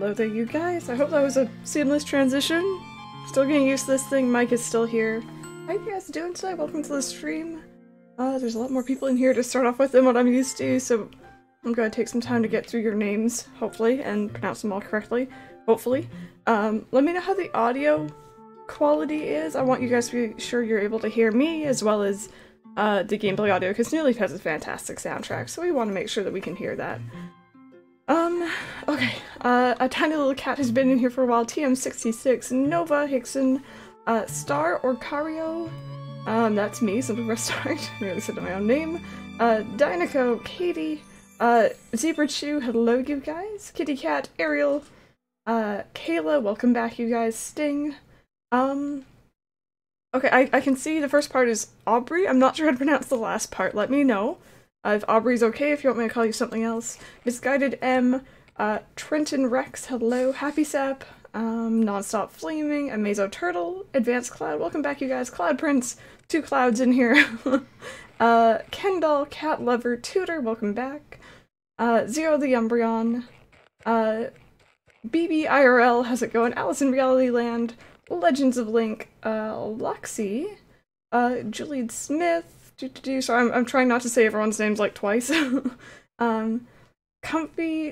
Hello there, you guys. I hope that was a seamless transition. Still getting used to this thing. Mike is still here. How you guys doing today? Welcome to the stream. There's a lot more people in here to start off with than what I'm used to, so I'm going to take some time to get through your names, hopefully, and pronounce them all correctly, hopefully. Let me know how the audio quality is. I want you guys to be sure you're able to hear me as well as the gameplay audio, because New Leaf has a fantastic soundtrack, so we want to make sure that we can hear that. Okay, a tiny little cat has been in here for a while. TM66, Nova, Hickson, Star, Orcario, that's me, Simple Restart, I nearly said my own name, Dynaco, Katie, Zebra Chew, hello you guys, Kitty Cat, Ariel, Kayla, welcome back you guys, Sting, okay, I can see the first part is Aubrey. I'm not sure how to pronounce the last part, let me know. If Aubrey's okay, if you want me to call you something else. Misguided M, Trenton Rex, hello, Happy Sap, Nonstop Flaming, Amazo Turtle, Advanced Cloud, welcome back you guys, Cloud Prince, two clouds in here, Kendall, Cat Lover, Tutor, welcome back, Zero the Umbreon, BB IRL, how's it going, Alice in Reality Land, Legends of Link, Luxie, Julian Smith, so I'm trying not to say everyone's names like twice. Comfy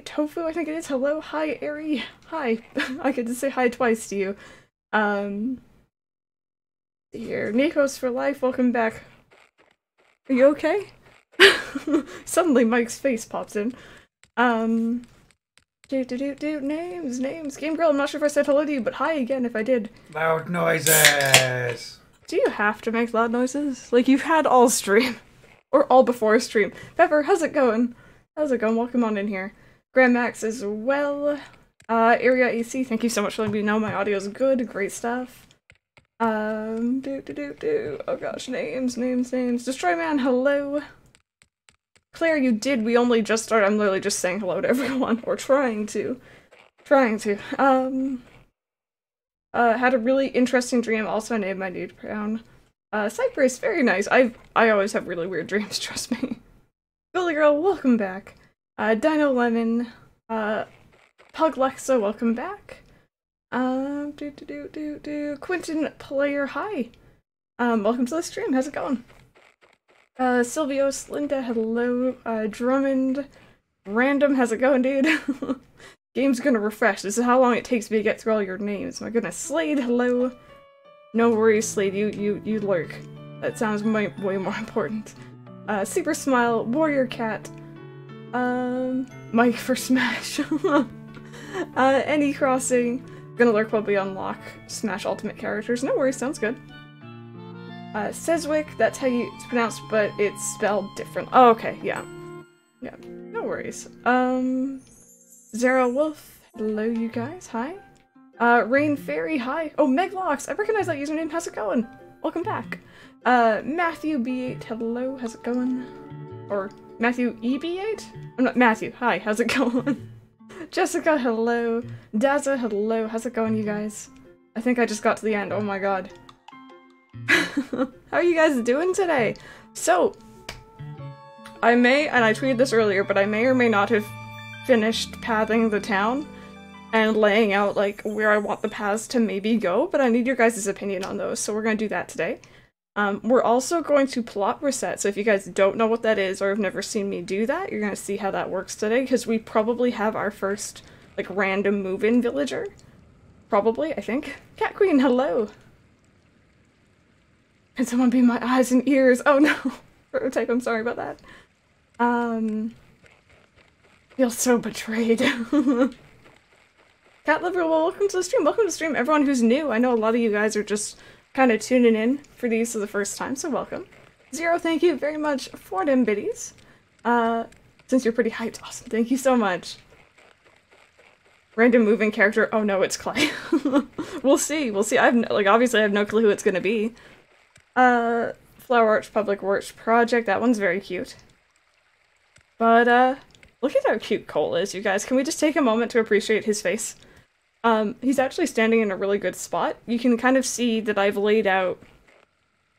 Tofu, I think it is. Hello, hi, Airy. Hi. I get to say hi twice to you. Here, Nikos for life. Welcome back. Are you okay? Suddenly, Mike's face pops in. Names. Game Girl. I'm not sure if I said hello to you, but hi again if I did. Loud noises. Do you have to make loud noises? Like, you've had all stream. Or all before stream. Pepper, how's it going? How's it going? Welcome on in here. Grandmax as well. Area AC, thank you so much for letting me know my audio's good. Great stuff. Oh gosh, names. Destroy Man, hello. Claire, you did. We only just started. I'm literally just saying hello to everyone. Or trying to. Had a really interesting dream, also named my new crown. Cypress, very nice. I always have really weird dreams, trust me. Billy Girl, welcome back. Dino Lemon, Puglexa, welcome back. Quentin Player, hi. Welcome to the stream, how's it going? Silvios, Linda, hello. Drummond, Random, how's it going, dude? Game's gonna refresh. This is how long it takes me to get through all your names. My goodness. Slade, hello. No worries, Slade. You lurk. That sounds way more important. Super Smile, Warrior Cat. Mike for Smash. Any Crossing. Gonna lurk while we unlock Smash Ultimate characters. No worries, sounds good. Seswick, that's how you pronounce, but it's spelled different. Oh, okay, yeah. Yeah, no worries. Zara Wolf, hello you guys, hi. Rain Fairy, hi. Oh, Meglox, I recognize that username, how's it going? Welcome back. Matthew B8, hello, how's it going? Or Matthew EB8? I'm not Matthew, hi, how's it going? Jessica, hello. Dazza, hello, how's it going you guys? I think I just got to the end, oh my god. How are you guys doing today? So, I may, and I tweeted this earlier, but I may or may not have finished pathing the town and laying out like where I want the paths to maybe go, but I need your guys' opinion on those, so we're going to do that today. We're also going to plot reset, so if you guys don't know what that is or have never seen me do that, you're going to see how that works today, because we probably have our first like random move-in villager. Probably, I think. Cat Queen, hello! Can someone be my eyes and ears? Oh no! Prototype, I'm sorry about that. Feel so betrayed. Cat Lover, well, welcome to the stream. Welcome to the stream, everyone who's new. I know a lot of you guys are just kind of tuning in for these for the first time, so welcome. Zero, thank you very much for them biddies. Since you're pretty hyped, awesome. Thank you so much. Random moving character. Oh no, it's Clay. We'll see. Obviously I have no clue who it's gonna be. Flower Arch Public Works Project. That one's very cute. But look at how cute Cole is, you guys. Can we just take a moment to appreciate his face? He's actually standing in a really good spot. You can kind of see that I've laid out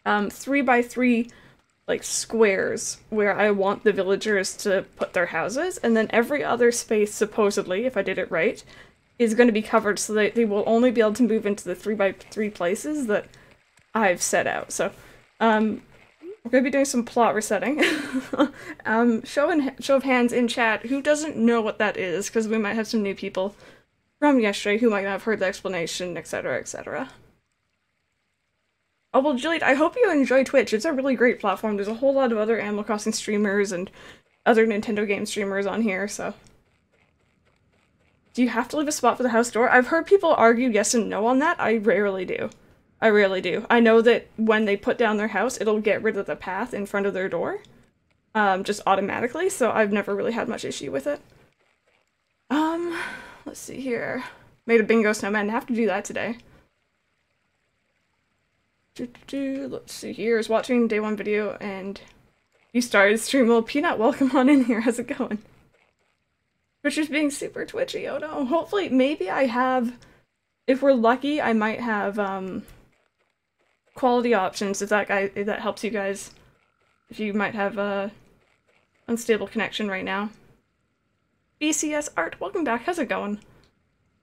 3x3 like squares where I want the villagers to put their houses, and then every other space, supposedly, if I did it right, is going to be covered so that they will only be able to move into the 3x3 places that I've set out. So, we're going to be doing some plot resetting. Show of hands in chat, who doesn't know what that is? Because we might have some new people from yesterday who might not have heard the explanation, etc., etc. Oh, well, Juliet, I hope you enjoy Twitch. It's a really great platform. There's a whole lot of other Animal Crossing streamers and other Nintendo game streamers on here, so... Do you have to leave a spot for the house door? I've heard people argue yes and no on that. I rarely do. I rarely do. I know that when they put down their house, it'll get rid of the path in front of their door. Just automatically, so I've never really had much issue with it. Let's see here. Made a bingo snowman. I have to do that today. Let's see here. I was watching day one video and you started stream. Well, Peanut, welcome on in here. How's it going? Twitch is being super twitchy. Oh no. Hopefully, maybe I have... If we're lucky, I might have quality options. If that helps you guys, if you might have a unstable connection right now. BCS Art, welcome back. How's it going?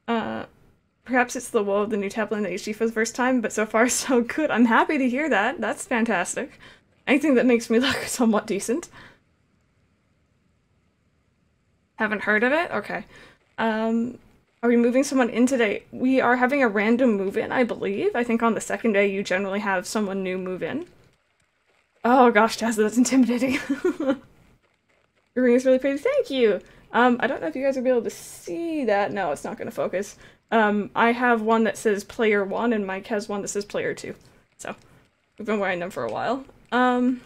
Perhaps it's the woe of the new tablet in the HD for the first time, but so far so good. I'm happy to hear that. That's fantastic. Anything that makes me look somewhat decent. Haven't heard of it? Okay. Are we moving someone in today? We are having a random move-in, I believe. I think on the second day you generally have someone new move in. Oh gosh, Tazza, that's intimidating. Your ring is really pretty. Thank you! I don't know if you guys will be able to see that. No, it's not going to focus. I have one that says player 1 and Mike has one that says player 2. So, we've been wearing them for a while. And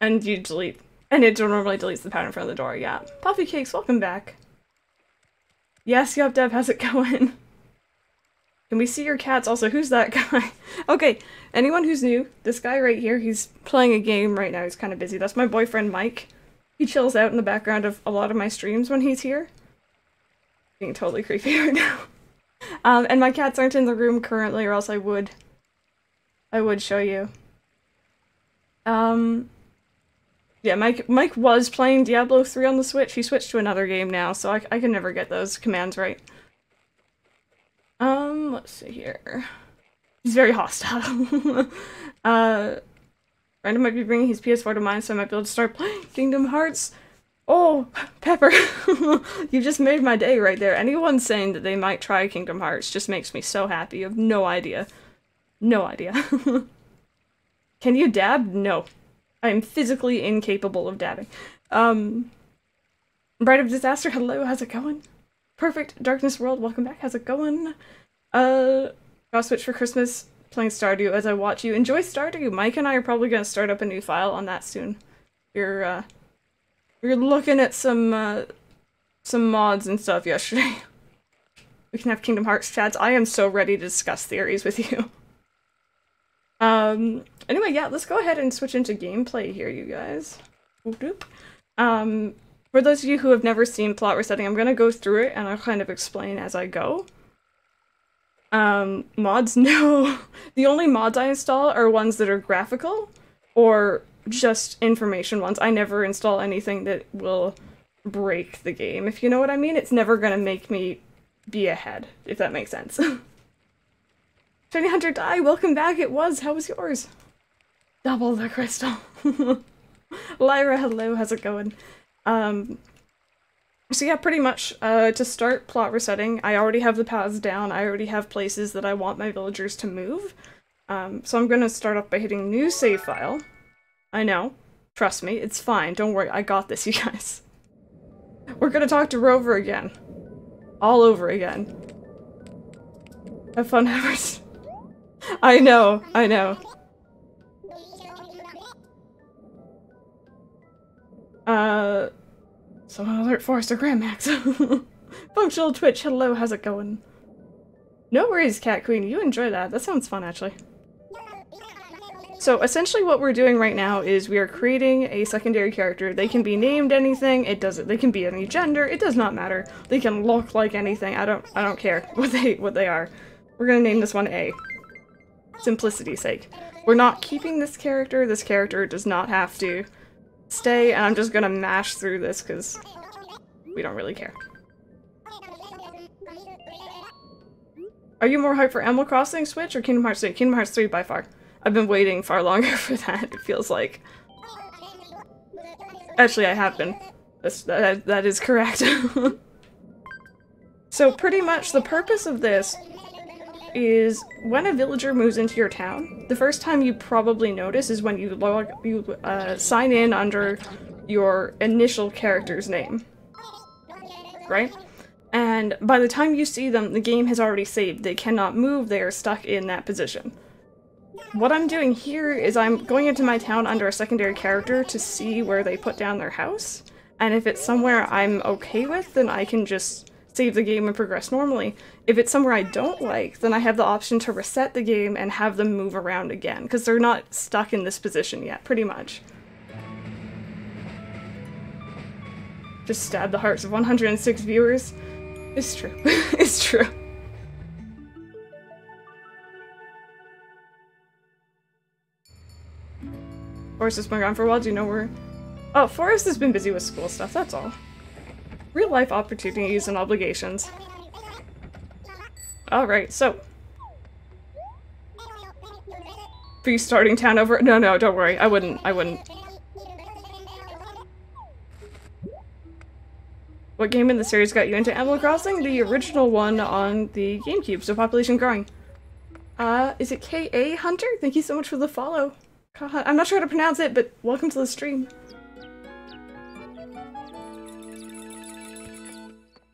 you delete. And it normally deletes the pattern in front of the door, yeah. Puffy Cakes, welcome back. Yes, Yup Dev, how's it going? Can we see your cats? Also, who's that guy? Okay, anyone who's new, this guy right here, he's playing a game right now, he's kind of busy. That's my boyfriend Mike. He chills out in the background of a lot of my streams when he's here. Being totally creepy right now. And my cats aren't in the room currently, or else I would show you. Yeah, Mike was playing Diablo 3 on the Switch. He switched to another game now, so I can never get those commands right. Let's see here. He's very hostile. Brandon might be bringing his PS4 to mine, so I might be able to start playing Kingdom Hearts. Oh, Pepper, you just made my day right there. Anyone saying that they might try Kingdom Hearts just makes me so happy. You have no idea. No idea. Can you dab? No. I'm physically incapable of dabbing. Bride of Disaster, hello, how's it going? Perfect Darkness World, welcome back, how's it going? I'll switch for Christmas, playing Stardew as I watch you. Enjoy Stardew! Mike and I are probably going to start up a new file on that soon. You're looking at some mods and stuff yesterday. We can have Kingdom Hearts chats. I am so ready to discuss theories with you. Anyway, yeah, let's go ahead and switch into gameplay here, you guys. For those of you who have never seen plot resetting, I'm gonna go through it and I'll kind of explain as I go. Mods? No! The only mods I install are ones that are graphical, or just information ones. I never install anything that will break the game, if you know what I mean. It's never gonna make me be ahead, if that makes sense. Shiny Hunter Die, welcome back, it was! How was yours? Double the crystal. Lyra, hello, how's it going? So yeah, pretty much, to start plot resetting, I already have the paths down, I already have places that I want my villagers to move. So I'm gonna start off by hitting new save file. I know. Trust me, it's fine, don't worry, I got this, you guys. We're gonna talk to Rover again. All over again. Have fun, Everest. I know, I know. Someone alert Forrester Grandmax. Functional Twitch, hello, how's it going? No worries, Cat Queen, you enjoy that. That sounds fun, actually. So, essentially what we're doing right now is we are creating a secondary character. They can be named anything, it doesn't, they can be any gender, it does not matter. They can look like anything, I don't care what they are. We're gonna name this one A. Simplicity's sake. We're not keeping this character does not have to stay, and I'm just gonna mash through this because we don't really care. Are you more hyped for Animal Crossing Switch or Kingdom Hearts 3? Kingdom Hearts 3 by far. I've been waiting far longer for that, it feels like. Actually, I have been. That is correct. So pretty much the purpose of this is when a villager moves into your town, the first time you probably notice is when you sign in under your initial character's name, right? And by the time you see them, the game has already saved. They cannot move, they are stuck in that position. What I'm doing here is I'm going into my town under a secondary character to see where they put down their house, and if it's somewhere I'm okay with, then I can just save the game and progress normally. If it's somewhere I don't like, then I have the option to reset the game and have them move around again, because they're not stuck in this position yet, pretty much. Just stab the hearts of 106 viewers. It's true. It's true. Forest has been gone for a while, do you know where— oh, Forest has been busy with school stuff, that's all. Real-life opportunities and obligations. Alright, so. Are you starting town over? No, no, don't worry. I wouldn't. What game in the series got you into Animal Crossing? The original one on the GameCube, so population growing. Is it K.A. Hunter? Thank you so much for the follow. I'm not sure how to pronounce it, but welcome to the stream.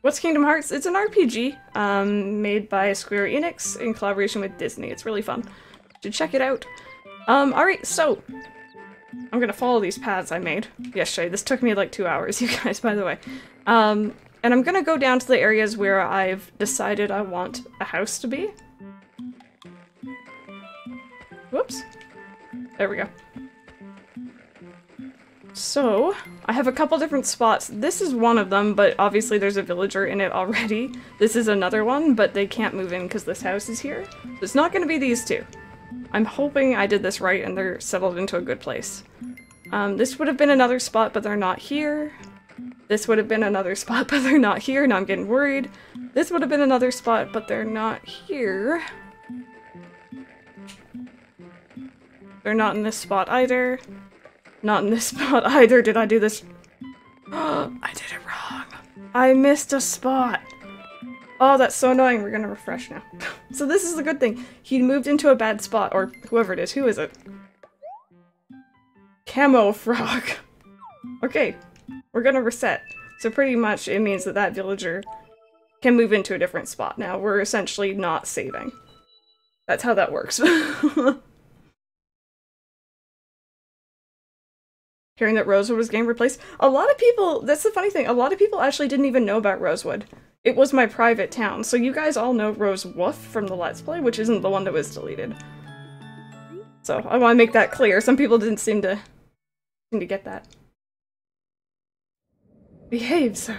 What's Kingdom Hearts? It's an RPG made by Square Enix in collaboration with Disney. It's really fun. You should check it out. Alright, so I'm gonna follow these paths I made yesterday. This took me like 2 hours, you guys, by the way. And I'm gonna go down to the areas where I've decided I want a house to be. Whoops. There we go. So, I have a couple different spots. This is one of them, but obviously there's a villager in it already. This is another one, but they can't move in because this house is here. So it's not going to be these two. I'm hoping I did this right and they're settled into a good place. This would have been another spot, but they're not here. This would have been another spot, but they're not here. Now I'm getting worried. This would have been another spot, but they're not here. They're not in this spot either. Not in this spot either. Did I do this? I did it wrong. I missed a spot. Oh, that's so annoying. We're gonna refresh now. So this is the good thing. He moved into a bad spot, or whoever it is. Who is it? Camo Frog. Okay, we're gonna reset. So pretty much it means that that villager can move into a different spot now. We're essentially not saving. That's how that works. Hearing that Rosewood was getting replaced. A lot of people, that's the funny thing, a lot of people actually didn't even know about Rosewood. It was my private town, so you guys all know Rose Woof from the Let's Play, which isn't the one that was deleted. So I want to make that clear. Some people didn't seem to get that. Behave, sir.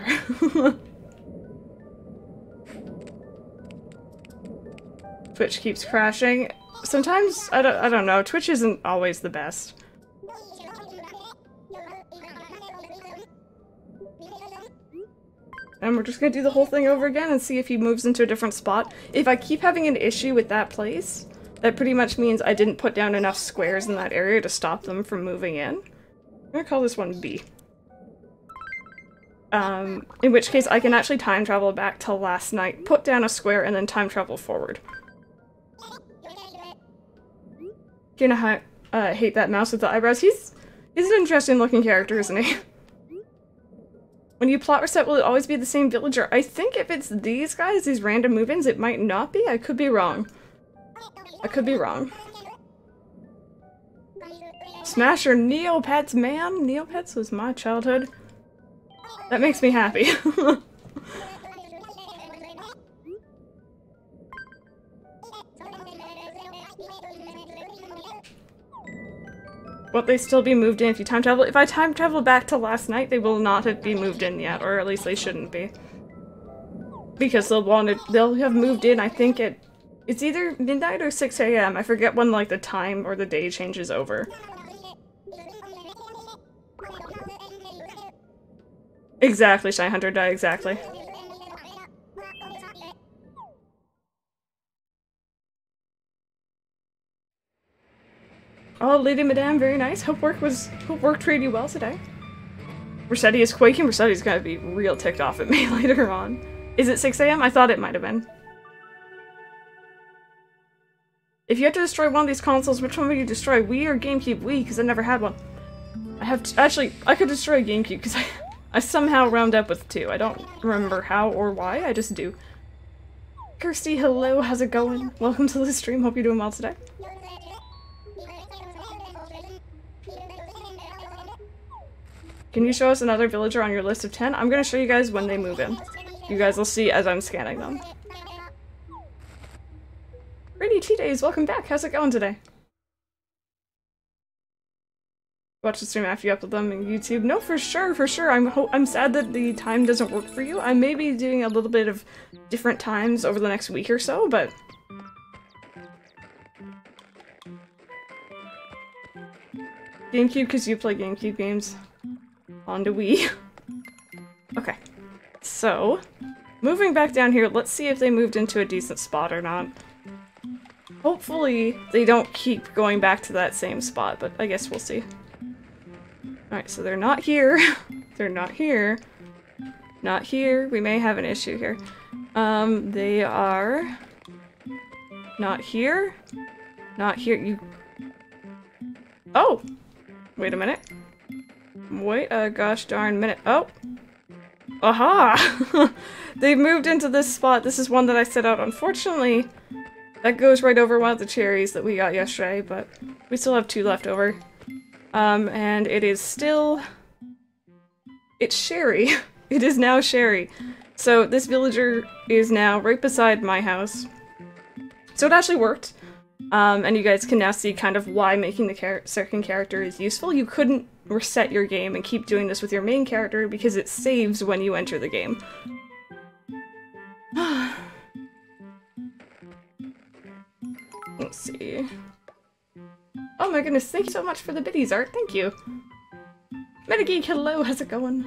Twitch keeps crashing. Sometimes, I don't know, Twitch isn't always the best. And we're just gonna do the whole thing over again and see if he moves into a different spot. If I keep having an issue with that place, that pretty much means I didn't put down enough squares in that area to stop them from moving in. I'm gonna call this one B. In which case I can actually time travel back to last night, put down a square, and then time travel forward. You know how I hate that mouse with the eyebrows. He's an interesting looking character, isn't he? When you plot reset, will it always be the same villager? I think if it's these guys, these random move-ins, it might not be. I could be wrong. I could be wrong. Smasher Neopets, man! Neopets was my childhood. That makes me happy. Won't they still be moved in if you time travel? If I time travel back to last night, they will not have been moved in yet, or at least they shouldn't be. Because they'll have moved in, I think, it's either midnight or 6 a.m. I forget when, like, the time or the day changes over. Exactly, Shy Hunter Die, exactly. Oh, Lady Madame, very nice. Hope work treated you well today. Rossetti is quaking. Rossetti's gonna be real ticked off at me later on. Is it 6 a.m.? I thought it might have been. If you had to destroy one of these consoles, which one would you destroy? Wii or GameCube? Wii, because I never had one. I have to, actually, I could destroy GameCube because I somehow round up with two. I don't remember how or why, I just do. Kirsty, hello, how's it going? Welcome to the stream, hope you're doing well today. Can you show us another villager on your list of 10? I'm gonna show you guys when they move in. You guys will see as I'm scanning them. Rainy Tea Days, welcome back! How's it going today? Watch the stream after you upload them on YouTube. No, for sure, for sure. I'm sad that the time doesn't work for you. I may be doing a little bit of different times over the next week or so, but... GameCube, because you play GameCube games. On to Wii. Okay. So, moving back down here, let's see if they moved into a decent spot or not. Hopefully, they don't keep going back to that same spot, but I guess we'll see. Alright, so they're not here. They're not here. Not here. We may have an issue here. They are... not here. Not here. You... oh! Wait a minute. Wait a gosh darn minute. Oh! Aha! They've moved into this spot. This is one that I set out, unfortunately. That goes right over one of the cherries that we got yesterday, but we still have two left over. And it is still... it's Sherry. It is now Sherry. So this villager is now right beside my house. So it actually worked. And you guys can now see kind of why making the second character is useful. You couldn't reset your game and keep doing this with your main character because it saves when you enter the game. Let's see. Oh my goodness, thank you so much for the biddies, Art. Thank you. Metageek, hello, how's it going?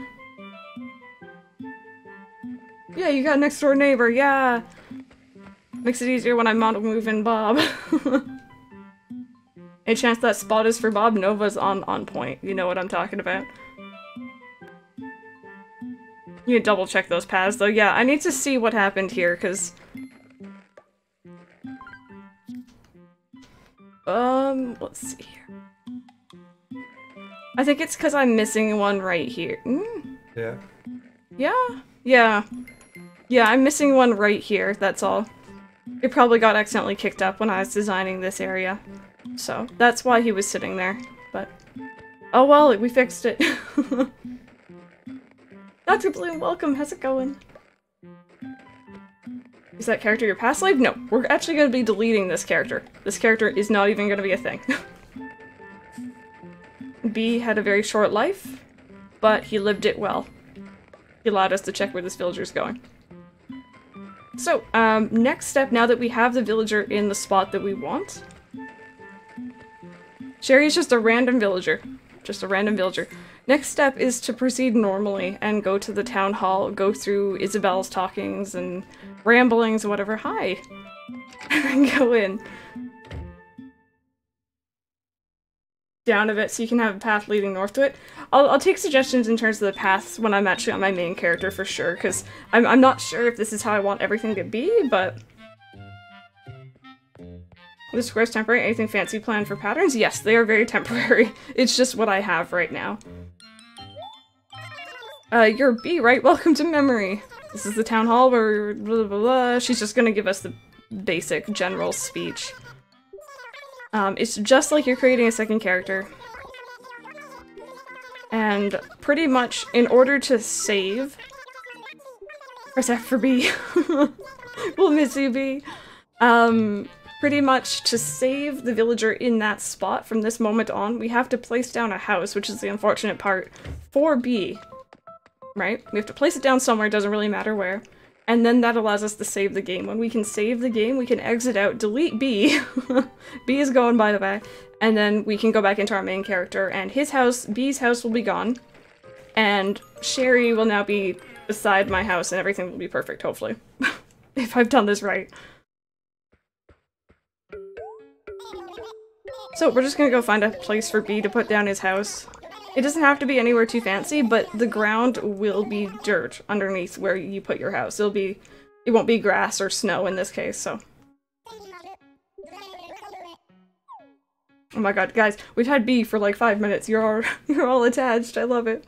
Yeah, you got next door neighbor, yeah. Makes it easier when I model move in Bob. Any chance that spot is for Bob? Nova's on point. You know what I'm talking about. You need to double check those paths though. Yeah, I need to see what happened here, because... let's see here. I think it's because I'm missing one right here. Mm. Yeah. Yeah? Yeah. Yeah, I'm missing one right here, that's all. It probably got accidentally kicked up when I was designing this area. So, that's why he was sitting there, but... oh well, we fixed it. Dr. Bloom, welcome, how's it going? Is that character your past life? No, we're actually going to be deleting this character. This character is not even going to be a thing. B had a very short life, but he lived it well. He allowed us to check where this villager's going. So, next step, now that we have the villager in the spot that we want... Sherry's just a random villager. Just a random villager. Next step is to proceed normally and go to the town hall, go through Isabel's talkings and ramblings, whatever. Hi! And go in. Down a bit so you can have a path leading north to it. I'll take suggestions in terms of the paths when I'm actually on my main character for sure, because I'm not sure if this is how I want everything to be, but... the square's temporary. Anything fancy planned for patterns? Yes, they are very temporary. It's just what I have right now. You're B, right? Welcome to memory. This is the town hall where blah blah blah. She's just gonna give us the basic general speech. It's just like you're creating a second character. And pretty much in order to save... press F for B. We'll miss you, B. Pretty much to save the villager in that spot from this moment on, we have to place down a house, which is the unfortunate part, for B. Right? We have to place it down somewhere, it doesn't really matter where. And then that allows us to save the game. When we can save the game, we can exit out, delete B. B is gone, by the way. And then we can go back into our main character, and his house, B's house, will be gone. And Sherry will now be beside my house, and everything will be perfect, hopefully. If I've done this right. So we're just gonna go find a place for B to put down his house. It doesn't have to be anywhere too fancy, but the ground will be dirt underneath where you put your house. It won't be grass or snow in this case, so. Oh my god, guys, we've had B for like 5 minutes. You're all attached. I love it.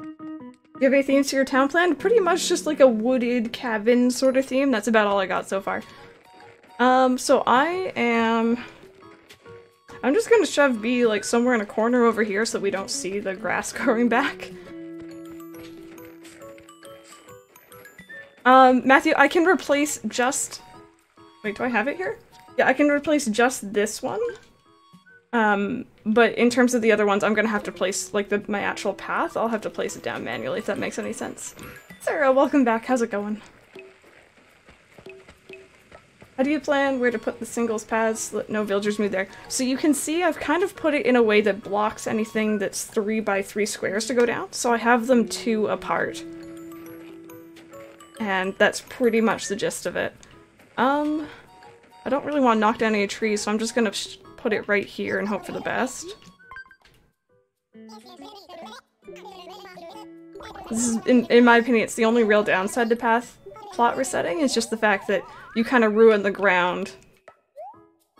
You have any themes to your town planned? Pretty much just like a wooded cabin sort of theme. That's about all I got so far. So I'm just gonna shove B like somewhere in a corner over here so we don't see the grass growing back. Matthew, I can replace just... Wait, do I have it here? Yeah, I can replace just this one. But in terms of the other ones, I'm gonna have to place, like, my actual path. I'll have to place it down manually, if that makes any sense. Sarah, welcome back. How's it going? How do you plan where to put the singles paths? Let no villagers move there. So you can see I've kind of put it in a way that blocks anything that's 3 by 3 squares to go down. So I have them 2 apart. And that's pretty much the gist of it. I don't really want to knock down any trees, so I'm just gonna put it right here and hope for the best. This is, in my opinion, it's the only real downside to path plot resetting. It's just the fact that you kind of ruin the ground.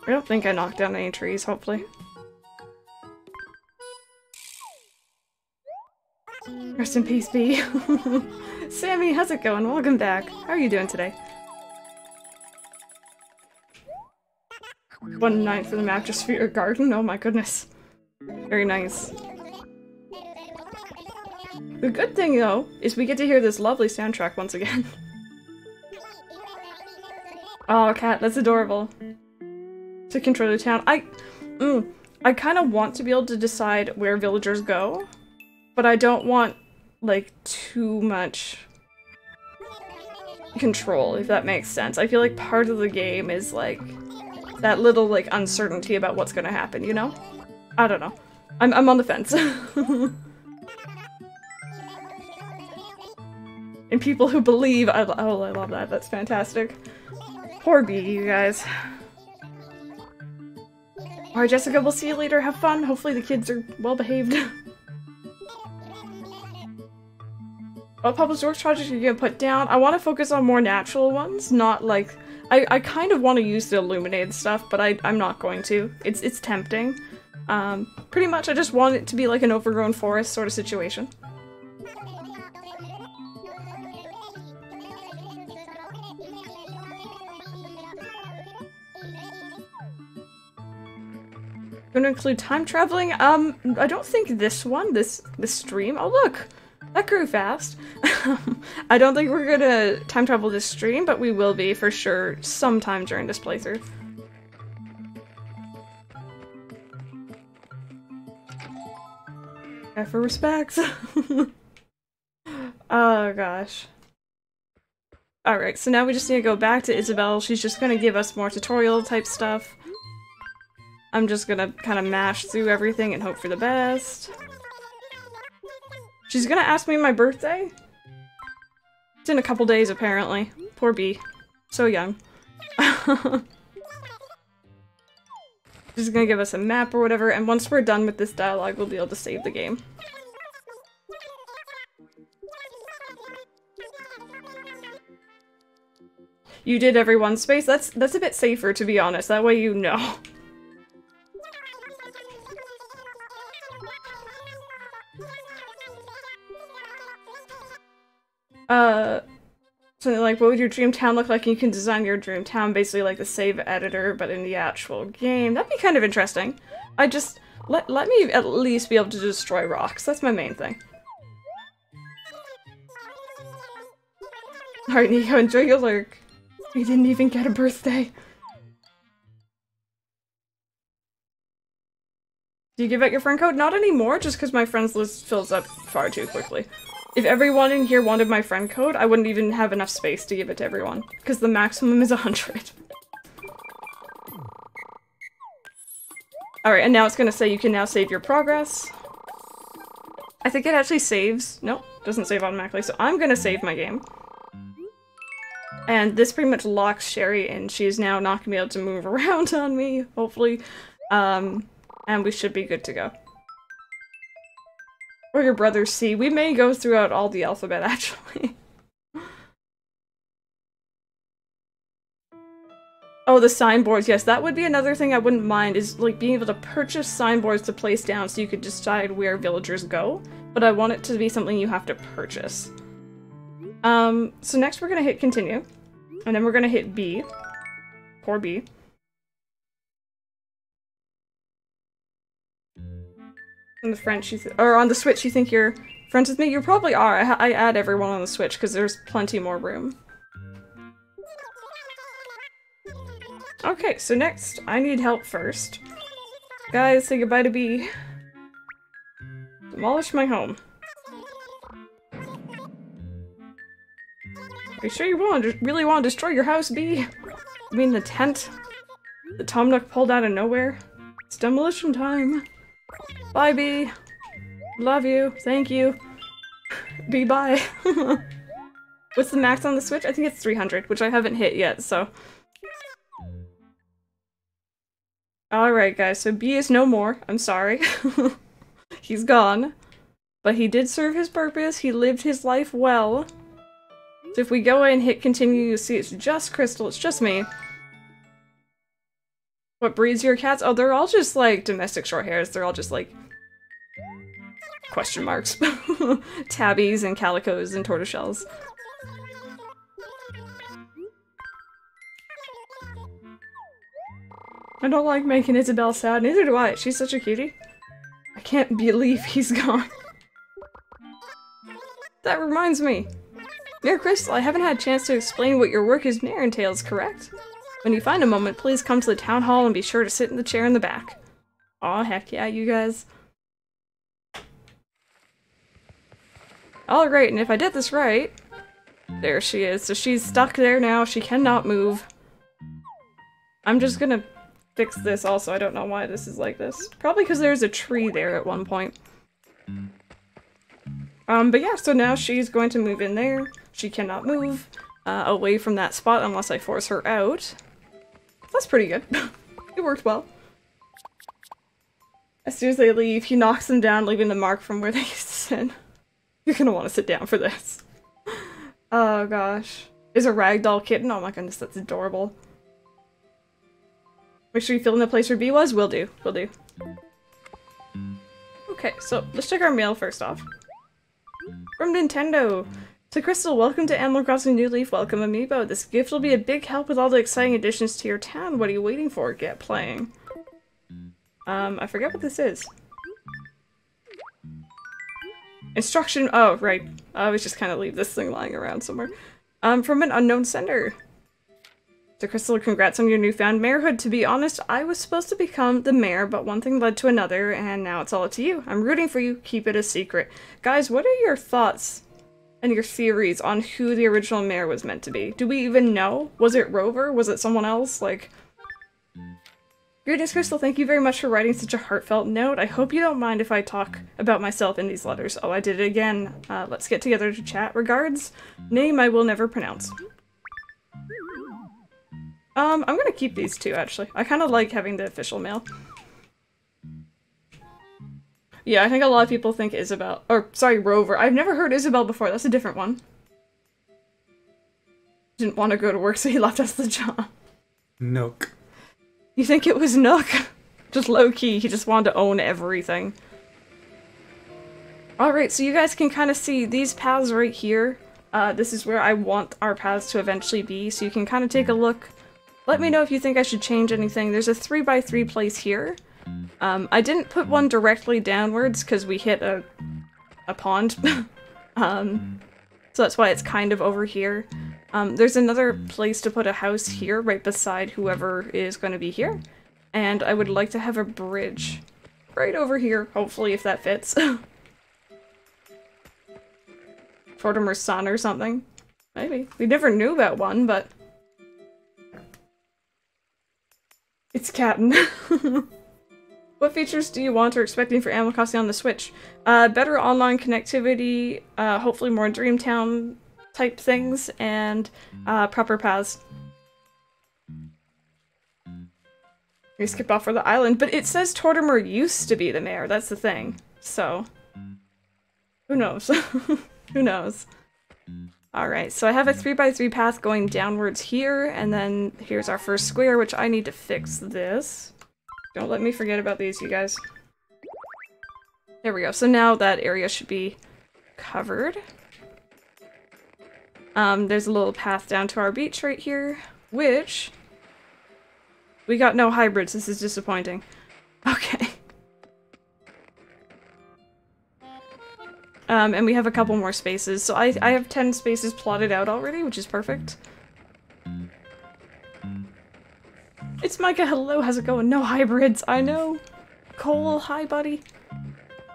I don't think I knocked down any trees, hopefully. Rest in peace, B. Sammy, how's it going? Welcome back. How are you doing today? 1.9 for the map just for your garden? Oh my goodness. Very nice. The good thing, though, is we get to hear this lovely soundtrack once again. Oh, cat, that's adorable. To control the town. I kind of want to be able to decide where villagers go, but I don't want, like, too much control, if that makes sense. I feel like part of the game is, like, that little, like, uncertainty about what's gonna happen, you know? I don't know. I'm on the fence. And people who believe, oh, I love that. That's fantastic. Poor B, you guys. Alright, Jessica, we'll see you later. Have fun. Hopefully the kids are well-behaved. What public works projects are you gonna put down? I want to focus on more natural ones, not like... I kind of want to use the illuminated stuff, but I'm not going to. It's tempting. Pretty much I just want it to be like an overgrown forest sort of situation. Going to include time traveling? I don't think this stream. Oh look! That grew fast. I don't think we're gonna time travel this stream, but we will be for sure sometime during this playthrough. Yeah, for respects. Oh gosh. Alright, so now we just need to go back to Isabel. She's just gonna give us more tutorial type stuff. I'm just gonna kind of mash through everything and hope for the best. She's gonna ask me my birthday? It's in a couple days, apparently. Poor B. So young. She's gonna give us a map or whatever, and once we're done with this dialogue, we'll be able to save the game. You did everyone's space? That's a bit safer, to be honest. That way you know. Something like, what would your dream town look like? And you can design your dream town basically like the save editor, but in the actual game. That'd be kind of interesting. I just, let me at least be able to destroy rocks. That's my main thing. Alright, Nico, enjoy your lurk. We didn't even get a birthday. Do you give out your friend code? Not anymore, just because my friends list fills up far too quickly. If everyone in here wanted my friend code, I wouldn't even have enough space to give it to everyone, because the maximum is 100. Alright, and now it's gonna say you can now save your progress. I think it actually saves. Nope, doesn't save automatically, so I'm gonna save my game. And this pretty much locks Sherry in. She's now not gonna be able to move around on me, hopefully. and we should be good to go. Or your brother C. We may go throughout all the alphabet, actually. Oh, the signboards, yes, that would be another thing I wouldn't mind, is like being able to purchase signboards to place down so you could decide where villagers go, but I want it to be something you have to purchase. So next we're gonna hit continue, and then we're gonna hit B. Poor B. On the French, or on the Switch, you think you're friends with me? You probably are. I add everyone on the Switch because there's plenty more room. Okay, so next, I need help first. Guys, say goodbye to B. Demolish my home. Are you sure you really want to destroy your house, B? I mean the tent? The Tomnook pulled out of nowhere? It's demolition time. Bye, B. Love you. Thank you. B, bye. What's the max on the Switch? I think it's 300, which I haven't hit yet, so... Alright guys, so B is no more. I'm sorry. He's gone. But he did serve his purpose, he lived his life well. So if we go in, hit continue, you'll see it's just Crystal, it's just me. What breeds your cats? Oh, they're all just like domestic short hairs, they're all just like... question marks. Tabbies and calicos and tortoiseshells. I don't like making Isabel sad, neither do I. She's such a cutie. I can't believe he's gone. That reminds me. Mayor Crystal, I haven't had a chance to explain what your work as mayor entails, correct? When you find a moment, please come to the town hall and be sure to sit in the chair in the back. Aw, heck yeah, you guys. Alright, and if I did this right... there she is. So she's stuck there now, she cannot move. I'm just gonna... fix this also. I don't know why this is like this. Probably because there's a tree there at one point. But yeah, so now she's going to move in there. She cannot move away from that spot unless I force her out. That's pretty good. It worked well. As soon as they leave, he knocks them down, leaving the mark from where they used to sit. You're gonna want to sit down for this. Oh gosh. There's a ragdoll kitten. Oh my goodness, that's adorable. Make sure you fill in the place where B was? Will do. Will do. Okay, so let's check our mail first off. From Nintendo! To Crystal, welcome to Animal Crossing New Leaf. Welcome, Amiibo. This gift will be a big help with all the exciting additions to your town. What are you waiting for? Get playing. I forget what this is. Instruction- oh, right. I always just kind of leave this thing lying around somewhere. From an unknown sender. So Crystal, congrats on your newfound mayorhood. To be honest, I was supposed to become the mayor, but one thing led to another, and now it's all up to you. I'm rooting for you. Keep it a secret. Guys, what are your thoughts and your theories on who the original mayor was meant to be? Do we even know? Was it Rover? Was it someone else? Like... Greetings, Crystal. Thank you very much for writing such a heartfelt note. I hope you don't mind if I talk about myself in these letters. Oh, I did it again. Let's get together to chat. Regards, name I will never pronounce. I'm gonna keep these two, actually. I kind of like having the official mail. Yeah, I think a lot of people think Isabel- or, sorry, Rover. I've never heard Isabel before, that's a different one. Didn't want to go to work, so he left us the job. Nook. You think it was Nook? Just low-key, he just wanted to own everything. Alright, so you guys can kind of see these paths right here. This is where I want our paths to eventually be, so you can kind of take a look. Let me know if you think I should change anything. There's a 3x3 place here. I didn't put one directly downwards because we hit a pond. So that's why it's kind of over here. There's another place to put a house here, right beside whoever is going to be here. And I would like to have a bridge right over here, hopefully, if that fits. Fortimer's son or something. Maybe. We never knew about one, but... it's Captain. What features do you want or expecting for Animal Crossing on the Switch? Better online connectivity, hopefully more Dreamtown type things, and proper paths. We skip off for the island, but it says Tortimer used to be the mayor, that's the thing. So, who knows? Who knows? Alright, so I have a 3x3 path going downwards here, and then here's our first square, which I need to fix this. Don't let me forget about these, you guys. There we go, so now that area should be covered. There's a little path down to our beach right here, which... we got no hybrids, this is disappointing. Okay. And we have a couple more spaces, so I have 10 spaces plotted out already, which is perfect. It's Micah, hello, how's it going? No hybrids, I know! Cole, hi buddy!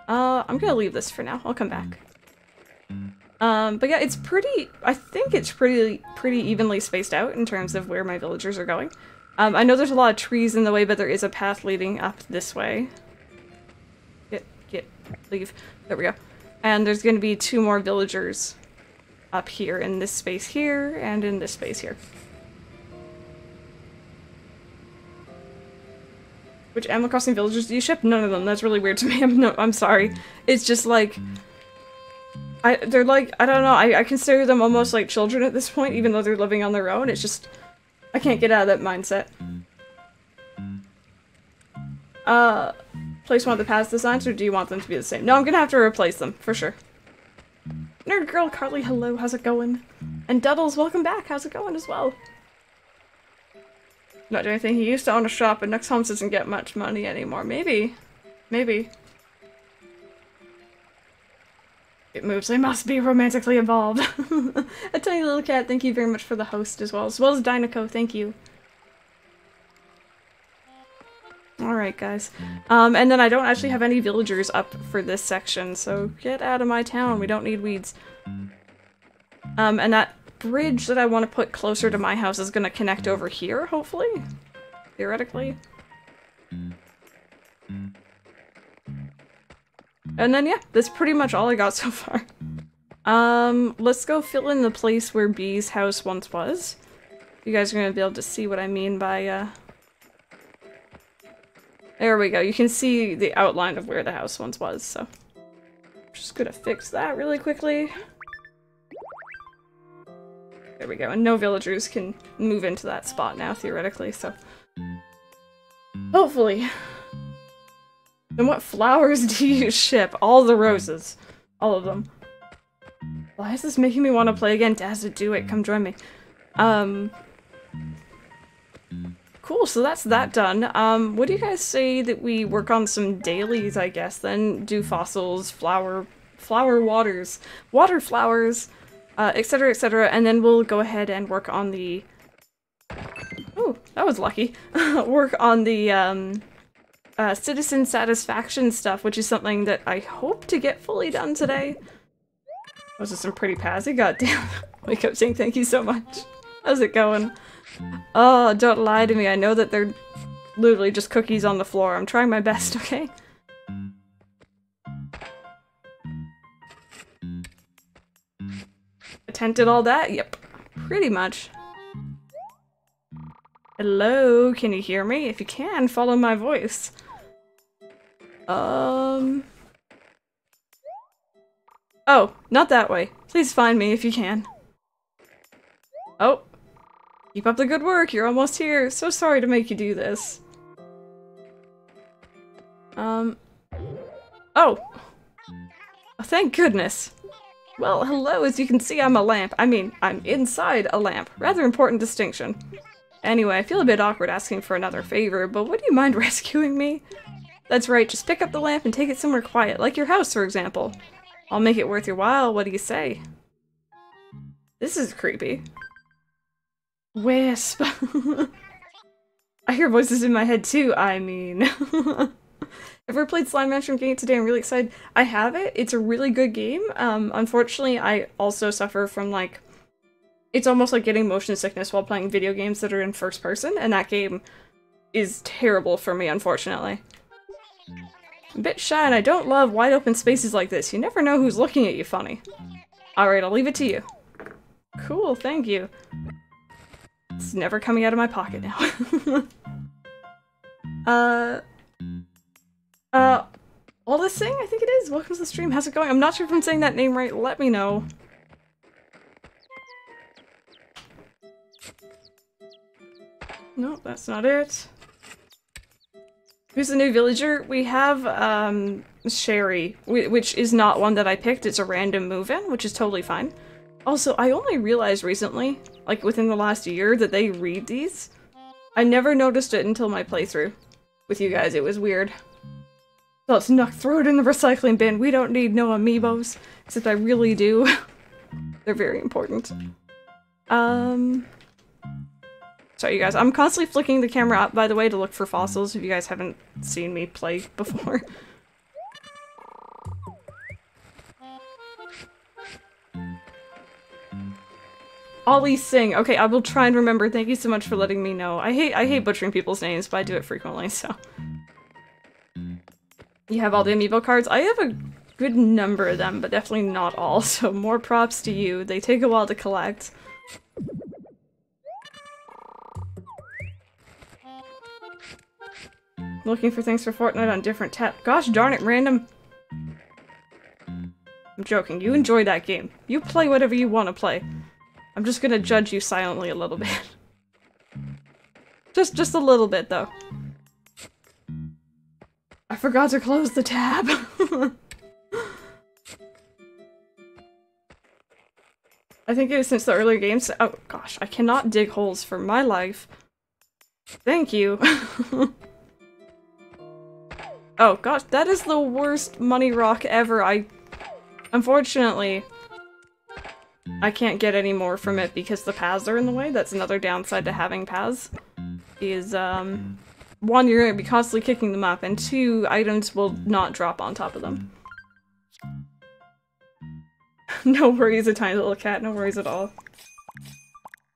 I'm gonna leave this for now, I'll come back. But yeah, it's pretty- I think it's pretty evenly spaced out in terms of where my villagers are going. I know there's a lot of trees in the way, but there is a path leading up this way. Leave. There we go. And there's going to be 2 more villagers up here, in this space here, and in this space here. Which Animal Crossing villagers do you ship? None of them. That's really weird to me. I'm sorry. It's just like... they're like, I don't know, I consider them almost like children at this point, even though they're living on their own. It's just... I can't get out of that mindset. Place one of the past designs, or do you want them to be the same? No, I'm gonna have to replace them, for sure. Nerd Girl Carly, hello, how's it going? And Duddles, welcome back, how's it going as well? Not doing anything, he used to own a shop, but Nux Homes doesn't get much money anymore. Maybe. Maybe. It moves. They must be romantically involved. A tiny little cat, thank you very much for the host as well as Dynaco, thank you. Alright guys. And then I don't actually have any villagers up for this section, so get out of my town, we don't need weeds. And that bridge that I want to put closer to my house is going to connect over here, hopefully? Theoretically. And then, yeah, that's pretty much all I got so far. Let's go fill in the place where Bee's house once was. You guys are going to be able to see what I mean by, There we go, you can see the outline of where the house once was, so... I'm just going to fix that really quickly. There we go, and no villagers can move into that spot now, theoretically, so... hopefully... Then what flowers do you ship? All the roses. All of them. Why is this making me want to play again? Dazza, do it. Come join me. Cool, so that's that done. What do you guys say that we work on some dailies, I guess, then? Do fossils, flower waters, water flowers, etc, etc, and then we'll go ahead and work on the... Oh, that was lucky. Work on the, citizen satisfaction stuff, which is something that I hope to get fully done today. Those are some pretty paths. Goddamn. Wake up saying thank you so much. How's it going? Oh, don't lie to me. I know that they're literally just cookies on the floor. I'm trying my best, okay? Attempted all that? Yep. Pretty much. Hello, can you hear me? If you can, follow my voice. Oh, not that way. Please find me if you can. Oh. Keep up the good work, you're almost here. So sorry to make you do this. Oh. Oh, thank goodness. Well, hello, as you can see, I'm a lamp. I mean, I'm inside a lamp. Rather important distinction. Anyway, I feel a bit awkward asking for another favor, but would you mind rescuing me? That's right, just pick up the lamp and take it somewhere quiet, like your house, for example. I'll make it worth your while, what do you say? This is creepy. Wisp. I hear voices in my head too, I mean. Have you ever played Slime Rancher game today? I'm really excited. I have it, it's a really good game. Unfortunately, I also suffer from like... It's almost like getting motion sickness while playing video games that are in first person, and that game is terrible for me, unfortunately. I'm a bit shy, and I don't love wide open spaces like this. You never know who's looking at you funny. Alright, I'll leave it to you. Cool, thank you. It's never coming out of my pocket now. Aldising, I think it is. Welcome to the stream. How's it going? I'm not sure if I'm saying that name right. Let me know. Nope, that's not it. Who's the new villager? We have, Sherry, which is not one that I picked. It's a random move-in, which is totally fine. Also, I only realized recently, like within the last year, that they read these. I never noticed it until my playthrough with you guys. It was weird. So let's knock, throw it in the recycling bin. We don't need no amiibos, except I really do. They're very important. Sorry, you guys. I'm constantly flicking the camera up, by the way, to look for fossils, if you guys haven't seen me play before. Ollie Singh. Okay, I will try and remember. Thank you so much for letting me know. I hate butchering people's names, but I do it frequently, so. You have all the amiibo cards? I have a good number of them, but definitely not all, so more props to you. They take a while to collect. Looking for things for Fortnite on different tab. Gosh darn it, random. I'm joking. You enjoy that game. You play whatever you want to play. I'm just gonna judge you silently a little bit. Just a little bit, though. I forgot to close the tab. I think it was since the earlier games. Oh gosh, I cannot dig holes for my life. Thank you. Oh gosh, that is the worst money rock ever. Unfortunately, I can't get any more from it because the paths are in the way. That's another downside to having paths. Is, one, you're gonna be constantly kicking them up, and two, items will not drop on top of them. No worries, a tiny little cat. No worries at all.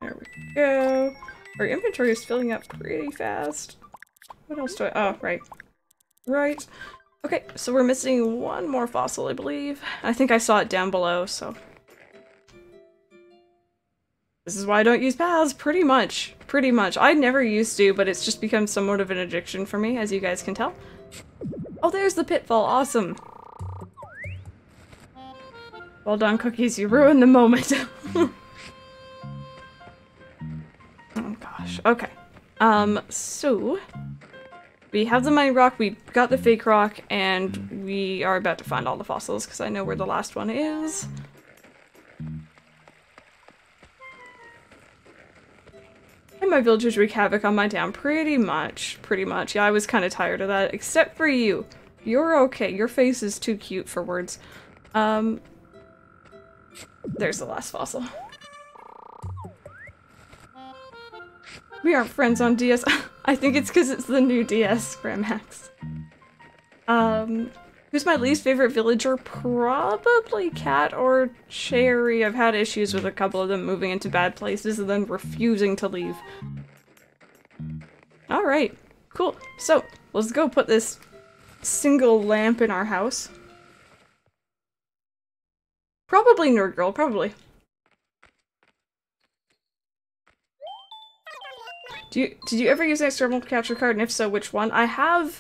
There we go. Our inventory is filling up pretty fast. What else do I- oh, right. Right. Okay, so we're missing one more fossil, I believe. I think I saw it down below, so. This is why I don't use paths, pretty much. Pretty much. I never used to, but it's just become somewhat of an addiction for me, as you guys can tell. Oh, there's the pitfall. Awesome. Well done, Cookies. You ruined the moment. Oh, gosh. Okay. So... we have the money rock, we got the fake rock, and we are about to find all the fossils, because I know where the last one is. And my villagers wreak havoc on my town, pretty much. Pretty much. Yeah, I was kind of tired of that, except for you. You're okay. Your face is too cute for words. There's the last fossil. We aren't friends on DS. I think it's because it's the new DS, Grandmax. Who's my least favorite villager? Probably Cat or Cherry. I've had issues with a couple of them moving into bad places and then refusing to leave. Alright, cool. So, let's go put this single lamp in our house. Probably Nerd Girl, probably. Did you ever use an external capture card, and if so, which one? I've had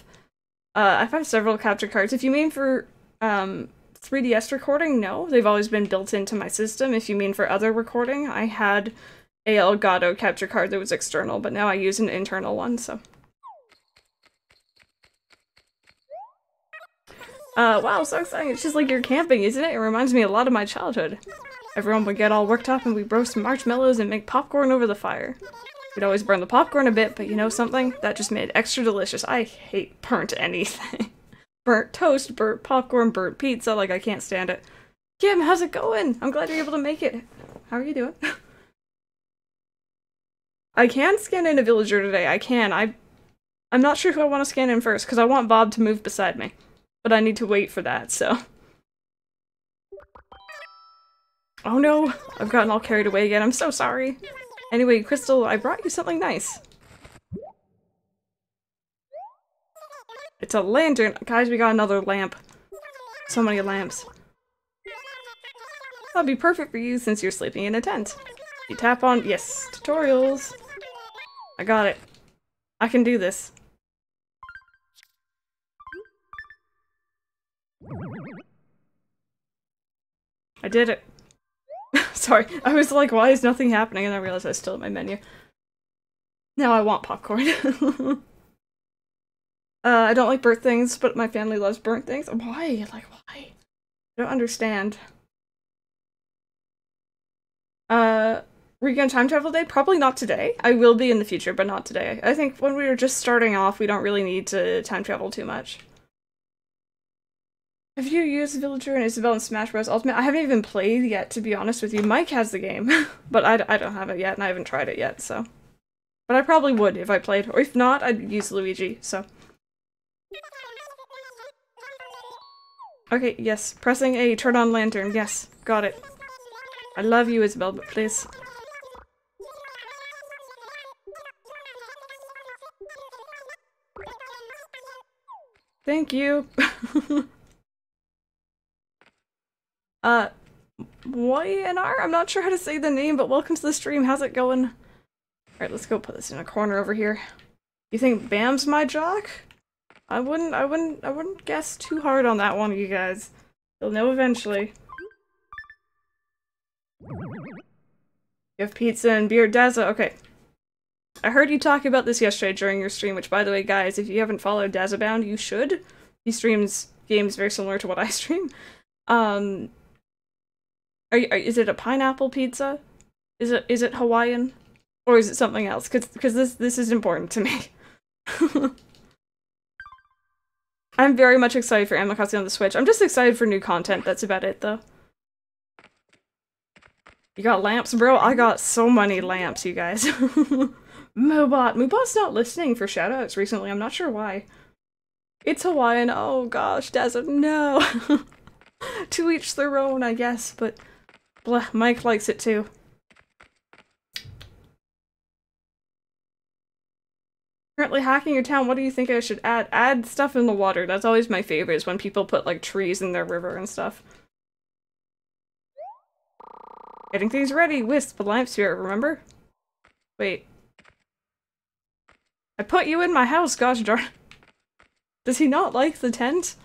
several capture cards. If you mean for 3DS recording, no. They've always been built into my system. If you mean for other recording, I had a Elgato capture card that was external, but now I use an internal one, so. Wow, so exciting. It's just like you're camping, isn't it? It reminds me a lot of my childhood. Everyone would get all worked up and we'd roast marshmallows and make popcorn over the fire. We'd always burn the popcorn a bit, but you know something? That just made it extra delicious. I hate burnt anything. Burnt toast, burnt popcorn, burnt pizza, like I can't stand it. Kim, how's it going? I'm glad you're able to make it. How are you doing? I can scan in a villager today, I can. I'm not sure who I want to scan in first, because I want Bob to move beside me. But I need to wait for that, so. Oh no, I've gotten all carried away again, I'm so sorry. Anyway, Crystal, I brought you something nice. It's a lantern. Guys, we got another lamp. So many lamps. That'll be perfect for you since you're sleeping in a tent. You tap on- yes, tutorials. I got it. I can do this. I did it. Sorry, I was like, why is nothing happening? And I realized I was still at my menu. Now I want popcorn. I don't like burnt things, but my family loves burnt things. Why? Like, why? I don't understand. We're going to time travel day? Probably not today. I will be in the future, but not today. I think when we were just starting off, we don't really need to time travel too much. Have you used Villager and Isabelle in Smash Bros. Ultimate? I haven't even played yet, to be honest with you. Mike has the game, but I don't have it yet, and I haven't tried it yet, so. But I probably would if I played, or if not, I'd use Luigi, so. Okay, yes. Pressing A, turn on lantern. Yes, got it. I love you, Isabelle, but please. Thank you. YNR? I'm not sure how to say the name, but welcome to the stream. How's it going? All right, let's go put this in a corner over here. You think Bam's my jock? I wouldn't guess too hard on that one, you guys. You'll know eventually. You have pizza and beer, Dazza. Okay. I heard you talk about this yesterday during your stream, which, by the way, guys, if you haven't followed DazzaBound, you should. He streams games very similar to what I stream. Is it a pineapple pizza? Is it Hawaiian? Or is it something else? Because this is important to me. I'm very much excited for Amakasi on the Switch. I'm just excited for new content. That's about it, though. You got lamps, bro? I got so many lamps, you guys. Mubot. Mubot's not listening for shoutouts recently. I'm not sure why. It's Hawaiian. Oh gosh, Dazza, no. To each their own, I guess, but bleh, Mike likes it too. Currently hacking your town, what do you think I should add? Add stuff in the water. That's always my favorite, is when people put like trees in their river and stuff. Getting things ready, Wisp, the Lamp Spirit, remember? Wait. I put you in my house, gosh darn. Does he not like the tent?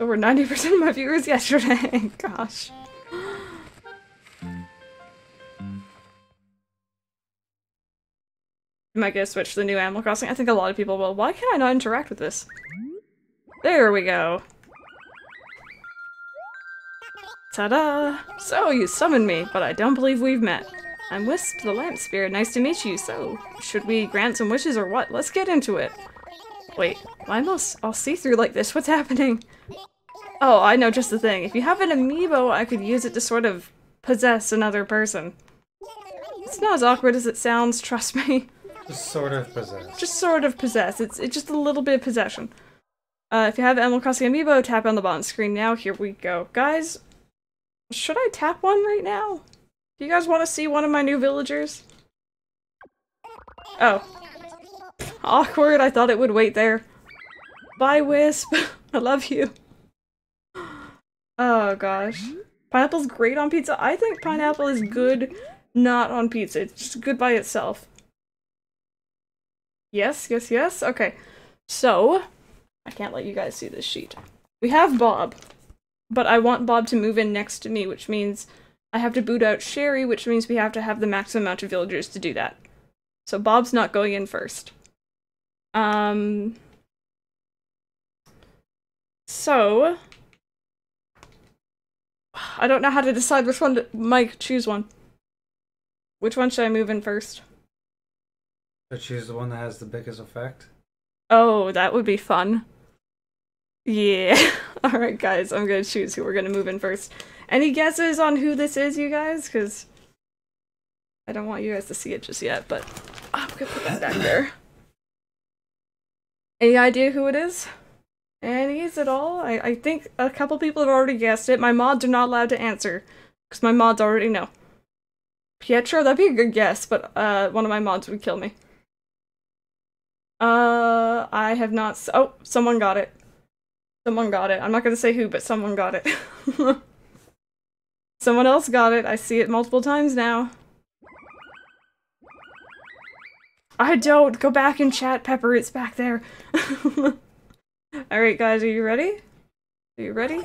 Over 90% of my viewers yesterday, gosh. Am I gonna switch to the new Animal Crossing? I think a lot of people will. Why can I not interact with this? There we go. Ta-da! So, you summoned me, but I don't believe we've met. I'm Wisp, the Lamp Spirit. Nice to meet you. So, should we grant some wishes or what? Let's get into it. Wait, why am I all see-through like this? What's happening? Oh, I know just the thing. If you have an amiibo, I could use it to sort of possess another person. It's not as awkward as it sounds, trust me. Just sort of possess. Just sort of possess. It's just a little bit of possession. If you have Animal Crossing Amiibo, tap on the bottom screen now. Here we go. Guys, should I tap one right now? Do you guys want to see one of my new villagers? Oh. Awkward. I thought it would wait there. Bye, Wisp. I love you. Oh, gosh. Pineapple's great on pizza. I think pineapple is good not on pizza. It's just good by itself. Yes, yes, yes. Okay. So, I can't let you guys see this sheet. We have Bob, but I want Bob to move in next to me, which means I have to boot out Sherry, which means we have to have the maximum amount of villagers to do that. So Bob's not going in first. So, I don't know how to decide which one to, Mike, choose one. Which one should I move in first? So choose the one that has the biggest effect? Oh, that would be fun. Yeah. Alright guys, I'm gonna choose who we're gonna move in first. Any guesses on who this is, you guys? Because I don't want you guys to see it just yet, but I'm gonna put that back there. Any idea who it is? Any at all? I think a couple people have already guessed it. My mods are not allowed to answer, because my mods already know. Pietro? That'd be a good guess, but one of my mods would kill me. I have not oh, someone got it. Someone got it. I'm not gonna say who, but someone got it. Someone else got it. I see it multiple times now. I don't! Go back and chat, Pepper, it's back there. Alright guys, are you ready? Are you ready?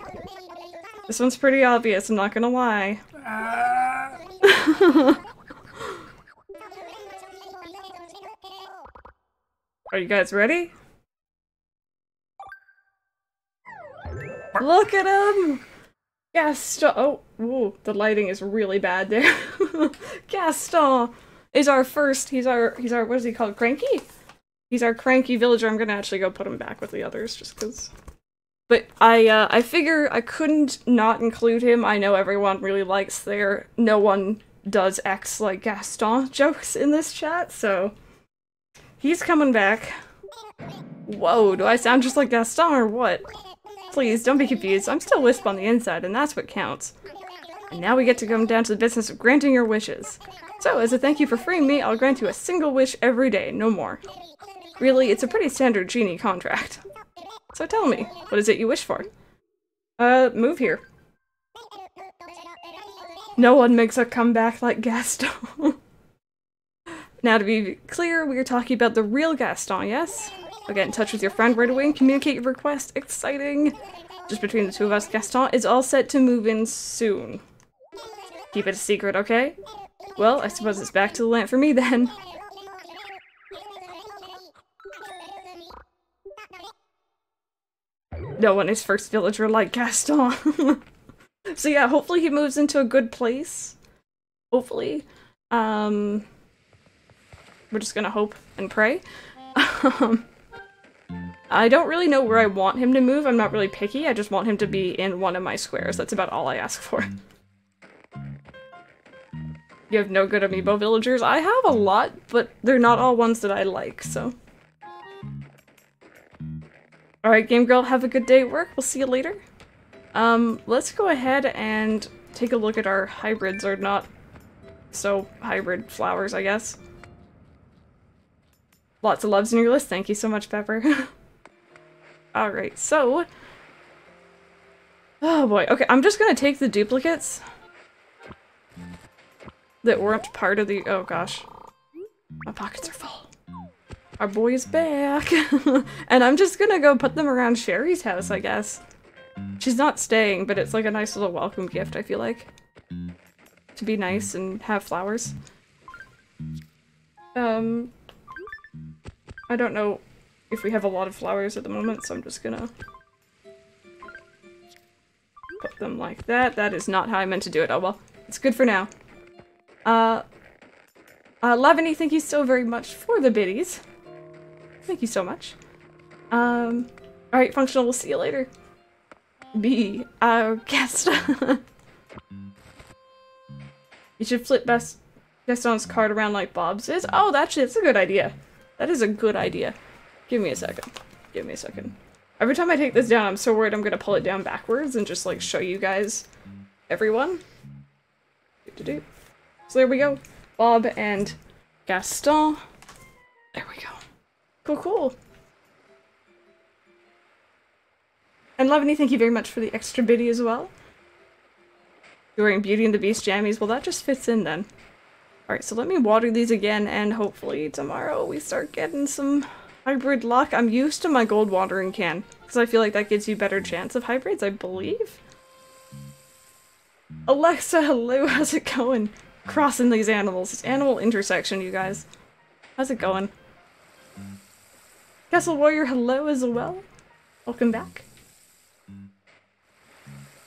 This one's pretty obvious, I'm not gonna lie. Are you guys ready? Look at him! Gaston! Oh, ooh, the lighting is really bad there. Gaston is our first, he's our, what is he called, Cranky? He's our cranky villager. I'm gonna actually go put him back with the others just cause. But I figure I couldn't not include him. I know everyone really likes their no one does X like Gaston jokes in this chat, so he's coming back. Whoa, do I sound just like Gaston or what? Please, don't be confused. I'm still Wisp on the inside, and that's what counts. And now we get to come down to the business of granting your wishes. So, as a thank you for freeing me, I'll grant you a single wish every day, no more. Really, it's a pretty standard genie contract. So tell me, what is it you wish for? Move here. No one makes a comeback like Gaston. Now, to be clear, we are talking about the real Gaston, yes? I'll get in touch with your friend right away and communicate your request. Exciting! Just between the two of us, Gaston is all set to move in soon. Keep it a secret, okay? Well, I suppose it's back to the lamp for me then. No one is first villager like Gaston. So yeah, hopefully he moves into a good place. Hopefully. We're just gonna hope and pray. I don't really know where I want him to move. I'm not really picky. I just want him to be in one of my squares. That's about all I ask for. You have no good amiibo villagers? I have a lot, but they're not all ones that I like, so. Alright, Game Girl, have a good day at work. We'll see you later. Let's go ahead and take a look at our hybrids, or not so hybrid flowers, I guess. Lots of loves in your list. Thank you so much, Pepper. Alright, so... Oh boy, okay, I'm just gonna take the duplicates that weren't part of the- oh gosh. My pockets are full. Our boy's back! And I'm just gonna go put them around Sherry's house, I guess. She's not staying, but it's like a nice little welcome gift, I feel like. To be nice and have flowers. I don't know if we have a lot of flowers at the moment, so I'm just gonna put them like that. That is not how I meant to do it. Oh well, it's good for now. Lavany, thank you so very much for the biddies. Thank you so much. Alright, Functional, we'll see you later. B, our guest. You should flip Gaston's card around like Bob's is. Oh, actually, that's a good idea. That is a good idea. Give me a second. Give me a second. Every time I take this down, I'm so worried I'm gonna pull it down backwards and just, like, show you guys everyone. Do-do-do. So there we go. Bob and Gaston. There we go. Cool, cool. And Lavany, thank you very much for the extra biddy as well. You're wearing Beauty and the Beast jammies. Well, that just fits in then. Alright, so let me water these again, and hopefully tomorrow we start getting some hybrid luck. I'm used to my gold watering can, because I feel like that gives you better chance of hybrids, I believe. Alexa, hello, how's it going? Crossing these animals. It's animal intersection, you guys. How's it going? Castle Warrior, hello as well. Welcome back.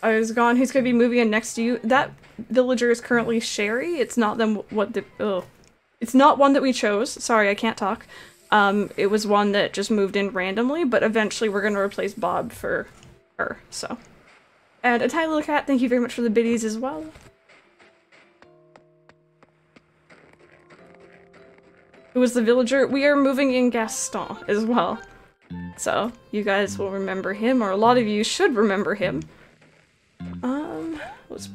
I was gone. Who's gonna be moving in next to you? That villager is currently Sherry. It's not them. What the? Oh, it's not one that we chose. Sorry, I can't talk. It was one that just moved in randomly. But eventually, we're gonna replace Bob for her. So, and a tiny little cat. Thank you very much for the biddies as well. It was the villager. We are moving in Gaston as well. So, you guys will remember him, or a lot of you should remember him. Let's...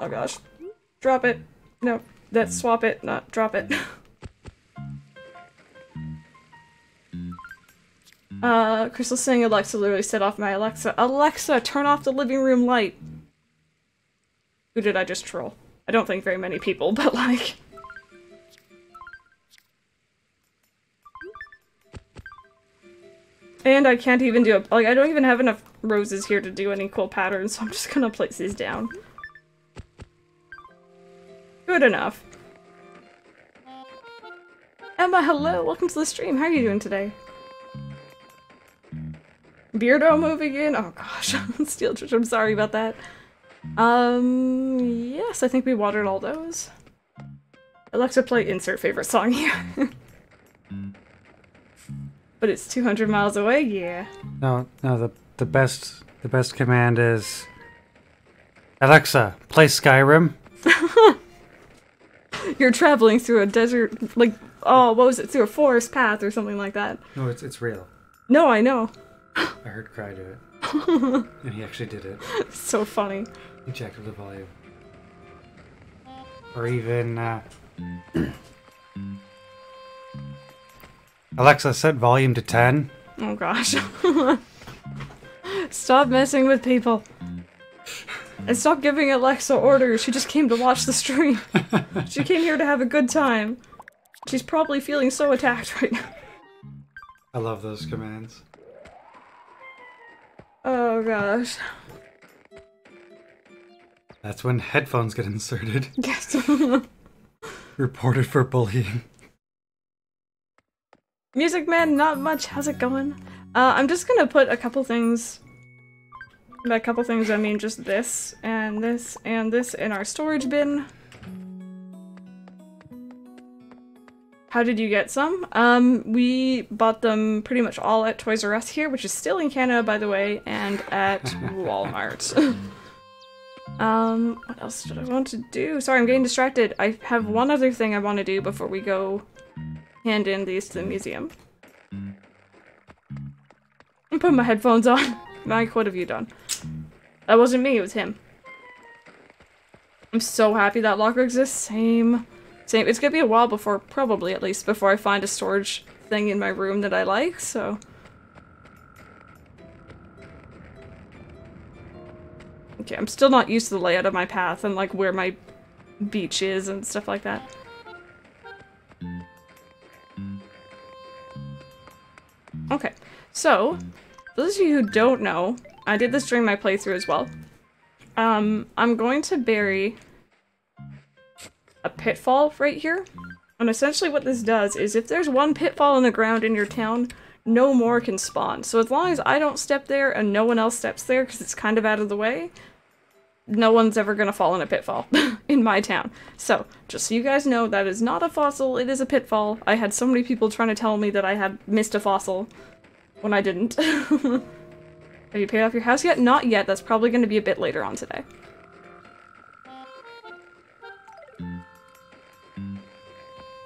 Oh gosh. Drop it. No, that's swap it, not drop it. Crystal's saying Alexa literally set off my Alexa. Alexa, turn off the living room light! Who did I just troll? I don't think very many people, but like... And I can't even do a- like, I don't even have enough roses here to do any cool patterns, so I'm just gonna place these down. Good enough. Emma, hello! Welcome to the stream! How are you doing today? Beardo moving in? Oh gosh, Steel Church, I'm sorry about that. Yes, I think we watered all those. Alexa, play insert favorite song here. But it's 200 miles away, yeah. No, the best command is Alexa, play Skyrim. You're traveling through a desert, like, oh, what was it? Through a forest path or something like that. No, it's real. No, I know. I heard Cry do it. And he actually did it. So funny. He jacked up the volume. Or even, Alexa, set volume to 10. Oh gosh. Stop messing with people. And stop giving Alexa orders. She just came to watch the stream. She came here to have a good time. She's probably feeling so attacked right now. I love those commands. Oh gosh. That's when headphones get inserted. Yes. Reported for bullying. Music Man, not much. How's it going? I'm just gonna put a couple things. By a couple things, I mean just this and this and this in our storage bin. How did you get some? We bought them pretty much all at Toys R Us here, which is still in Canada, by the way, and at Walmart. What else did I want to do? Sorry, I'm getting distracted. I have one other thing I want to do before we go. Hand in these to the museum. I put my headphones on. Mike, what have you done? That wasn't me, it was him. I'm so happy that locker exists. Same. It's gonna be a while before, probably at least, before I find a storage thing in my room that I like, so. Okay, I'm still not used to the layout of my path and like where my beach is and stuff like that. Okay, so, those of you who don't know, I did this during my playthrough as well. I'm going to bury a pitfall right here. And essentially what this does is if there's one pitfall in the ground in your town, no more can spawn. So as long as I don't step there and no one else steps there because it's kind of out of the way, no one's ever going to fall in a pitfall in my town. So, just so you guys know, that is not a fossil, it is a pitfall. I had so many people trying to tell me that I had missed a fossil when I didn't. Have you paid off your house yet? Not yet, that's probably going to be a bit later on today.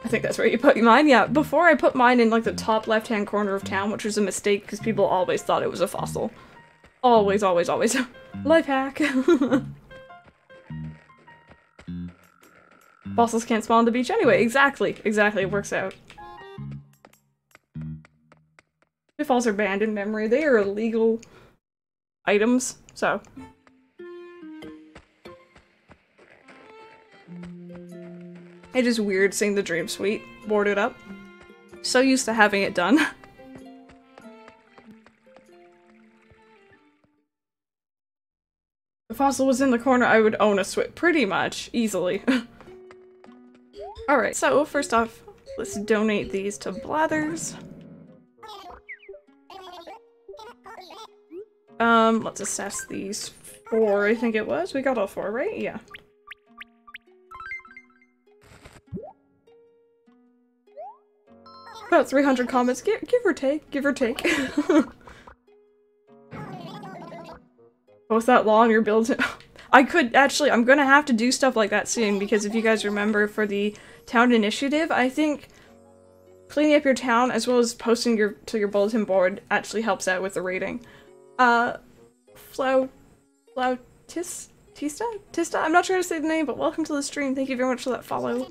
I think that's where you put mine, yeah. Before I put mine in like the top left-hand corner of town, which was a mistake because people always thought it was a fossil. Always, always, always. Life hack. Fossils can't spawn on the beach anyway. Exactly. It works out. Pitfalls are banned in memory. They are illegal items, so. It is weird seeing the Dream Suite boarded up. So used to having it done. If the fossil was in the corner, I would own a switch pretty much, easily. Alright, so first off, let's donate these to Blathers. Let's assess these 4, I think it was. We got all 4, right? Yeah. About 300 comments, give or take. Oh, it's that long, you're building. I could, actually, I'm gonna have to do stuff like that soon, because if you guys remember for the town initiative, I think cleaning up your town as well as posting to your bulletin board actually helps out with the rating. Flautista? I'm not sure how to say the name, but welcome to the stream. Thank you very much for that follow.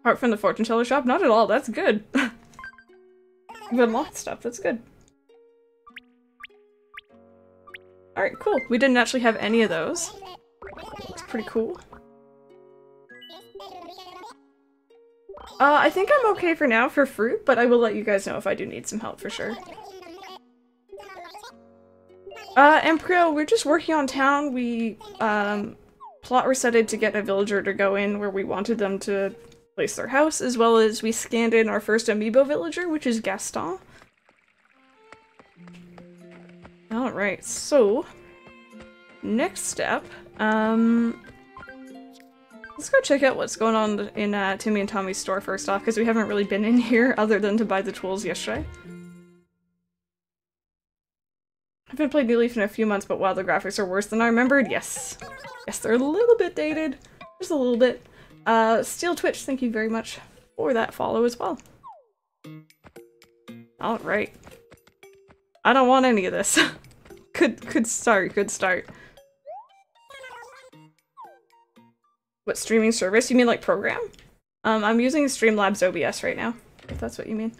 Apart from the fortune teller shop? Not at all, that's good. You've unlocked stuff, that's good. Alright, cool. We didn't actually have any of those. It's pretty cool. I think I'm okay for now for fruit, but I will let you guys know if I do need some help for sure. Empryo, we're just working on town. We, plot resetted to get a villager to go in where we wanted them to place their house, as well as we scanned in our first amiibo villager, which is Gaston. Alright, so... next step, let's go check out what's going on in Timmy and Tommy's store first off, because we haven't really been in here other than to buy the tools yesterday. I haven't played New Leaf in a few months, but wow, the graphics are worse than I remembered. Yes. Yes, they're a little bit dated. Just a little bit. Steel Twitch, thank you very much for that follow as well. Alright. I don't want any of this. Good start, good start. What streaming service? You mean like program? I'm using Streamlabs OBS right now, if that's what you mean.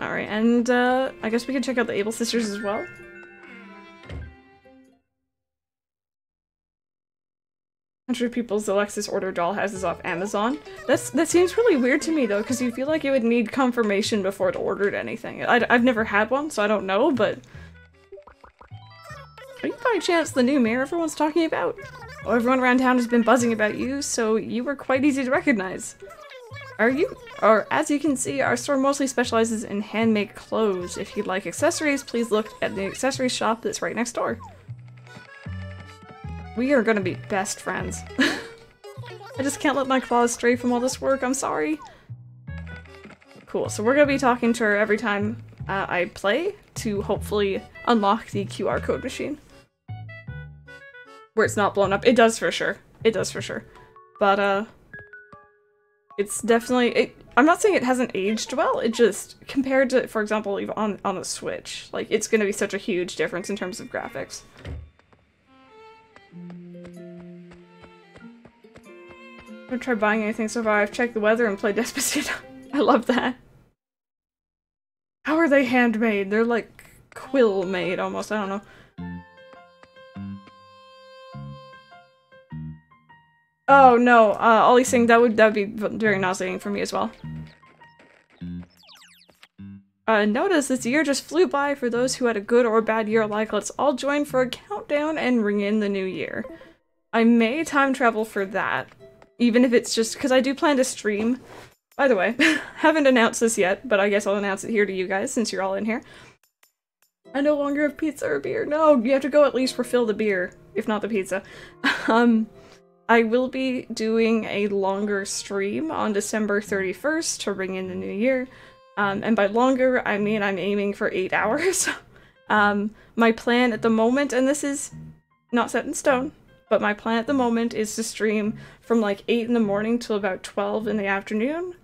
Alright, and I guess we can check out the Able Sisters as well. People's Alexis order dollhouses off Amazon. That seems really weird to me though, because you feel like you would need confirmation before it ordered anything. I've never had one, so I don't know, but... are you by chance the new mayor everyone's talking about? Well, everyone around town has been buzzing about you, so you were quite easy to recognize. As you can see, our store mostly specializes in handmade clothes. If you'd like accessories, please look at the accessory shop that's right next door. We are gonna be best friends. I just can't let my claws stray from all this work, I'm sorry. Cool, so we're gonna be talking to her every time I play to hopefully unlock the QR code machine. Where it's not blown up. It does for sure. It does for sure. But, it's definitely- I'm not saying it hasn't aged well, it just- compared to, for example, even on the Switch, like, it's gonna be such a huge difference in terms of graphics. I'm gonna try buying anything so far. I've checked the weather and played Despacito. I love that. How are they handmade? They're like quill made almost, I don't know. Oh no, Ollie's saying that'd be very nauseating for me as well. Notice this year just flew by for those who had a good or bad year alike. Let's all join for a countdown and ring in the new year. I may time travel for that. Even if it's just because I do plan to stream. By the way, haven't announced this yet, but I guess I'll announce it here to you guys since you're all in here. I no longer have pizza or beer. No, you have to go at least refill the beer, if not the pizza. I will be doing a longer stream on December 31st to ring in the new year. And by longer, I mean I'm aiming for 8 hours. My plan at the moment, and this is not set in stone, but my plan at the moment is to stream from like 8 in the morning till about 12 in the afternoon.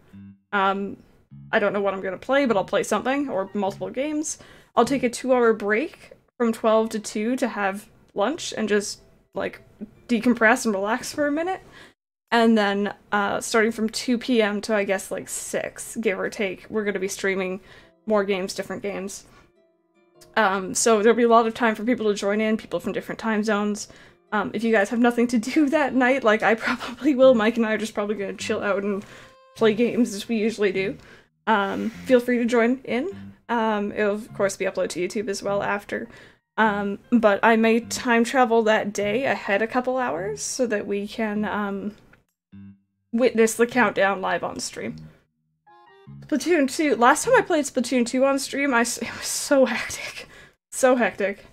I don't know what I'm gonna play, but I'll play something, or multiple games. I'll take a 2-hour break from 12 to 2 to have lunch and just like decompress and relax for a minute. And then starting from 2 PM to I guess like 6, give or take, we're gonna be streaming more games, different games. So there'll be a lot of time for people to join in, people from different time zones. If you guys have nothing to do that night, like I probably will, Mike and I are just probably going to chill out and play games as we usually do. Feel free to join in. It'll of course be uploaded to YouTube as well after. But I may time travel that day ahead a couple hours so that we can witness the countdown live on stream. Splatoon 2. Last time I played Splatoon 2 on stream, it was so hectic. So hectic.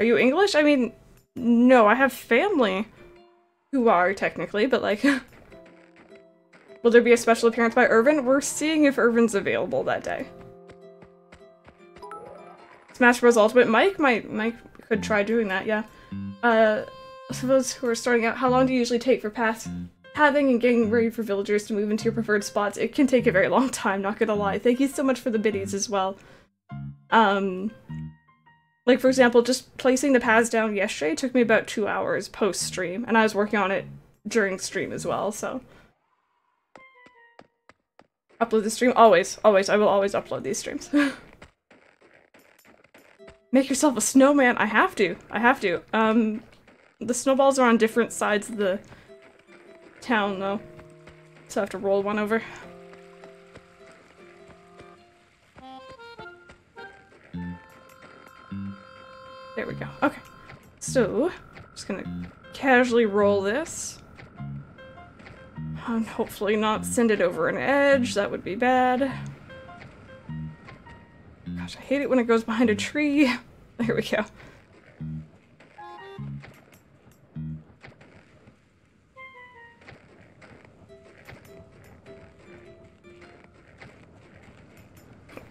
Are you English? I mean, no, I have family who are technically, but like... will there be a special appearance by Irvin? We're seeing if Irvin's available that day. Smash Bros. Ultimate. Mike could try doing that, yeah. So those who are starting out, how long do you usually take for pathing and getting ready for villagers to move into your preferred spots? It can take a very long time, not gonna lie. Thank you so much for the biddies as well. Like, for example, just placing the paths down yesterday took me about 2 hours post-stream, and I was working on it during stream as well, so. Upload the stream? Always. Always. I will always upload these streams. Make yourself a snowman. I have to. I have to. The snowballs are on different sides of the town, though. So I have to roll one over. There we go. Okay. So, just gonna casually roll this. And hopefully not send it over an edge. That would be bad. Gosh, I hate it when it goes behind a tree. There we go.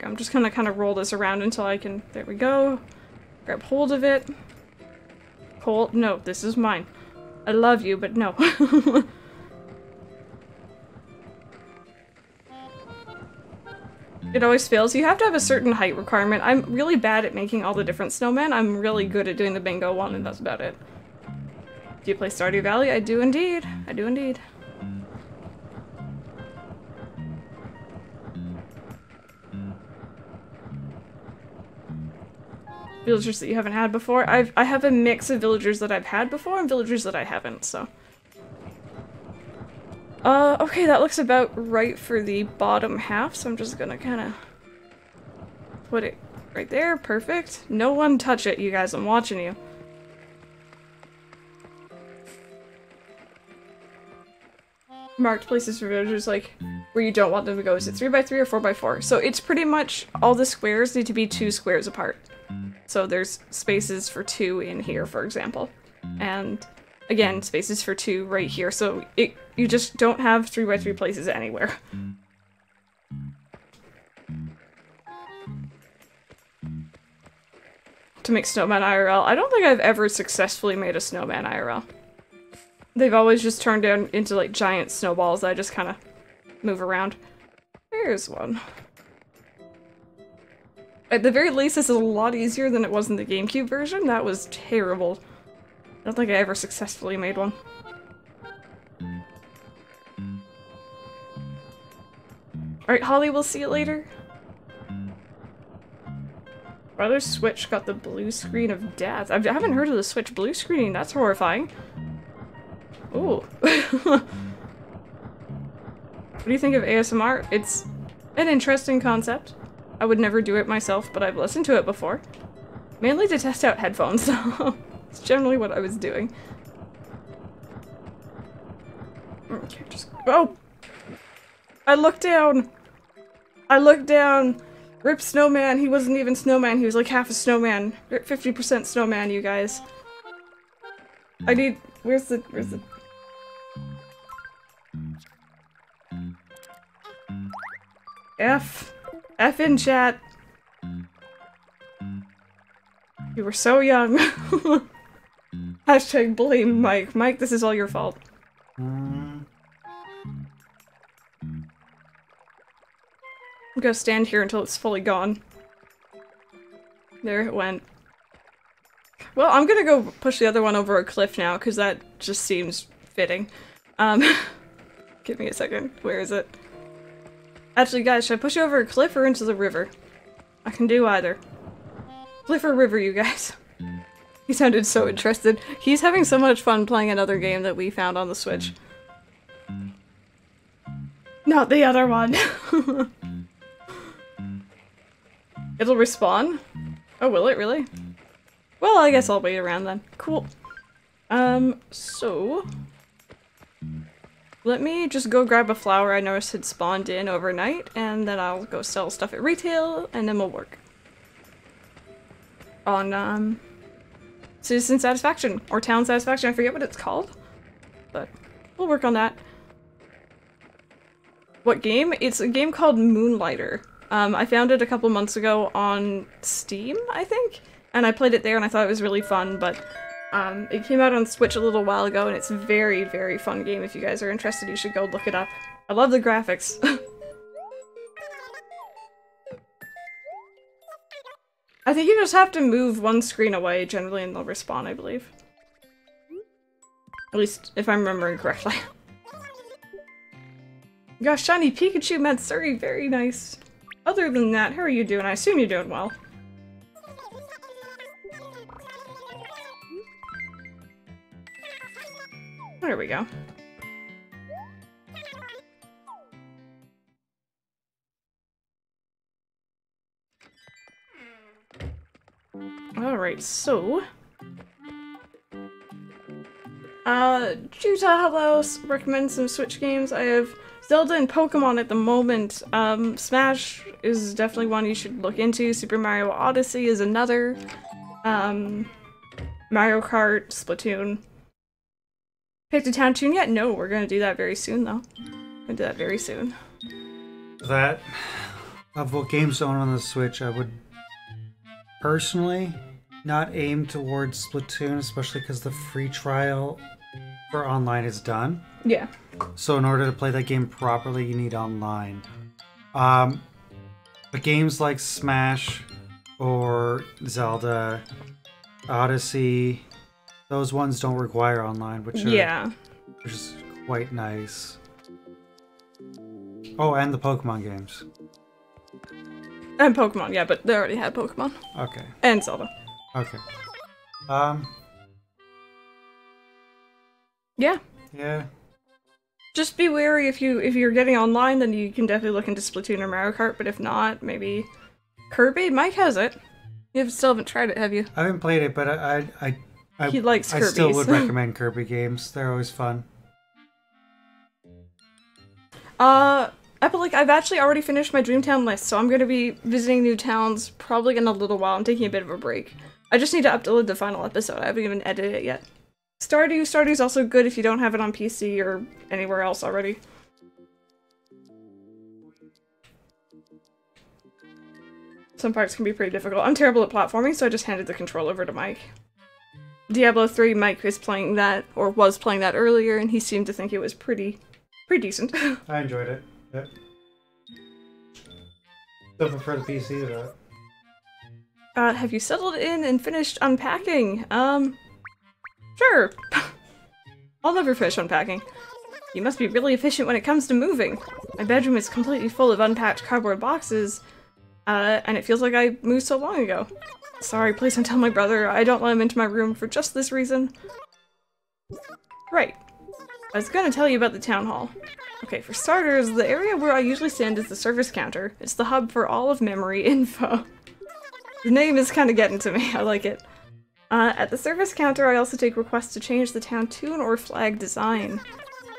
I'm just gonna kind of roll this around until I can, there we go. Grab hold of it. Colt, no, this is mine. I love you, but no. It always fails. You have to have a certain height requirement. I'm really bad at making all the different snowmen. I'm really good at doing the bingo one, and that's about it. Do you play Stardew Valley? I do indeed. I do indeed. Villagers that you haven't had before. I have a mix of villagers that I've had before and villagers that I haven't, so. Okay, that looks about right for the bottom half, so I'm just gonna kinda put it right there. Perfect. No one touch it, you guys. I'm watching you. Marked places for villagers, like where you don't want them to go. Is it 3x3 or 4x4? So it's pretty much all the squares need to be 2 squares apart. So there's spaces for 2 in here, for example. And again, spaces for 2 right here. So you just don't have 3x3 places anywhere. To make snowman IRL, I don't think I've ever successfully made a snowman IRL. They've always just turned down into like giant snowballs that I just kind of move around. There's one. At the very least, this is a lot easier than it was in the GameCube version. That was terrible. I don't think I ever successfully made one. Alright, Holly, we'll see you later. Brother Switch got the blue screen of death. I haven't heard of the Switch blue screening. That's horrifying. Ooh. What do you think of ASMR? It's an interesting concept. I would never do it myself, but I've listened to it before. Mainly to test out headphones, so it's generally what I was doing. Okay, just- oh! I looked down! I looked down! Rip Snowman! He wasn't even Snowman, he was like half a Snowman. Rip 50% Snowman, you guys. I need- where's the- F. F in chat. You were so young. Hashtag blame Mike. Mike, this is all your fault. I'm gonna stand here until it's fully gone. There it went. Well, I'm gonna go push the other one over a cliff now, because that just seems fitting. Give me a second. Where is it? Actually, guys, should I push over a cliff or into the river? I can do either. Cliff or river, you guys. He sounded so interested. He's having so much fun playing another game that we found on the Switch. Not the other one. It'll respawn? Oh, will it really? Well, I guess I'll wait around then. Cool. So... let me just go grab a flower I noticed had spawned in overnight, and then I'll go sell stuff at retail, and then we'll work on citizen satisfaction or town satisfaction. I forget what it's called, but we'll work on that. What game? It's a game called Moonlighter. I found it a couple months ago on Steam, I think, and I played it there and I thought it was really fun, but it came out on Switch a little while ago, and it's a very, very fun game. If you guys are interested, you should go look it up. I love the graphics. I think you just have to move one screen away, generally, and they'll respawn, I believe. At least, if I'm remembering correctly. Gosh, shiny Pikachu Matsuri, very nice. Other than that, how are you doing? I assume you're doing well. There we go. Alright, so... Juta recommends some Switch games. I have Zelda and Pokemon at the moment. Smash is definitely one you should look into. Super Mario Odyssey is another. Mario Kart, Splatoon. Picked a town tune yet? No, we're gonna do that very soon though. We're gonna do that very soon. That level game zone on the Switch, I would personally not aim towards Splatoon, especially because the free trial for online is done. Yeah. So in order to play that game properly, you need online. But games like Smash or Zelda, Odyssey, those ones don't require online, which are, yeah, which is quite nice. Oh, and the Pokemon games. And Pokemon, yeah, but they already had Pokemon. Okay. And Zelda. Okay. Yeah. Yeah. Just be wary if you're getting online, then you can definitely look into Splatoon or Mario Kart, but if not, maybe Kirby. Mike has it. You still haven't tried it, have you? I haven't played it, but he likes Kirby's. I still would recommend Kirby games. They're always fun. Epic, I've actually already finished my Dreamtown list, so I'm going to be visiting new towns probably in a little while. I'm taking a bit of a break. I just need to upload the final episode. I haven't even edited it yet. Stardew's also good if you don't have it on PC or anywhere else already. Some parts can be pretty difficult. I'm terrible at platforming, so I just handed the control over to Mike. Diablo 3, Mike was playing that, or was playing that earlier, and he seemed to think it was pretty decent. I enjoyed it. Yep. Still prefer the PC though. Have you settled in and finished unpacking? Sure. I'll never finish unpacking. You must be really efficient when it comes to moving. My bedroom is completely full of unpacked cardboard boxes, and it feels like I moved so long ago. Sorry, please don't tell my brother. I don't let him into my room for just this reason. Right. I was gonna tell you about the town hall. Okay, for starters, the area where I usually stand is the service counter. It's the hub for all of memory info. The name is kind of getting to me, I like it. At the service counter, I also take requests to change the town tune or flag design.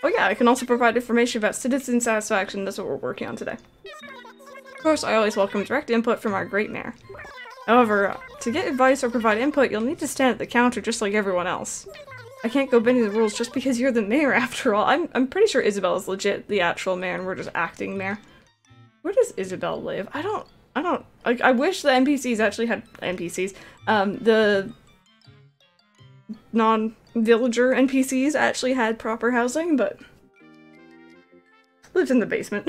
Oh yeah, I can also provide information about citizen satisfaction. That's what we're working on today. Of course, I always welcome direct input from our great mayor. However, to get advice or provide input, you'll need to stand at the counter just like everyone else. I can't go bending the rules just because you're the mayor, after all. I'm pretty sure Isabella's legit the actual mayor and we're just acting mayor. Where does Isabel live? I don't... Like, I wish the NPCs actually had... NPCs. The... non-villager NPCs actually had proper housing, but... lived in the basement.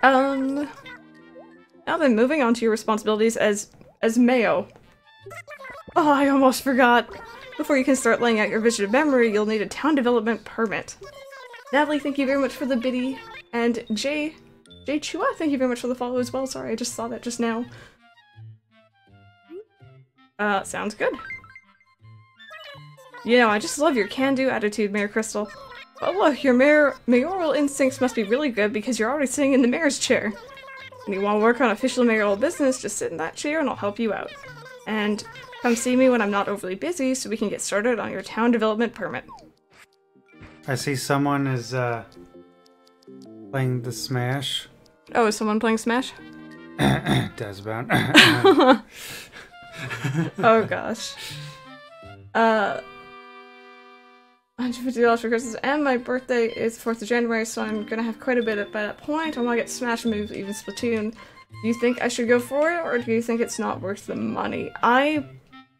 Now then, moving on to your responsibilities as Mayo. Oh, I almost forgot! Before you can start laying out your vision of memory, you'll need a town development permit. Natalie, thank you very much for the biddy, and Jay Chua, thank you very much for the follow as well. Sorry, I just saw that just now. Sounds good. You know, I just love your can-do attitude, Mayor Crystal. Oh look, your mayoral instincts must be really good because you're already sitting in the mayor's chair. And you want to work on official mayoral business, just sit in that chair and I'll help you out. And come see me when I'm not overly busy so we can get started on your town development permit. I see someone is playing the Smash. Oh, is someone playing Smash? Desbound. Oh gosh. $150 for Christmas, and my birthday is 4th of January, so I'm gonna have quite a bit by that point. I wanna get Smash moves, even Splatoon. Do you think I should go for it, or do you think it's not worth the money? I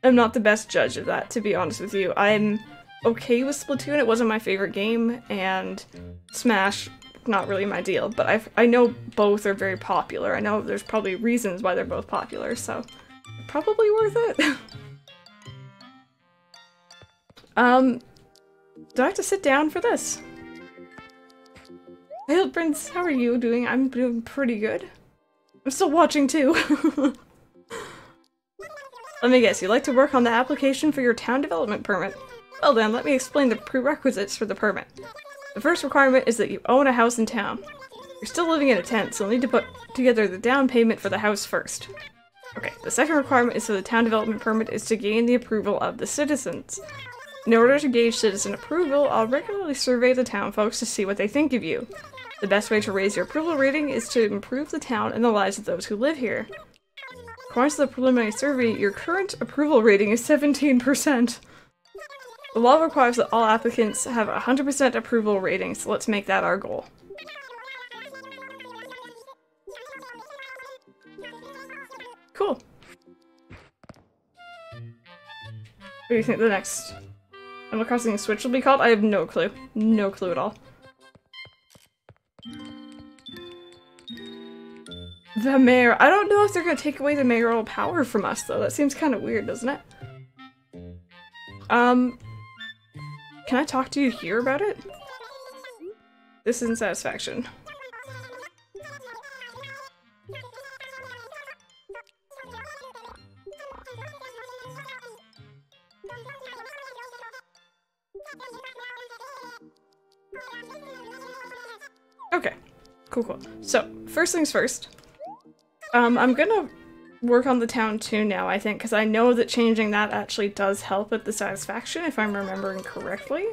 am not the best judge of that, to be honest with you. I'm okay with Splatoon, it wasn't my favorite game, and Smash, not really my deal, but I know both are very popular. I know there's probably reasons why they're both popular, so probably worth it. Do I have to sit down for this? Hey, Prince, how are you doing? I'm doing pretty good. I'm still watching too. Let me guess, you like to work on the application for your town development permit? Well then, let me explain the prerequisites for the permit. The first requirement is that you own a house in town. You're still living in a tent, so you'll need to put together the down payment for the house first. Okay, the second requirement is for the town development permit is to gain the approval of the citizens. In order to gauge citizen approval, I'll regularly survey the town folks to see what they think of you. The best way to raise your approval rating is to improve the town and the lives of those who live here. According to the preliminary survey, your current approval rating is 17%. The law requires that all applicants have a 100% approval rating, so let's make that our goal. Cool. What do you think the next Animal Crossing Switch will be called? I have no clue. No clue at all. The mayor. I don't know if they're going to take away the mayoral power from us, though. That seems kind of weird, doesn't it? Can I talk to you here about it? This isn't satisfaction. Okay, cool. So, first things first. I'm gonna work on the town too now, I think, because I know that changing that actually does help with the satisfaction, if I'm remembering correctly.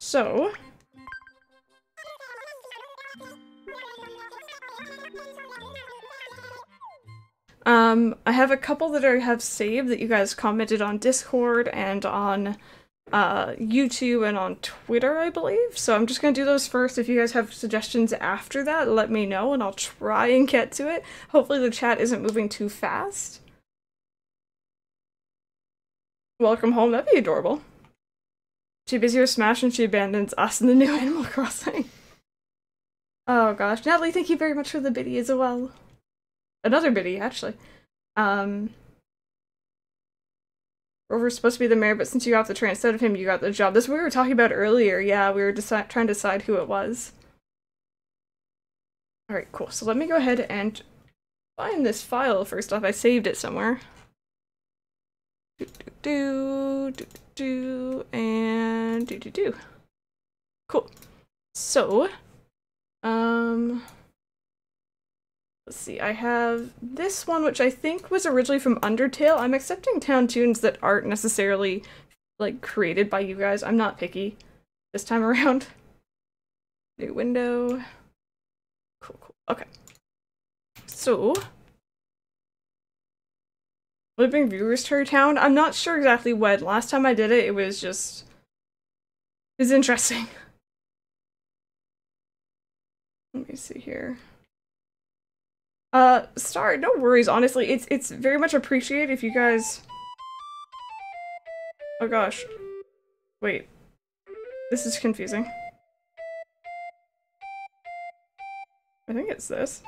So... I have a couple that I have saved that you guys commented on Discord and on YouTube and on Twitter, I believe. So I'm just gonna do those first. If you guys have suggestions after that, let me know and I'll try and get to it. Hopefully the chat isn't moving too fast. Welcome home, that'd be adorable. Too busy with Smash and she abandons us in the new Animal Crossing. Oh gosh, Natalie, thank you very much for the biddy as well. Another biddy, actually. Rover's supposed to be the mayor, but since you got the train instead of him, you got the job. This is what we were talking about earlier. Yeah, we were trying to decide who it was. Alright, cool. So let me go ahead and find this file first off. I saved it somewhere. Cool. So, let's see, I have this one, which I think was originally from Undertale. I'm accepting town tunes that aren't necessarily, like, created by you guys. I'm not picky this time around. New window. Cool, cool. Okay. So, will it bring viewers to your town? I'm not sure exactly when. Last time I did it, it was just... It was interesting. Let me see here. Star, no worries, honestly. It's very much appreciated if you guys... Oh gosh. Wait. This is confusing. I think it's this.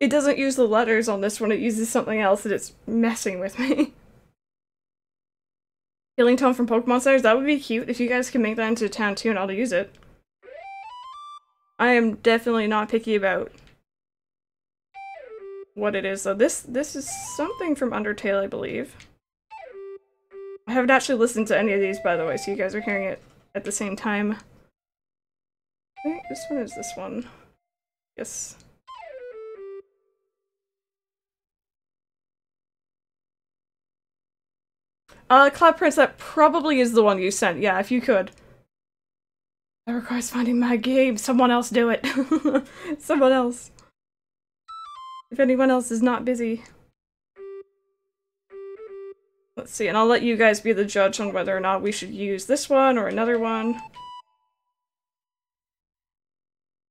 It doesn't use the letters on this one, it uses something else that it's messing with me. Healing Tone from Pokemon Stars, that would be cute. If you guys can make that into a town tune, I'll use it. I am definitely not picky about what it is, though. This is something from Undertale, I believe. I haven't actually listened to any of these, by the way, so you guys are hearing it at the same time. I think this one is this one. Yes. Cloud Prince, that probably is the one you sent. Yeah, if you could. That requires finding my game. Someone else do it. Someone else. If anyone else is not busy. Let's see, and I'll let you guys be the judge on whether or not we should use this one or another one.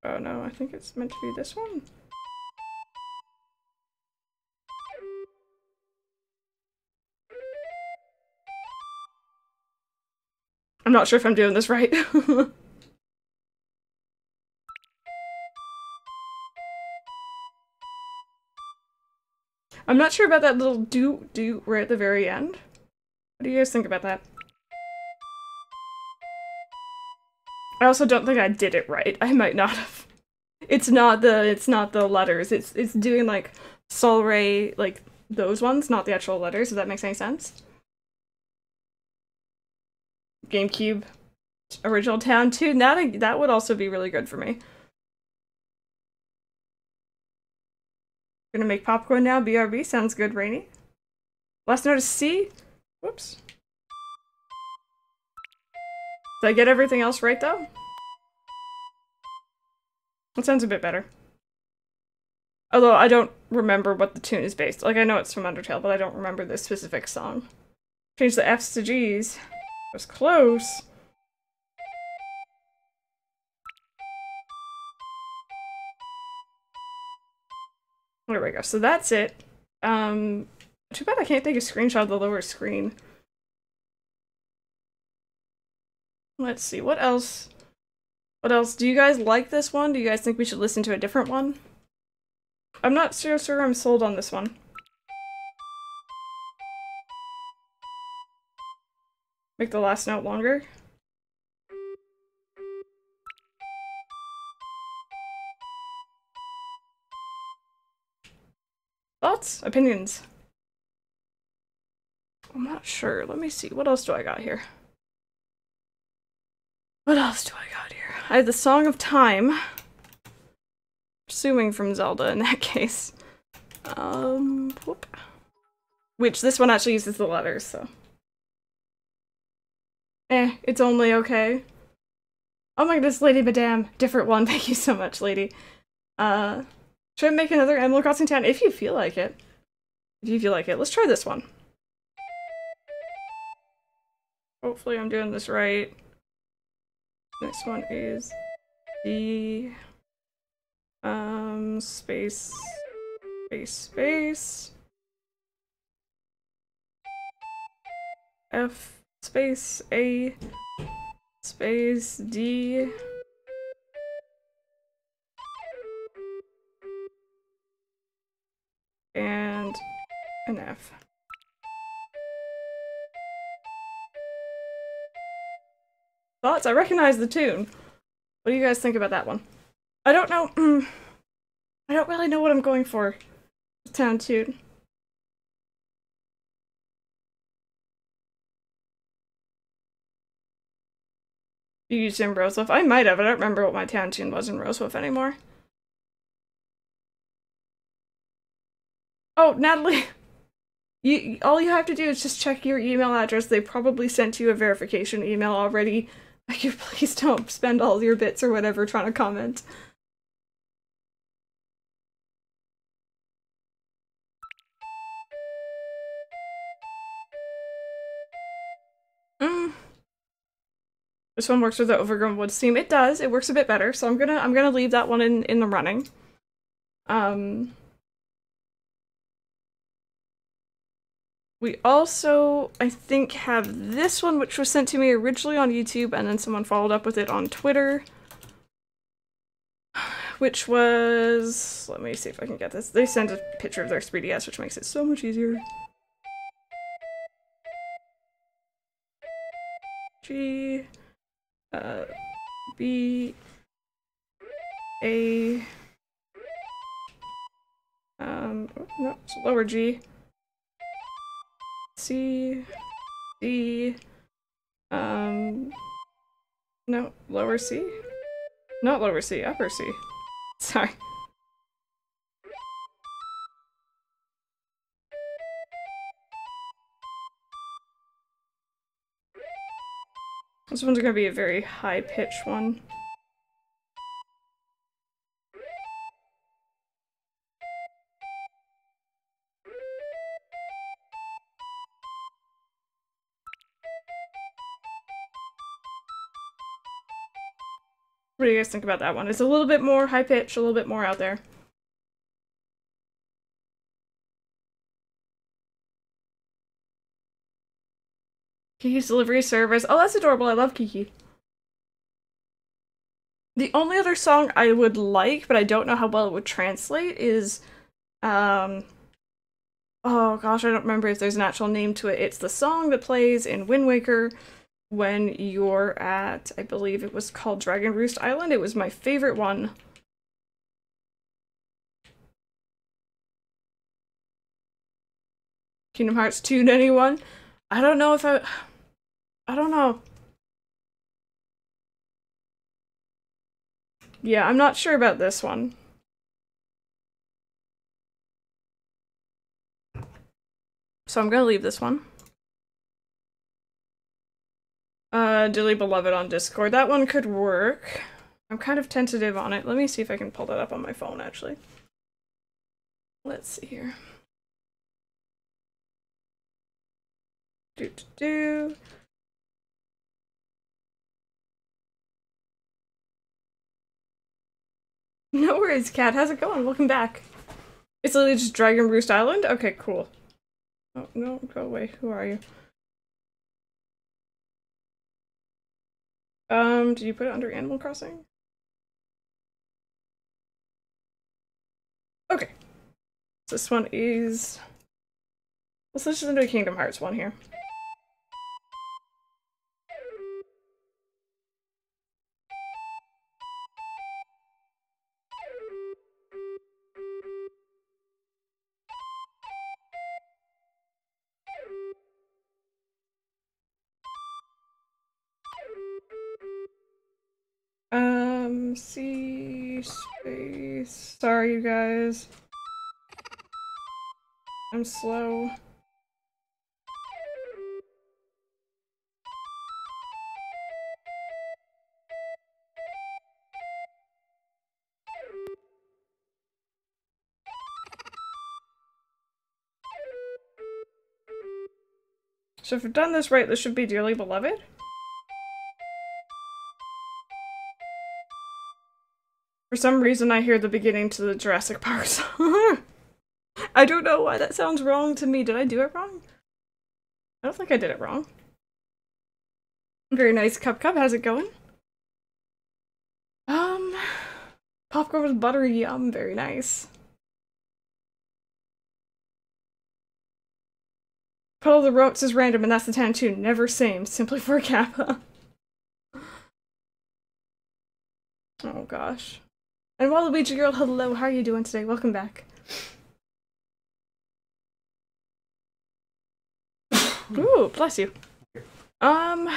Oh no, I think it's meant to be this one. I'm not sure if I'm doing this right. I'm not sure about that little do right at the very end. What do you guys think about that? I also don't think I did it right. I might not have. It's not the letters. It's doing like Sol Re, like those ones, not the actual letters, if that makes any sense. GameCube original town too. That would also be really good for me. Gonna make popcorn now. BRB sounds good, Rainy. Last note is C. Whoops. Did I get everything else right though? That sounds a bit better. Although I don't remember what the tune is based. Like, I know it's from Undertale, but I don't remember the specific song. Change the F's to G's. That was close. There we go. So that's it. Too bad I can't take a screenshot of the lower screen. Let's see. What else? What else? Do you guys like this one? Do you guys think we should listen to a different one? I'm not so sure I'm sold on this one. Make the last note longer. Thoughts? Opinions? I'm not sure. Let me see. What else do I got here? What else do I got here? I have the Song of Time. Assuming from Zelda in that case. Whoop. Which this one actually uses the letters, so. It's only okay. Oh my goodness, Lady Madame. Different one. Thank you so much, lady. Should I make another Animal Crossing town? If you feel like it. If you feel like it. Let's try this one. Hopefully I'm doing this right. This one is the... space, F, space, A, space, D, and an F. Thoughts? I recognize the tune. What do you guys think about that one? I don't know. I don't really know what I'm going for. Town tune. You used in Rosewolf. I might have. I don't remember what my town tune was in Rosewolf anymore. Oh, Natalie. All you have to do is just check your email address. They probably sent you a verification email already. Like, you please don't spend all your bits or whatever trying to comment. This one works with the Overgrown Woods theme. It does. It works a bit better. So I'm gonna leave that one in the running. We also, I think, have this one, which was sent to me originally on YouTube, and then someone followed up with it on Twitter. Which was... Let me see if I can get this. They sent a picture of their 3DS, which makes it so much easier. G... B... A... no, it's lower G. C, D, no, lower C? Not lower C, upper C. Sorry. This one's gonna be a very high-pitched one. What do you guys think about that one? It's a little bit more high-pitched, a little bit more out there. Kiki's Delivery Service. Oh, that's adorable. I love Kiki. The only other song I would like, but I don't know how well it would translate, is... oh gosh, I don't remember if there's an actual name to it. It's the song that plays in Wind Waker. When you're at, I believe it was called Dragon Roost Island. It was my favorite one. Kingdom Hearts 2 to anyone? I don't know if I don't know. Yeah, I'm not sure about this one. So I'm gonna leave this one. Dearly Beloved on Discord. That one could work. I'm kind of tentative on it. Let me see if I can pull that up on my phone, actually. Let's see here. Do-do-do. No worries, Cat. How's it going? Welcome back. It's literally just Dragon Roost Island? Okay, cool. Oh, no, go away. Who are you? Did you put it under Animal Crossing? Okay. This one is... let's just do a Kingdom Hearts one here. C space. Sorry, you guys. I'm slow. So if we've done this right, this should be Dearly Beloved. For some reason, I hear the beginning to the Jurassic Park song. I don't know why that sounds wrong to me. Did I do it wrong? I don't think I did it wrong. Very nice, Cup. How's it going? Popcorn with butter, yum. Very nice. Puddle of the Ropes is random, and that's the time too. Never same. Simply for Kappa. Oh gosh. And Waluigi Girl, hello, how are you doing today? Welcome back. Ooh, bless you. I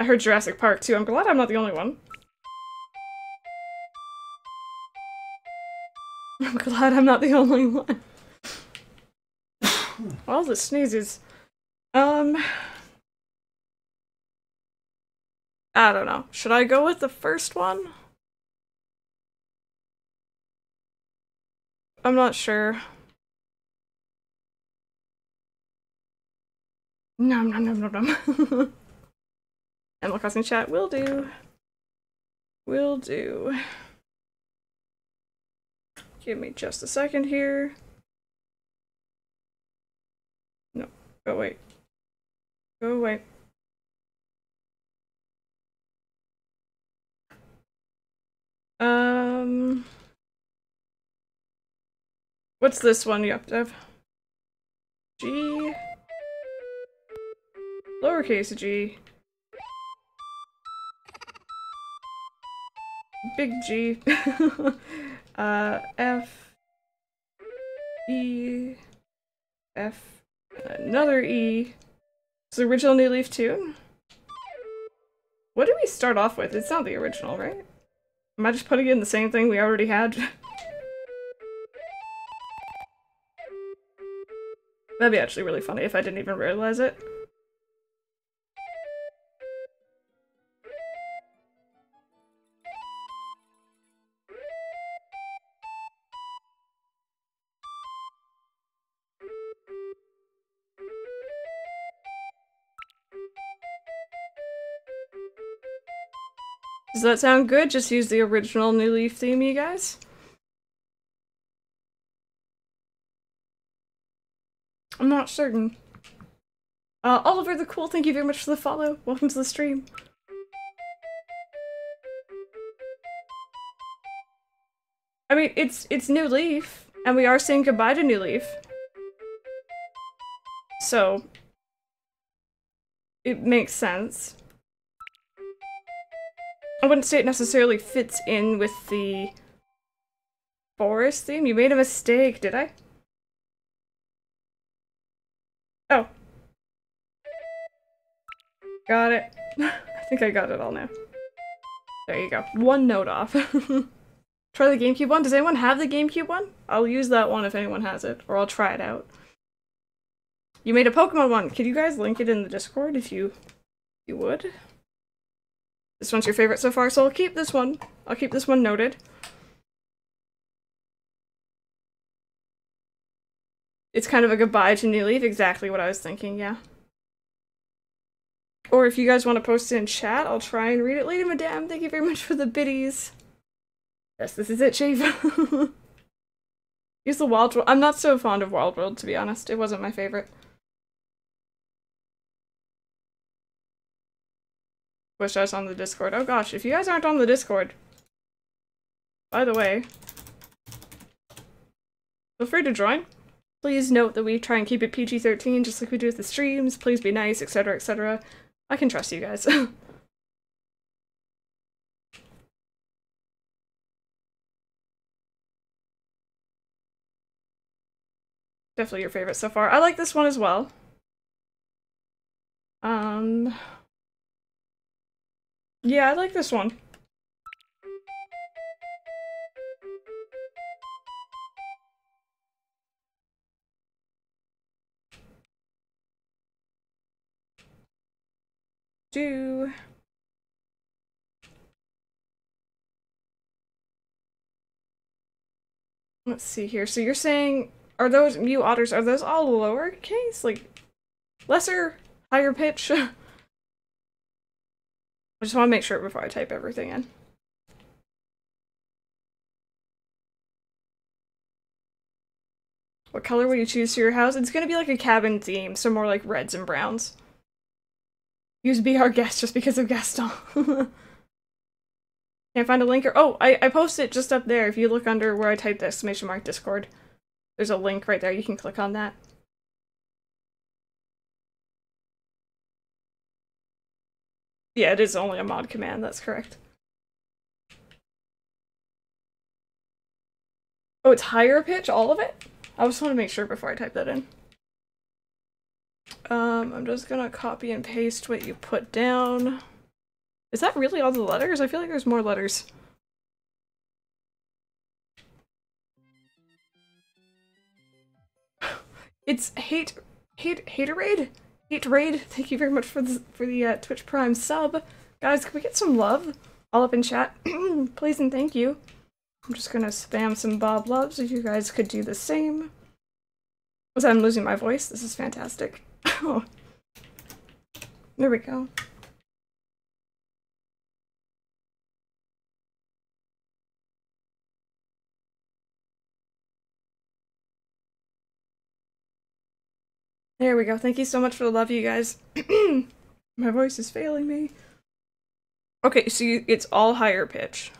heard Jurassic Park too. I'm glad I'm not the only one. I'm glad I'm not the only one. All the sneezes. I don't know. Should I go with the first one? I'm not sure. Nom nom nom nom nom. Animal Crossing chat will do. Will do. Give me just a second here. No, go away. Go away. What's this one, Yupdev? G. Lowercase g. Big G. F. E. F. Another E. It's the original New Leaf tune? What did we start off with? It's not the original, right? Am I just putting in the same thing we already had? That'd be actually really funny if I didn't even realize it. Does that sound good? Just use the original New Leaf theme, you guys? I'm not certain. Oliver the Cool, thank you very much for the follow. Welcome to the stream. I mean, it's New Leaf, and we are saying goodbye to New Leaf. So... it makes sense. I wouldn't say it necessarily fits in with the... forest theme? You made a mistake, did I? Oh. Got it. I think I got it all now. There you go. One note off. Try the GameCube one? Does anyone have the GameCube one? I'll use that one if anyone has it, or I'll try it out. You made a Pokemon one! Could you guys link it in the Discord if you would? This one's your favorite so far, so I'll keep this one. I'll keep this one noted. It's kind of a goodbye to New Leaf, exactly what I was thinking, yeah. Or if you guys want to post it in chat, I'll try and read it later, madame. Thank you very much for the biddies. Yes, this is it, Chief. Use the Wild World. I'm not so fond of Wild World, to be honest. It wasn't my favorite. Wish I was on the Discord. Oh gosh, if you guys aren't on the Discord, by the way, feel free to join. Please note that we try and keep it PG-13 just like we do with the streams. Please be nice, etc., etc. I can trust you guys. Definitely your favorite so far. I like this one as well. Yeah, I like this one. Do. Let's see here. So you're saying, are those Mew Otters, are those all lowercase? Like, lesser, higher pitch? I just want to make sure before I type everything in. What color will you choose for your house? It's going to be like a cabin theme, so more like reds and browns. Use Be Our Guest just because of Gaston. Can't find a link or— oh, I posted it just up there. If you look under where I typed the exclamation mark Discord. There's a link right there, you can click on that. Yeah, it is only a mod command, that's correct. Oh, it's higher pitch, all of it? I just want to make sure before I type that in. I'm just gonna copy and paste what you put down. Is that really all the letters? I feel like there's more letters. It's Haterade? Haterade, thank you very much for the Twitch Prime sub. Guys, can we get some love? All up in chat. Please and thank you. I'm just gonna spam some Bob Loves if you guys could do the same. Was I'm losing my voice? This is fantastic. Oh. There we go. There we go. Thank you so much for the love, you guys. My voice is failing me. Okay, so it's all higher pitch.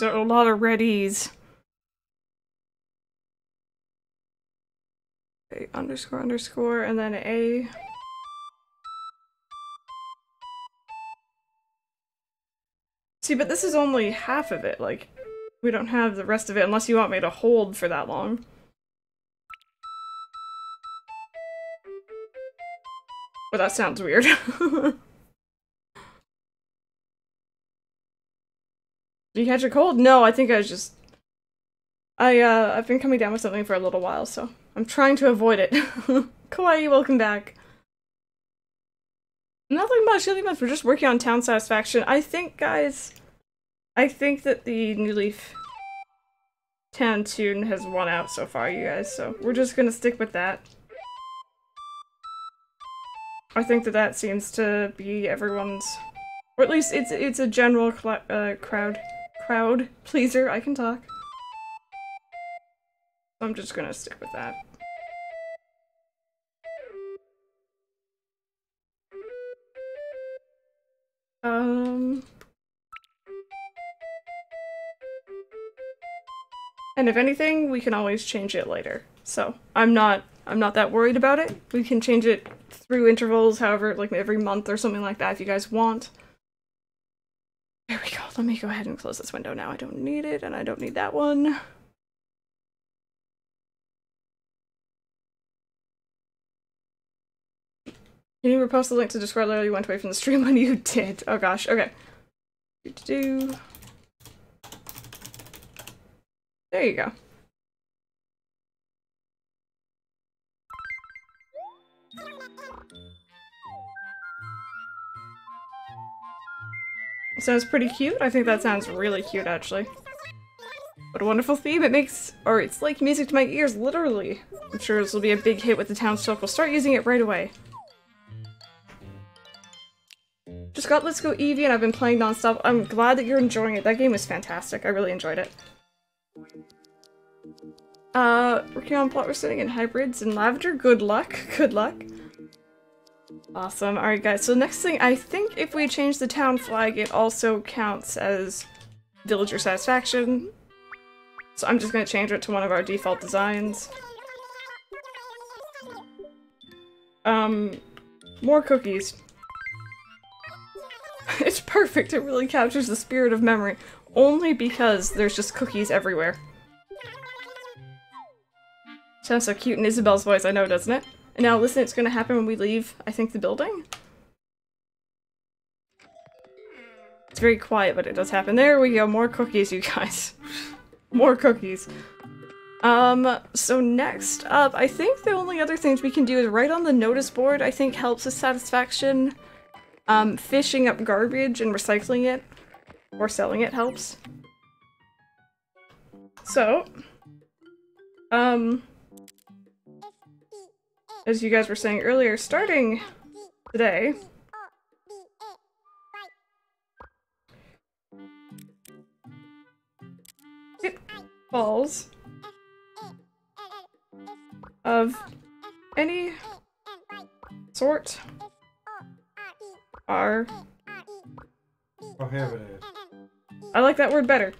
There's a lot of reddies. A underscore underscore and then a see, but this is only half of it. Like, we don't have the rest of it unless you want me to hold for that long. Well, that sounds weird. Did you catch a cold? No, I think I was just I've been coming down with something for a little while, so I'm trying to avoid it. Kawaii, welcome back. Nothing much. We're just working on Town Satisfaction. I think, guys, I think that the New Leaf Town tune has won out so far, you guys, so we're just gonna stick with that. I think that seems to be everyone's, or at least it's a general crowd pleaser. I can talk. I'm just gonna stick with that. And if anything, we can always change it later. So, I'm not I'm not that worried about it. We can change it through intervals, however, like every month or something like that if you guys want. There we go. Let me go ahead and close this window now. I don't need it, and I don't need that one. Can you repost the link to Discord? Literally went away from the stream when you did. Oh gosh, okay. There you go. Sounds pretty cute. I think that sounds really cute, actually. What a wonderful theme it makes, or it's like music to my ears, literally. I'm sure this will be a big hit with the townsfolk. We'll start using it right away. Just got Let's Go Eevee and I've been playing non-stop. I'm glad that you're enjoying it. That game was fantastic. I really enjoyed it. Working on plot resetting and hybrids and Lavender. Good luck. Good luck. Awesome. Alright guys, so next thing, I think if we change the town flag, it also counts as villager satisfaction. So I'm just going to change it to one of our default designs. More cookies. It's perfect. It really captures the spirit of memory, only because there's just cookies everywhere. Sounds so cute in Isabel's voice, I know, doesn't it? And now listen, it's gonna happen when we leave, I think, the building? It's very quiet, but it does happen. There we go, more cookies, you guys. More cookies. So next up, I think the only other things we can do is write on the notice board, I think helps with satisfaction. Fishing up garbage and recycling it, or selling it helps. So, as you guys were saying earlier, starting today, pitfalls of any sort are prohibited. I like that word better.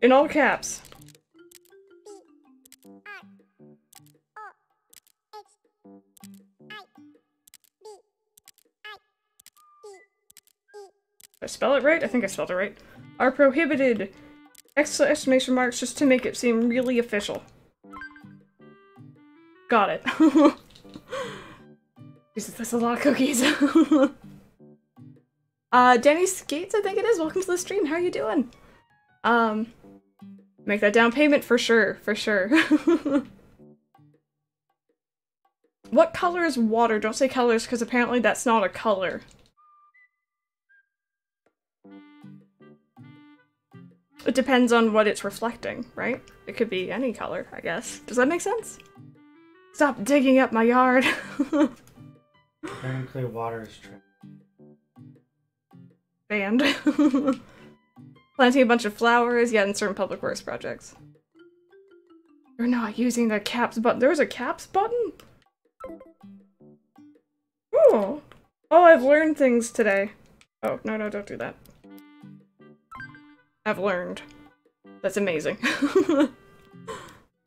In all caps. Did I spell it right? I think I spelled it right. Are prohibited! Exclamation marks just to make it seem really official. Got it. That's a lot of cookies. Danny Skates, I think it is. Welcome to the stream. How are you doing? Make that down payment for sure, for sure. What color is water? Don't say colors because apparently that's not a color. It depends on what it's reflecting, right? It could be any color, I guess. Does that make sense? Stop digging up my yard. Apparently water is trash. Banned. Planting a bunch of flowers, yeah, in certain public works projects. You're not using the caps button. There's a caps button? Oh. Oh, I've learned things today. Oh, no, no, don't do that. I've learned. That's amazing.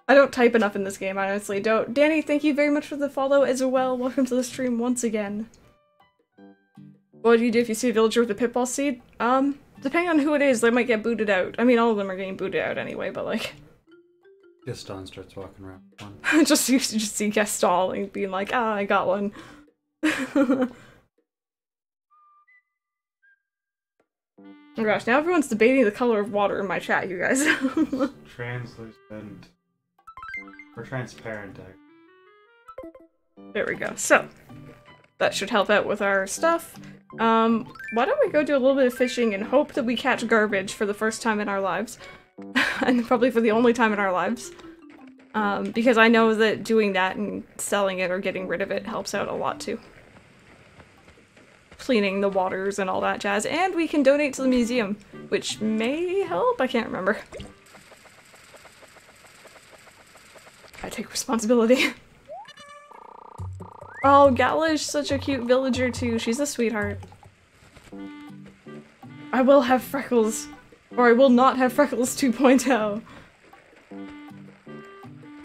I don't type enough in this game, I honestly don't. Danny, thank you very much for the follow as well. Welcome to the stream once again. What do you do if you see a villager with a pitfall seed? Depending on who it is, they might get booted out. I mean, all of them are getting booted out anyway, but like... Gaston starts walking around with one. you just see Gaston and being like, ah, I got one. Oh gosh, now everyone's debating the color of water in my chat, you guys. Translucent. Or transparent deck. There we go. So, that should help out with our stuff. Why don't we go do a little bit of fishing and hope that we catch garbage for the first time in our lives. And probably for the only time in our lives. Because I know that doing that and selling it or getting rid of it helps out a lot too. Cleaning the waters and all that jazz. And we can donate to the museum, which may help? I can't remember. I take responsibility. Oh, Gala's such a cute villager too. She's a sweetheart. I will have freckles. Or I will not have freckles 2.0.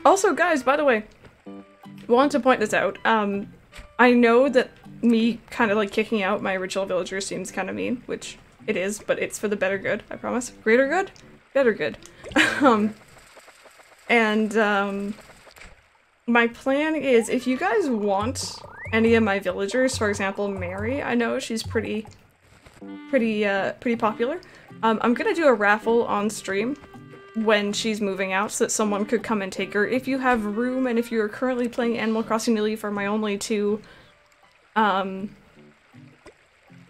Also, guys, by the way, want to point this out. I know that me kind of like kicking out my original villagers seems kind of mean, which it is, but it's for the better good, I promise. Greater good? Better good. My plan is, if you guys want any of my villagers, for example, Mary, I know she's pretty popular. I'm gonna do a raffle on stream when she's moving out so that someone could come and take her. If you have room and if you're currently playing Animal Crossing New Leaf are my only two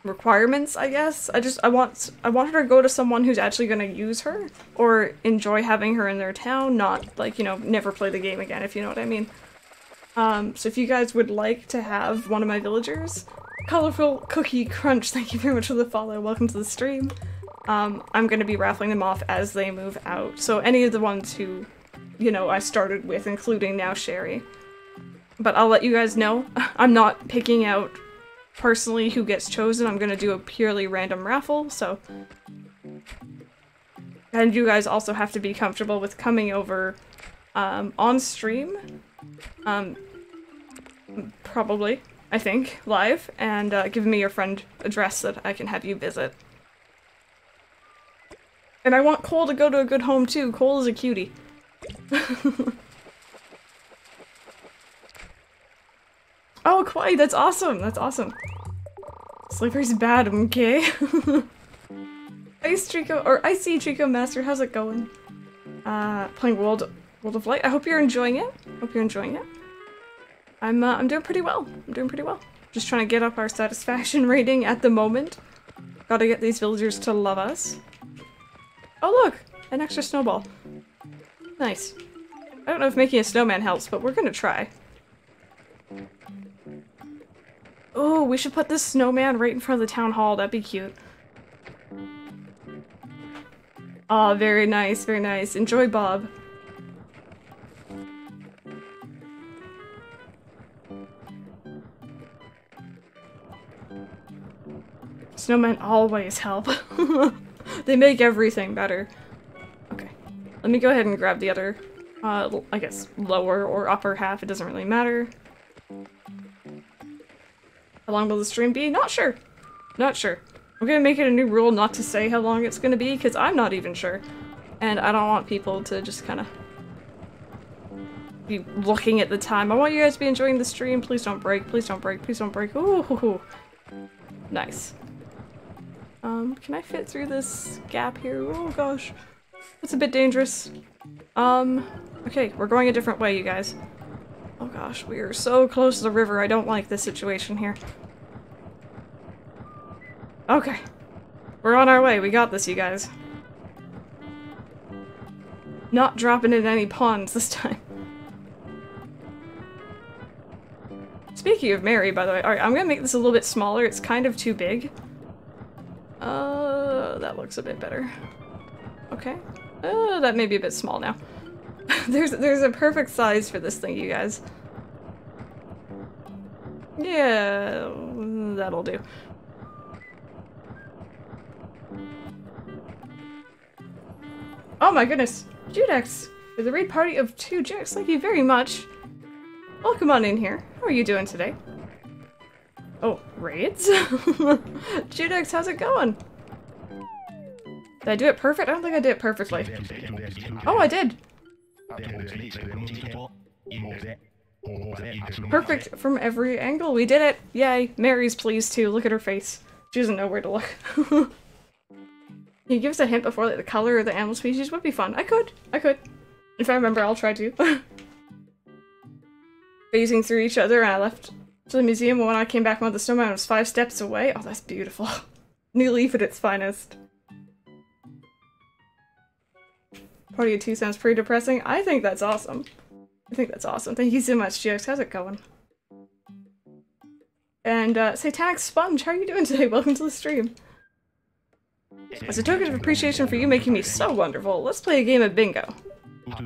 requirements, I guess. I want her to go to someone who's actually gonna use her or enjoy having her in their town, not like, you know, never play the game again, if you know what I mean. So if you guys would like to have one of my villagers, Colorful Cookie Crunch, thank you very much for the follow, welcome to the stream. I'm gonna be raffling them off as they move out. So any of the ones who, you know, I started with, including now Sherry. But I'll let you guys know. I'm not picking out personally who gets chosen. I'm gonna do a purely random raffle, so. And you guys also have to be comfortable with coming over on stream. Probably, I think, live, and give me your friend address that I can have you visit. And I want Cole to go to a good home too. Cole is a cutie. Oh, Kwai, that's awesome. That's awesome. Slippery's bad, okay? Ice Trico, or Icy Trico Master, how's it going? Playing World of Light. I hope you're enjoying it. Hope you're enjoying it. I'm doing pretty well. I'm doing pretty well. Just trying to get up our satisfaction rating at the moment. Gotta get these villagers to love us. Oh look! An extra snowball. Nice. I don't know if making a snowman helps, but we're gonna try. Oh, we should put this snowman right in front of the town hall. That'd be cute. Ah, oh, very nice, very nice. Enjoy, Bob. Snowmen always help. They make everything better. Okay, let me go ahead and grab the other, I guess, lower or upper half, it doesn't really matter. How long will the stream be? Not sure! Not sure. I'm gonna make it a new rule not to say how long it's gonna be, because I'm not even sure. And I don't want people to just kind of be looking at the time. I want you guys to be enjoying the stream. Please don't break, please don't break, please don't break. Ooh! Nice. Can I fit through this gap here? Oh gosh, that's a bit dangerous. Okay, we're going a different way, you guys. Oh gosh, we are so close to the river. I don't like this situation here. Okay, we're on our way. We got this, you guys. Not dropping in any ponds this time. Speaking of Mary, by the way, all right, I'm gonna make this a little bit smaller. It's kind of too big. That looks a bit better. Okay. That may be a bit small now. There's a perfect size for this thing, you guys. Yeah, that'll do. Oh my goodness! Judex! With a raid party of 2 Judex, thank you very much! Welcome on in here. How are you doing today? Oh, raids? Judex, how's it going? Did I do it perfect? I don't think I did it perfectly. Oh, I did! Perfect from every angle. We did it! Yay! Mary's pleased too. Look at her face. She doesn't know where to look. Can you give us a hint before, like, the color of the animal species? Would be fun. I could. If I remember, I'll try to. Phasing through each other, and I left to the museum, and when I came back, one of the snowmen was 5 steps away. Oh, that's beautiful. New Leaf at its finest. Party of 2 sounds pretty depressing. I think that's awesome. I think that's awesome. Thank you so much, GX. How's it going? And Satanic Sponge, how are you doing today? Welcome to the stream. As a token of appreciation for you making me so wonderful, let's play a game of bingo.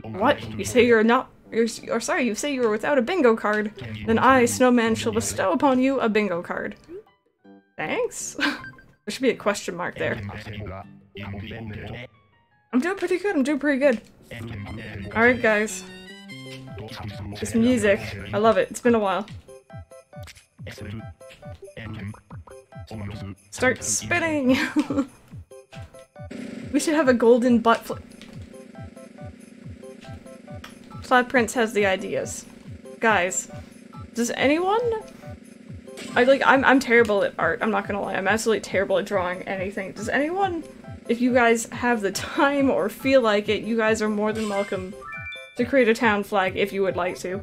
What? You say you're not... Or sorry, you say you were without a bingo card, then I, Snowman, shall bestow upon you a bingo card. Thanks? There should be a question mark there. I'm doing pretty good, I'm doing pretty good. Alright guys, This music. I love it. It's been a while. Start spinning! We should have a golden butt flip. Plaid Prince has the ideas. Guys, does anyone? I'm terrible at art, I'm not gonna lie. I'm absolutely terrible at drawing anything. Does anyone, if you guys have the time or feel like it, you guys are more than welcome to create a town flag if you would like to.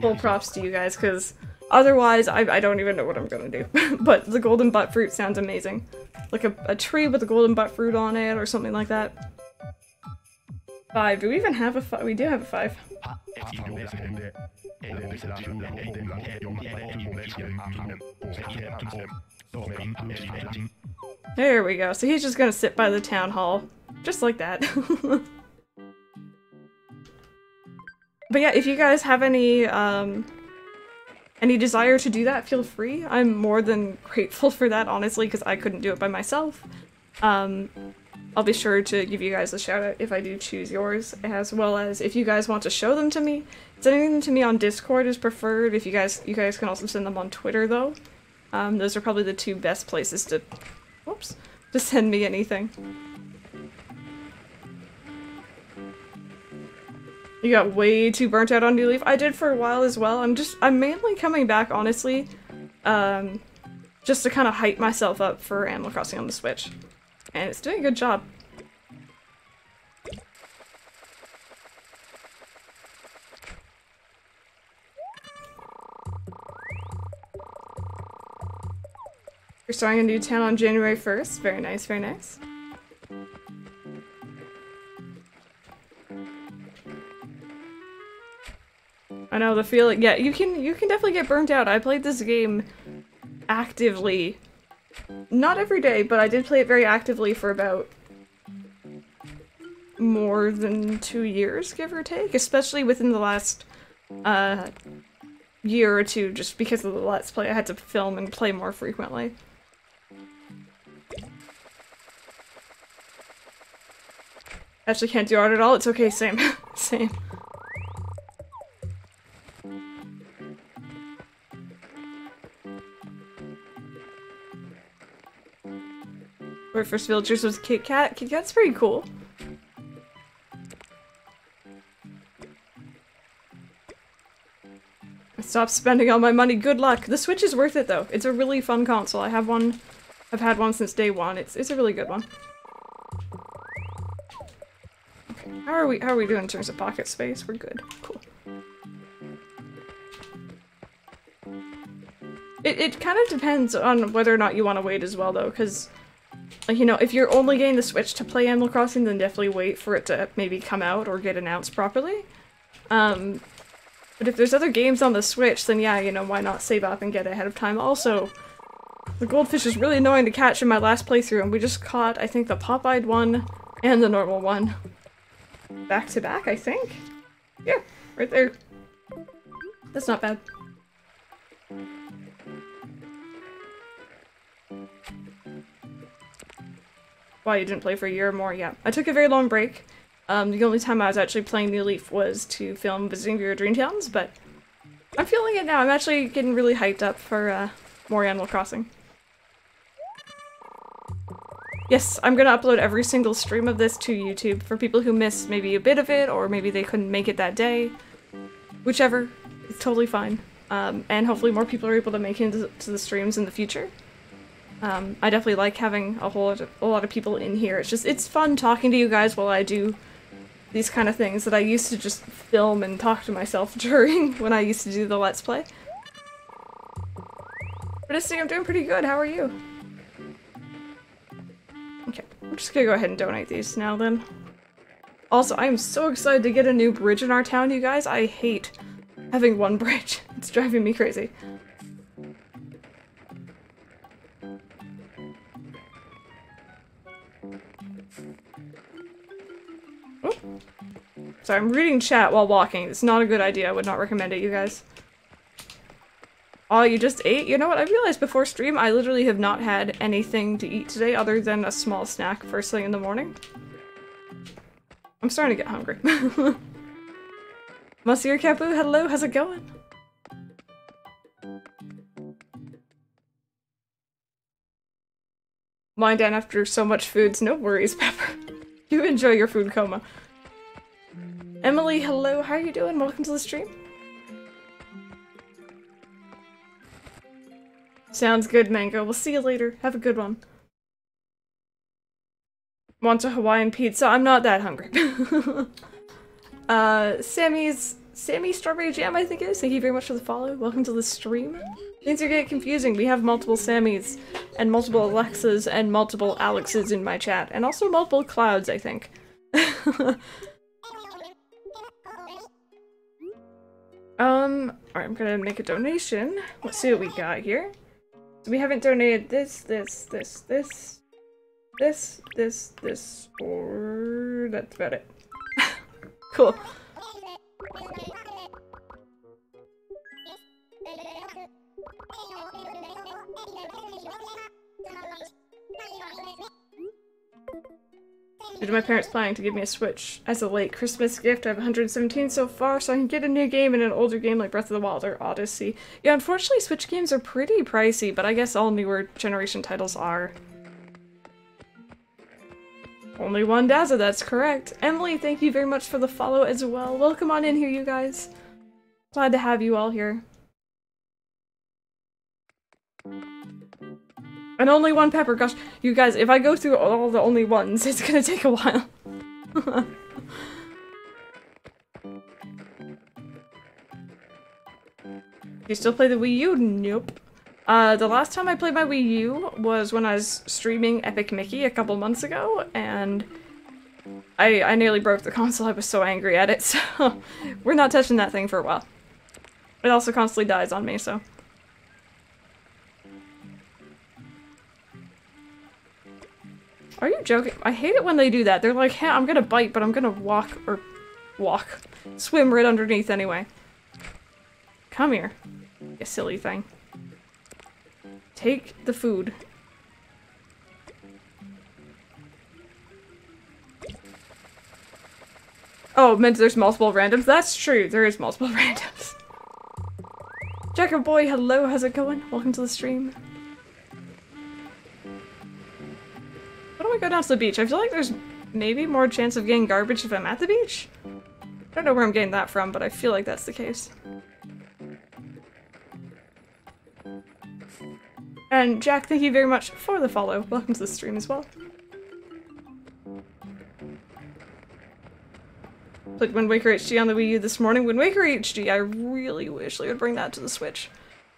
Full props to you guys, because otherwise I don't even know what I'm gonna do. But the golden butt fruit sounds amazing. Like a tree with a golden butt fruit on it or something like that. 5. Do we even have a 5? We do have a 5. There we go. So he's just gonna sit by the town hall. Just like that. But yeah, if you guys have any desire to do that, feel free. I'm more than grateful for that, honestly, because I couldn't do it by myself. I'll be sure to give you guys a shout out if I do choose yours, as well as if you guys want to show them to me. Sending them to me on Discord is preferred. If you guys can also send them on Twitter though. Those are probably the two best places to, whoops, to send me anything. You got way too burnt out on New Leaf. I did for a while as well. I'm mainly coming back, honestly, just to kind of hype myself up for Animal Crossing on the Switch. And it's doing a good job. We're starting a new town on January 1st. Very nice, very nice. I know the feeling. Yeah, you can definitely get burnt out. I played this game actively. Not every day, but I did play it very actively for about more than 2 years, give or take, especially within the last year or two, just because of the Let's Play. I had to film and play more frequently. Actually can't do art at all. It's okay, same. Same. My first villagers was Kit Kat. Kit Kat's pretty cool. I stopped spending all my money. Good luck. The Switch is worth it though. It's a really fun console. I have one. I've had one since day one. It's a really good one. Okay. How are we doing in terms of pocket space? We're good. Cool. It kind of depends on whether or not you want to wait as well though, because like, you know, if you're only getting the Switch to play Animal Crossing, then definitely wait for it to maybe come out or get announced properly. But if there's other games on the Switch, then yeah, you know, why not save up and get ahead of time? Also, the goldfish is really annoying to catch in my last playthrough, and we just caught, I think, the pop-eyed one and the normal one. Back to back, I think? Yeah, right there. That's not bad. Wow, you didn't play for a year or more? Yeah. I took a very long break. The only time I was actually playing New Leaf was to film Visiting Your Dream Towns, but I'm feeling it now. I'm actually getting really hyped up for more Animal Crossing. Yes, I'm gonna upload every single stream of this to YouTube for people who missed maybe a bit of it, or maybe they couldn't make it that day. Whichever. It's totally fine. And hopefully more people are able to make it to the streams in the future. I definitely like having a lot of people in here. It's just, it's fun talking to you guys while I do these kind of things that I used to just film and talk to myself during when I used to do the Let's Play. But I'm doing pretty good. How are you? Okay, I'm just gonna go ahead and donate these now then. Also, I am so excited to get a new bridge in our town, you guys. I hate having one bridge. It's driving me crazy. Oh. Sorry, I'm reading chat while walking. It's not a good idea. I would not recommend it, you guys. Oh, you just ate? You know what? I realized before stream I literally have not had anything to eat today other than a small snack first thing in the morning. I'm starting to get hungry. Monsieur Capu, hello, how's it going? Lying down after so much food's no worries, Pepper. You enjoy your food coma. Emily, hello, how are you doing? Welcome to the stream. Sounds good, Mango. We'll see you later. Have a good one. Want a Hawaiian pizza? I'm not that hungry. Sammy Strawberry Jam, I think it is. Thank you very much for the follow. Welcome to the stream. Things are getting confusing. We have multiple Sammys, and multiple Alexas, and multiple Alexes in my chat. And also multiple Clouds, I think. Alright, I'm gonna make a donation. Let's see what we got here. So we haven't donated this, or that's about it. Cool. Due to my parents planning to give me a Switch as a late Christmas gift, I have 117 so far, so I can get a new game and an older game like Breath of the Wild or Odyssey. Yeah, unfortunately Switch games are pretty pricey, but I guess all newer generation titles are. Only one Dazza, that's correct. Emily, thank you very much for the follow as well. Welcome on in here, you guys. Glad to have you all here. And only one Pepper, gosh, you guys, if I go through all the only ones, it's gonna take a while. Do you still play the Wii U? Nope. The last time I played my Wii U was when I was streaming Epic Mickey a couple months ago, and I nearly broke the console. I was so angry at it, so we're not touching that thing for a while. It also constantly dies on me, so. Are you joking? I hate it when they do that. They're like, hey, I'm gonna bite, but I'm gonna swim right underneath anyway. Come here, you silly thing. Take the food. Oh, meant there's multiple randoms? That's true, there is multiple randoms. Jacker boy, hello, how's it going? Welcome to the stream. Why don't we go down to the beach? I feel like there's maybe more chance of getting garbage if I'm at the beach? I don't know where I'm getting that from, but I feel like that's the case. And Jack, thank you very much for the follow. Welcome to the stream as well. Played Wind Waker HD on the Wii U this morning. Wind Waker HD, I really wish they would bring that to the Switch.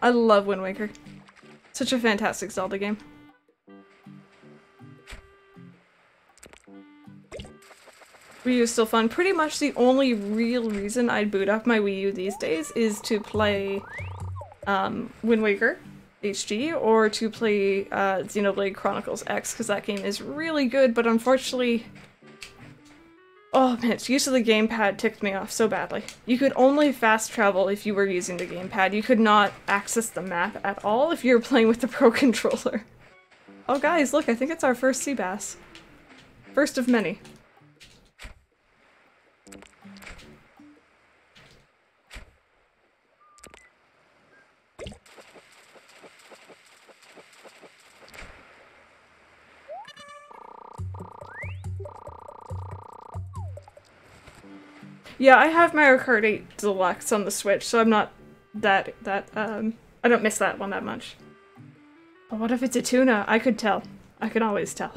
I love Wind Waker. Such a fantastic Zelda game. Wii U is still fun. Pretty much the only real reason I'd boot up my Wii U these days is to play Wind Waker HD or to play Xenoblade Chronicles X, because that game is really good, but unfortunately, oh man, its use of the gamepad ticked me off so badly. You could only fast travel if you were using the gamepad. You could not access the map at all if you were playing with the Pro Controller. Oh guys, look, I think it's our first sea bass. First of many. Yeah, I have Mario Kart 8 Deluxe on the Switch, so I'm not I don't miss that one that much. But what if it's a tuna? I could tell. I can always tell.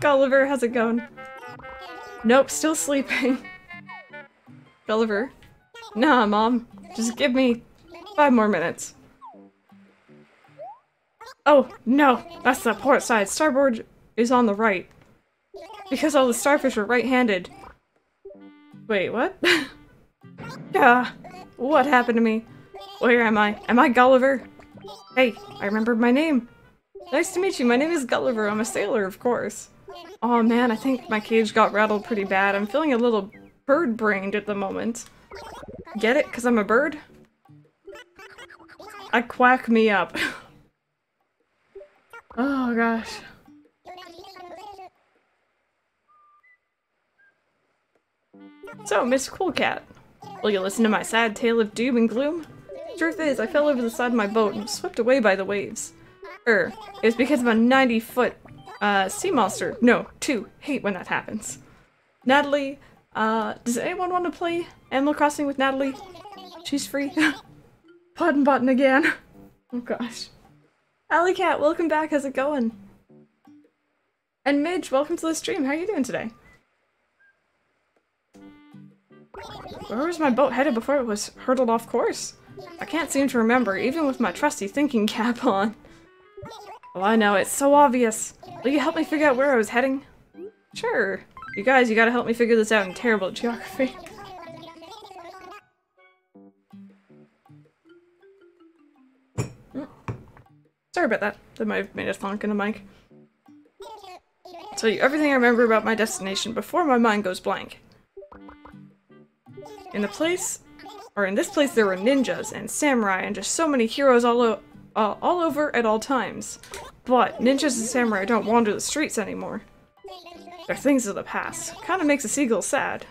Gulliver, how's it going? Nope, still sleeping. Gulliver? Nah, Mom. Just give me 5 more minutes. Oh, no! That's the port side. Starboard is on the right. Because all the starfish are right-handed. Wait, what? What happened to me? Where am I? Am I Gulliver? Hey, I remembered my name. Nice to meet you, my name is Gulliver. I'm a sailor, of course. Oh man, I think my cage got rattled pretty bad. I'm feeling a little bird-brained at the moment. Get it? Because I'm a bird? I quack me up. Oh gosh. So, Miss Cool Cat, Will you listen to my sad tale of doom and gloom? Truth is, I fell over the side of my boat and was swept away by the waves. It was because of a 90-foot sea monster. No, two. Hate when that happens. Natalie, does anyone want to play Animal Crossing with Natalie? She's free. Pardon button again. Oh gosh. Alley Cat, welcome back. How's it going? And Midge, welcome to the stream. How are you doing today? Where was my boat headed before it was hurtled off course? I can't seem to remember, even with my trusty thinking cap on. Oh, I know, it's so obvious. Will you help me figure out where I was heading? Sure. You guys, you gotta help me figure this out in terrible geography. Sorry about that. That might have made a thonk in the mic. I'll tell you everything I remember about my destination before my mind goes blank. In this place there were ninjas and samurai and just so many heroes all over at all times. But ninjas and samurai don't wander the streets anymore. They're things of the past. Kinda makes a seagull sad.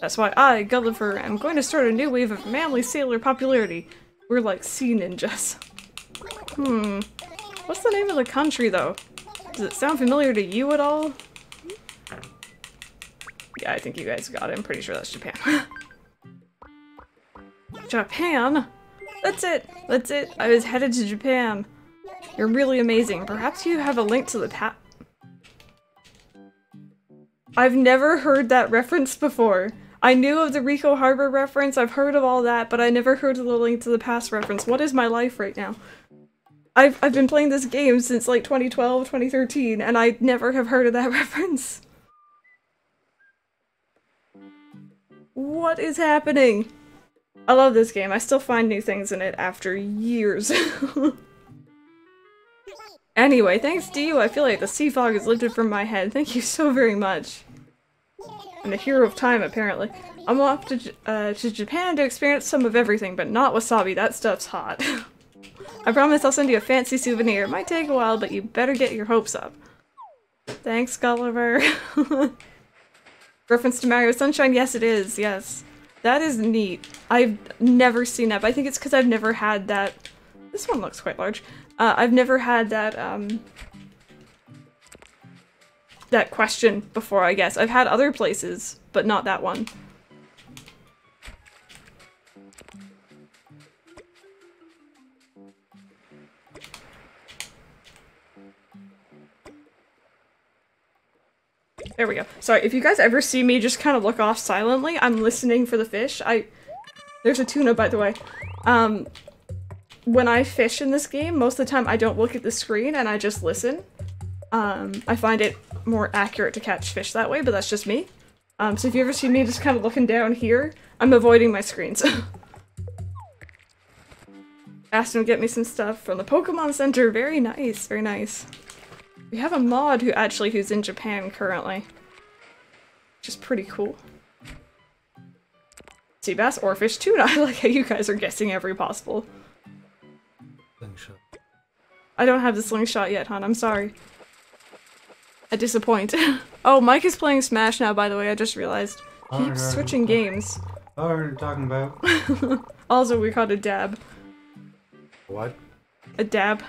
That's why I, Gulliver, am going to start a new wave of manly sailor popularity. We're like sea ninjas. What's the name of the country though? Does it sound familiar to you at all? Yeah, I think you guys got it. I'm pretty sure that's Japan. Japan? That's it! That's it! I was headed to Japan. You're really amazing. Perhaps you have a link to the past. I've never heard that reference before. I knew of the Rico Harbor reference, I've heard of all that, but I never heard of the link to the past reference. What is my life right now? I've been playing this game since like 2012, 2013, and I never have heard of that reference. What is happening? I love this game. I still find new things in it after years. Anyway, thanks to you, I feel like the sea fog is lifted from my head. Thank you so very much. I'm a hero of time, apparently. I'm off to Japan to experience some of everything, but not wasabi. That stuff's hot. I promise I'll send you a fancy souvenir. It might take a while, but you better get your hopes up. Thanks, Gulliver. Reference to Mario Sunshine? Yes, it is. Yes. That is neat. I've never seen that, but I think it's because I've never had that. This one looks quite large. I've never had that, that question before, I guess. I've had other places, but not that one. There we go. Sorry, if you guys ever see me just kind of look off silently, I'm listening for the fish. There's a tuna, by the way. When I fish in this game, most of the time I don't look at the screen and I just listen. I find it more accurate to catch fish that way, but that's just me. So if you ever see me just kind of looking down here, I'm avoiding my screens. Asked him to get me some stuff from the Pokemon Center. Very nice, very nice. We have a mod who's in Japan currently, which is pretty cool. Sea bass or fish tuna. I like how you guys are guessing every possible. Slingshot. I don't have the slingshot yet, hon. I'm sorry. I disappoint. Oh, Mike is playing Smash now, by the way. I just realized. He keeps switching games. Oh, what are you talking about? Also, we called a dab. What? A dab.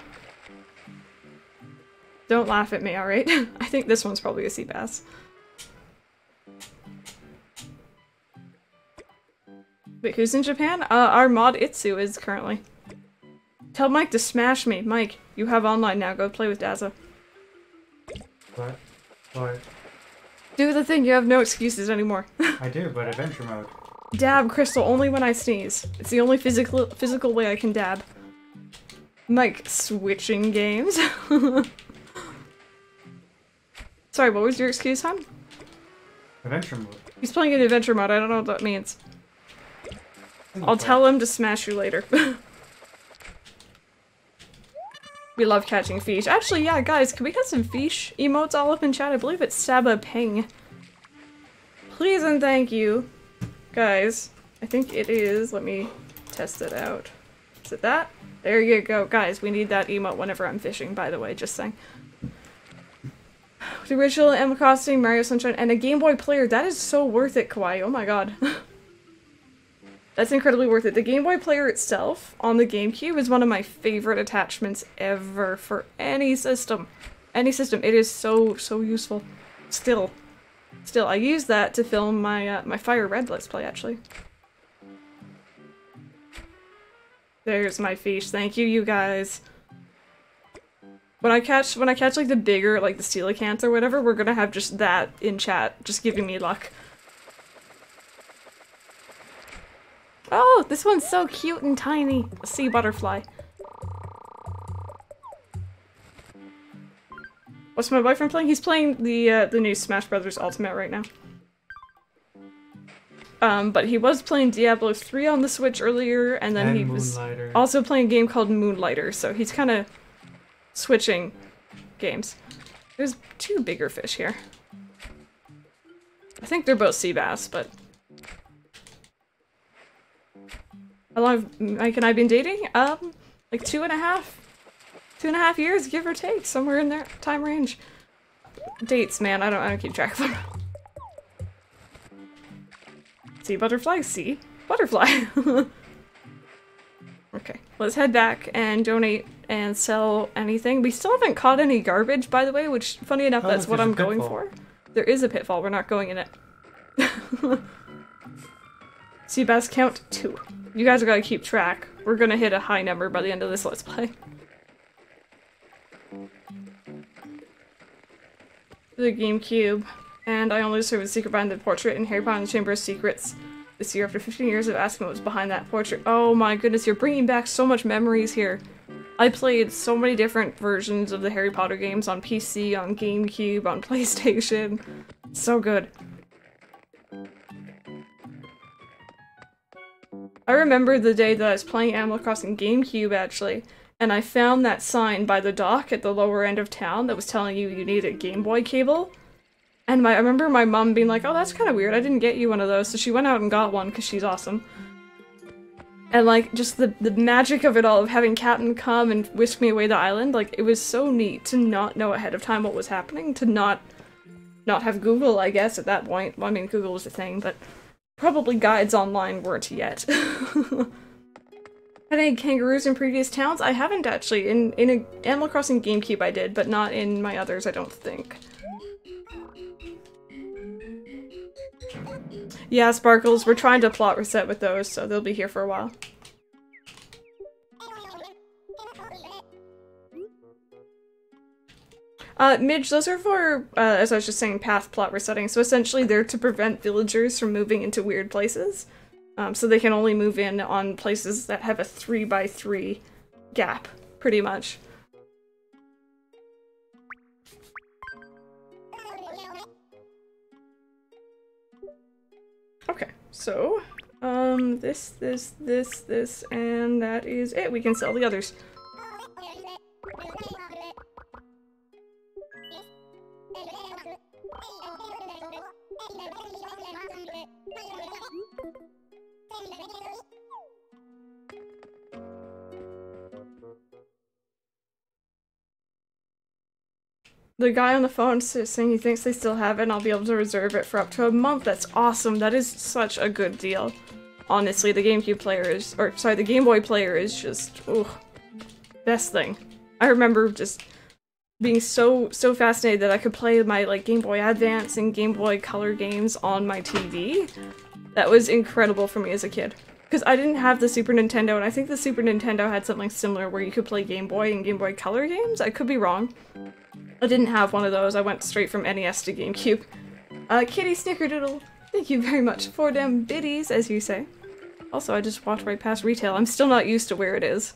Don't laugh at me, alright? I think this one's probably a sea bass. Wait, who's in Japan? Our mod Itsu is currently. Tell Mike to smash me. Mike, you have online now. Go play with Daza. What? What? Do the thing. You have no excuses anymore. I do, but adventure mode. Dab, Crystal, only when I sneeze. It's the only physical way I can dab. Mike, switching games. Sorry, what was your excuse, hon? Adventure mode. He's playing in adventure mode, I don't know what that means. I'll tell him to smash you later. We love catching fish. Actually, yeah, guys, can we get some fish emotes all up in chat? I believe it's Saba Ping. Please and thank you. Guys, I think it is. Let me test it out. Is it that? There you go. Guys, we need that emote whenever I'm fishing, by the way, just saying. The original Animal Crossing, Mario Sunshine, and a Game Boy player. That is so worth it, Kawaii. Oh my god. That's incredibly worth it. The Game Boy Player itself on the GameCube is one of my favorite attachments ever for any system. Any system. It is so useful. Still, I use that to film my my Fire Red Let's Play, actually. There's my fish. Thank you, you guys. When I catch like the bigger, like the coelacanth or whatever, we're gonna have just that in chat, just giving me luck. Oh, this one's so cute and tiny. A sea butterfly. What's my boyfriend playing? He's playing the new Smash Brothers Ultimate right now. But he was playing Diablo 3 on the Switch earlier, and then he was also playing a game called Moonlighter, so he's kind of switching games. There's two bigger fish here. I think they're both sea bass, but... How long have Mike and I been dating? Like 2.5 years, give or take, somewhere in their time range. Dates, man, I don't keep track of them. Sea butterfly, sea butterfly. Okay, let's head back and donate and sell anything. We still haven't caught any garbage, by the way, which, funny enough, that's what I'm going for. There is a pitfall, we're not going in it. Sea bass count 2. You guys are gonna keep track. We're gonna hit a high number by the end of this Let's Play. The GameCube. And I only discovered the secret behind the portrait in Harry Potter and the Chamber of Secrets this year after 15 years of asking what was behind that portrait. Oh my goodness, you're bringing back so much memories here. I played so many different versions of the Harry Potter games on PC, on GameCube, on PlayStation. So good. I remember the day that I was playing Animal Crossing GameCube, actually, and I found that sign by the dock at the lower end of town that was telling you need a Game Boy cable. And I remember my mom being like, oh, that's kind of weird, I didn't get you one of those, so she went out and got one, because she's awesome. And, like, just the magic of it all, of having Captain come and whisk me away the island, like, it was so neat to not know ahead of time what was happening, to not have Google, I guess, at that point. Well, I mean, Google was a thing, but... Probably guides online weren't yet. Had any kangaroos in previous towns? I haven't actually. In Animal Crossing GameCube I did, but not in my others, I don't think. Yeah, Sparkles, we're trying to plot reset with those, so they'll be here for a while. Midge, those are for, as I was just saying, path plot resetting, so essentially they're to prevent villagers from moving into weird places. So they can only move in on places that have a 3x3 gap, pretty much. Okay, so, this, and that is it. We can sell the others. The guy on the phone is saying he thinks they still have it and I'll be able to reserve it for up to a month. That's awesome. That is such a good deal. Honestly, the GameCube player is, or sorry, the Game Boy player is just, ooh, best thing. I remember just being so fascinated that I could play my like Game Boy Advance and Game Boy Color games on my TV. That was incredible for me as a kid. Because I didn't have the Super Nintendo, and I think the Super Nintendo had something similar where you could play Game Boy and Game Boy Color games? I could be wrong. I didn't have one of those, I went straight from NES to GameCube. Kitty Snickerdoodle, thank you very much for them biddies, as you say. Also, I just walked right past retail, I'm still not used to where it is.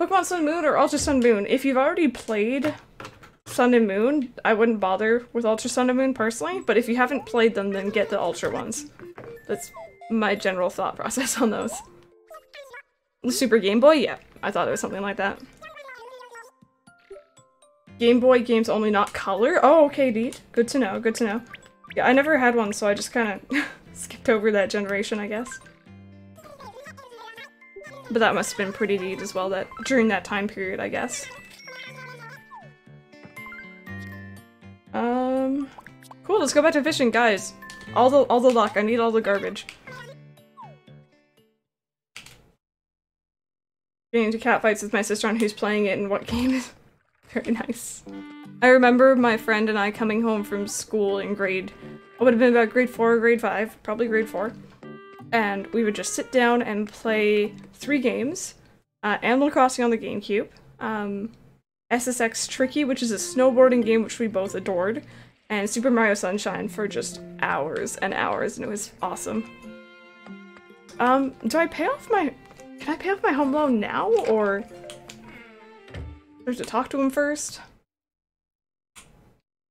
Pokemon Sun and Moon or Ultra Sun and Moon? If you've already played Sun and Moon, I wouldn't bother with Ultra Sun and Moon personally, but if you haven't played them, then get the Ultra ones. That's my general thought process on those. The Super Game Boy? Yeah, I thought it was something like that. Game Boy games only, not color? Oh, okay, neat. Good to know, good to know. Yeah, I never had one, so I just kind of skipped over that generation, I guess. But that must have been pretty neat as well, that during that time period, I guess. Cool, let's go back to fishing, guys. All the luck. I need all the garbage. Getting into catfights with my sister on who's playing it and what game is very nice. I remember my friend and I coming home from school in grade... I would have been about grade 4 or grade 5, probably grade 4. And we would just sit down and play 3 games. Animal Crossing on the GameCube. SSX Tricky, which is a snowboarding game which we both adored. And Super Mario Sunshine for just hours and hours, and it was awesome. Do I pay off my... Can I pay off my home loan now, or... I have to talk to him first?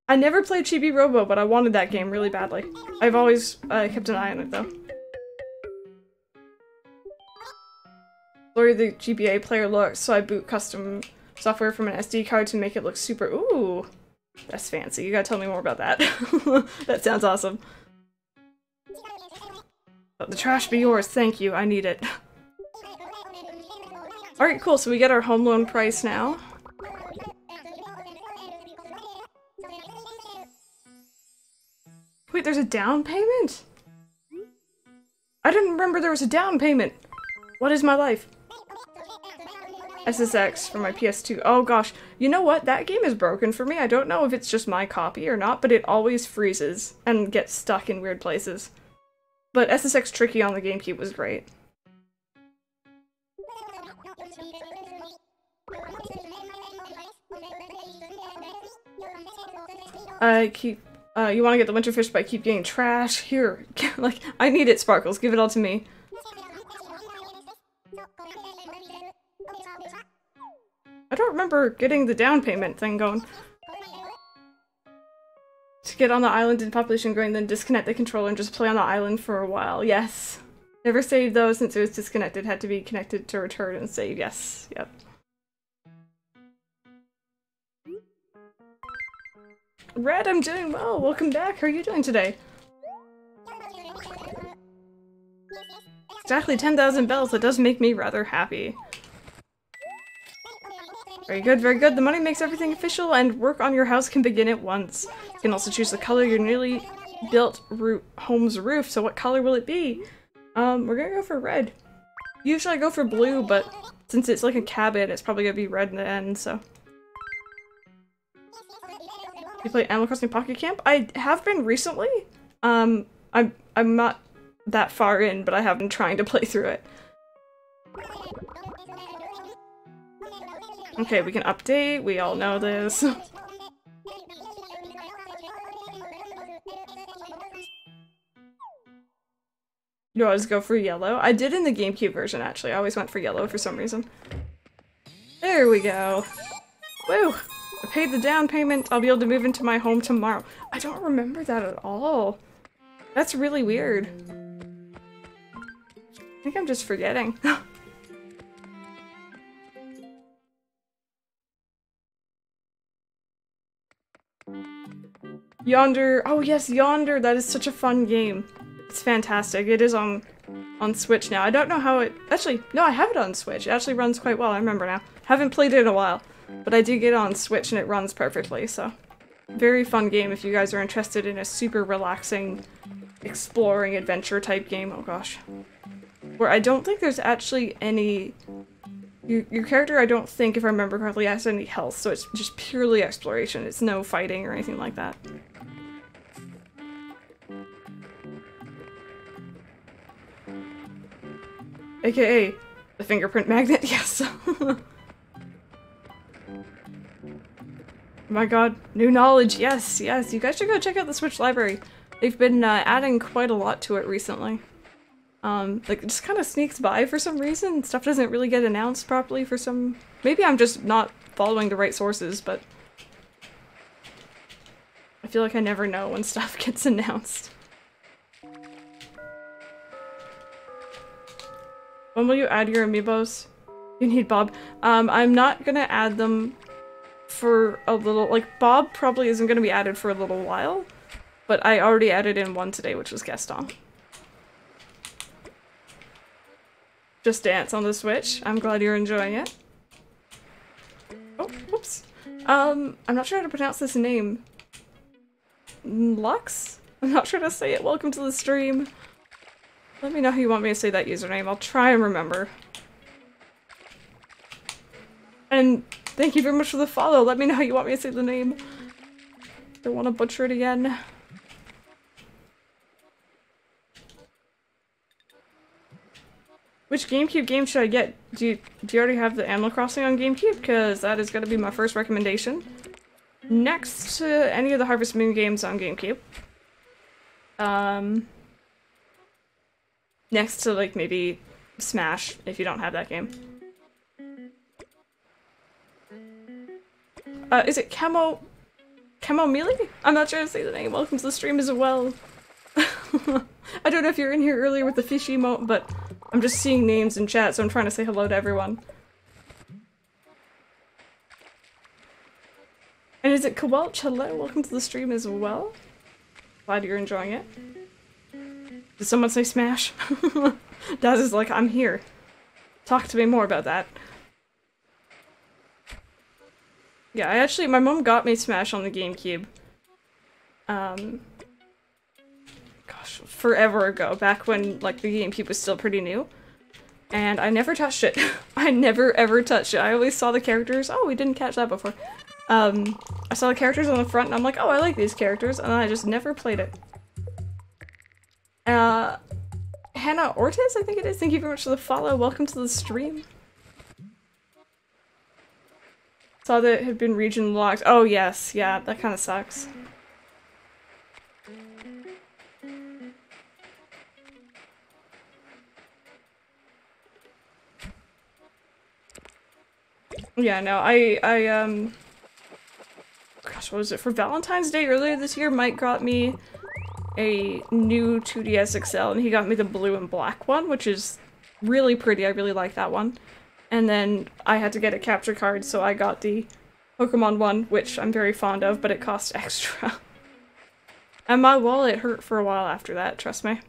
I never played Chibi Robo, but I wanted that game really badly. I've always kept an eye on it, though. Blurry the GBA player looks, so I boot custom software from an SD card to make it look super... Ooh! That's fancy. You gotta tell me more about that. That sounds awesome. Let the trash be yours, thank you. I need it. Alright, cool. So we get our home loan price now. Wait, there's a down payment? I didn't remember there was a down payment. What is my life? SSX for my PS2. Oh gosh, you know what? That game is broken for me. I don't know if it's just my copy or not, but it always freezes and gets stuck in weird places. But SSX Tricky on the GameCube was great. You want to get the winter fish, but I keep getting trash. Here, like, I need it, Sparkles. Give it all to me. I don't remember getting the down payment thing going. To get on the island in population growing, then disconnect the controller and just play on the island for a while. Yes. Never saved though, since it was disconnected. Had to be connected to return and save. Yes. Yep. Red, I'm doing well. Welcome back. How are you doing today? Exactly 10,000 bells. That does make me rather happy. Very good, very good. The money makes everything official, and work on your house can begin at once. You can also choose the color your newly built home's roof. So what color will it be? We're gonna go for red. Usually I go for blue, but since it's like a cabin, it's probably gonna be red in the end, so... You play Animal Crossing Pocket Camp? I have been recently. I'm not that far in, but I have been trying to play through it. Okay, we can update. We all know this. You always go for yellow. I did in the GameCube version, actually. I always went for yellow for some reason. There we go. Woo! I paid the down payment. I'll be able to move into my home tomorrow. I don't remember that at all. That's really weird. I think I'm just forgetting. Yonder. Oh yes, Yonder. That is such a fun game. It's fantastic. It is on Switch now. I don't know how it... Actually, no, I have it on Switch. It actually runs quite well. I remember now. Haven't played it in a while. But I did get on Switch and it runs perfectly, so... Very fun game if you guys are interested in a super relaxing, exploring, adventure type game. Oh gosh. Where I don't think there's actually any... Your character, I don't think, if I remember correctly, has any health, so it's just purely exploration. It's no fighting or anything like that. AKA, the fingerprint magnet, yes. Oh my god, new knowledge, yes, yes. You guys should go check out the Switch library. They've been adding quite a lot to it recently. Like, it just kind of sneaks by for some reason. Stuff doesn't really get announced properly for some... Maybe I'm just not following the right sources, but... I feel like I never know when stuff gets announced. When will you add your amiibos? You need Bob. I'm not gonna add them... for a little, like, Bob probably isn't going to be added for a little while, but I already added in one today, which was Gaston. Just Dance on the Switch. I'm glad you're enjoying it. Oh, whoops. I'm not sure how to pronounce this name. Lux? I'm not sure to say it. Welcome to the stream. Let me know who you want me to say that username. I'll try and remember. And thank you very much for the follow. Let me know how you want me to say the name. Don't want to butcher it again. Which GameCube game should I get? Do you already have the Animal Crossing on GameCube? Because that is going to be my first recommendation. Next to any of the Harvest Moon games on GameCube. Next to, like, maybe Smash, if you don't have that game. Is it Camomili? I'm not sure to say the name. Welcome to the stream as well. I don't know if you were in here earlier with the fish emote, but I'm just seeing names in chat, so I'm trying to say hello to everyone. And is it Kowalch? Hello, welcome to the stream as well. Glad you're enjoying it. Did someone say Smash? Daz is like, I'm here. Talk to me more about that. Yeah, I actually, my mom got me Smash on the GameCube. Gosh, forever ago, back when, like, the GameCube was still pretty new. And I never touched it. I never ever touched it. I always saw the characters. Oh, we didn't catch that before. I saw the characters on the front and I'm like, oh, I like these characters, and I just never played it. Hannah Ortiz, I think it is. Thank you very much for the follow. Welcome to the stream. Saw that it had been region locked. Oh, yes. Yeah, that kind of sucks. Yeah, no, I gosh, what was it? For Valentine's Day earlier this year, Mike got me a new 2DS XL, and he got me the blue and black one, which is really pretty. I really like that one. And then I had to get a capture card, so I got the Pokemon one, which I'm very fond of, but it cost extra. And my wallet hurt for a while after that, trust me.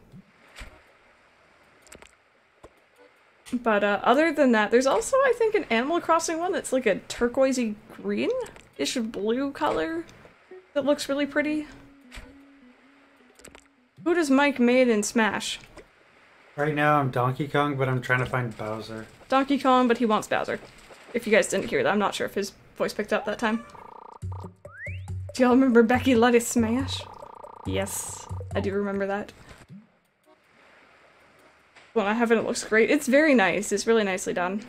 But other than that, there's also, I think, an Animal Crossing one that's like a turquoisey greenish blue color that looks really pretty. Who does Mike made in Smash? Right now I'm Donkey Kong, but I'm trying to find Bowser. Donkey Kong, but he wants Bowser. If you guys didn't hear that, I'm not sure if his voice picked up that time. Do y'all remember Becky Lettuce Smash? Yes, I do remember that. When I have it, it looks great. It's very nice. It's really nicely done.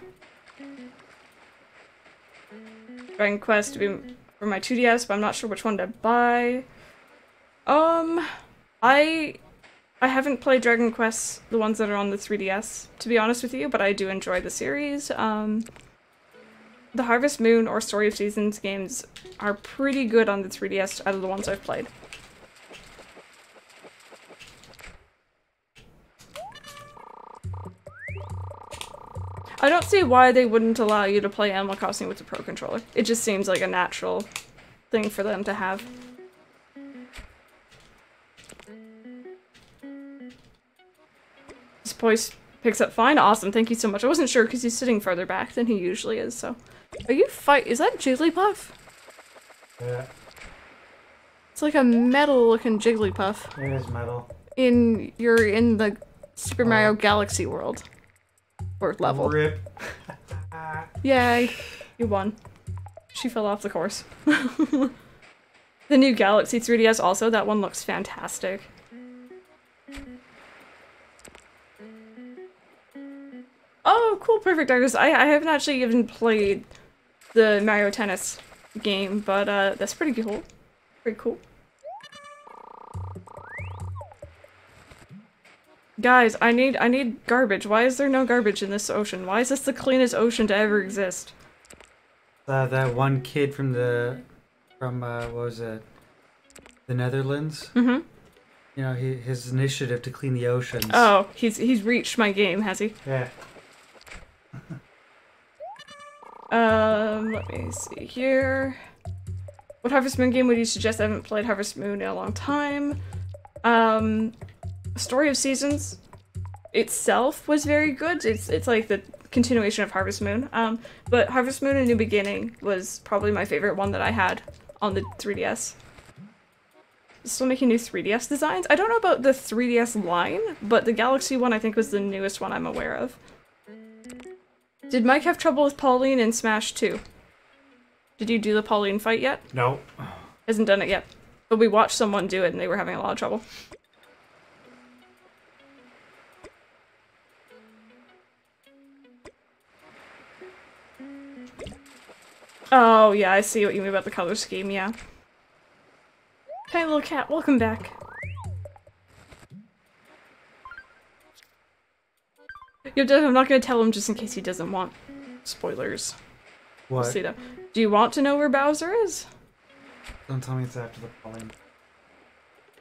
Dragon Quest for my 2DS, but I'm not sure which one to buy. I haven't played Dragon Quest, the ones that are on the 3DS, to be honest with you, but I do enjoy the series. The Harvest Moon or Story of Seasons games are pretty good on the 3DS out of the ones I've played. I don't see why they wouldn't allow you to play Animal Crossing with the Pro Controller. It just seems like a natural thing for them to have. His voice picks up fine. Awesome, thank you so much. I wasn't sure because he's sitting farther back than he usually is, so. Are you is that Jigglypuff? Yeah. It's like a metal-looking Jigglypuff. It is metal. You're in the Super Mario Galaxy world. Or level. RIP. Yay, you won. She fell off the course. The new Galaxy 3DS also, that one looks fantastic. Oh, cool, perfect artist. I haven't actually even played the Mario Tennis game, but that's pretty cool. Pretty cool. Guys, I need garbage. Why is there no garbage in this ocean? Why is this the cleanest ocean to ever exist? That one kid from what was it? The Netherlands? Mm-hmm. You know, his initiative to clean the oceans. Oh, he's reached my game, has he? Yeah. Let me see here. What Harvest Moon game would you suggest? I haven't played Harvest Moon in a long time. Story of Seasons itself was very good. It's like the continuation of Harvest Moon. But Harvest Moon: A New Beginning was probably my favorite one that I had on the 3DS. still making new 3DS designs. I don't know about the 3DS line, but the Galaxy one I think was the newest one I'm aware of. Did Mike have trouble with Pauline in Smash 2? Did you do the Pauline fight yet? No. Hasn't done it yet. But we watched someone do it and they were having a lot of trouble. Oh, yeah, I see what you mean about the color scheme, yeah. Hey, little cat, welcome back. Yo, Dev, I'm not gonna tell him just in case he doesn't want spoilers. What? We'll see that. Do you want to know where Bowser is? Don't tell me it's after the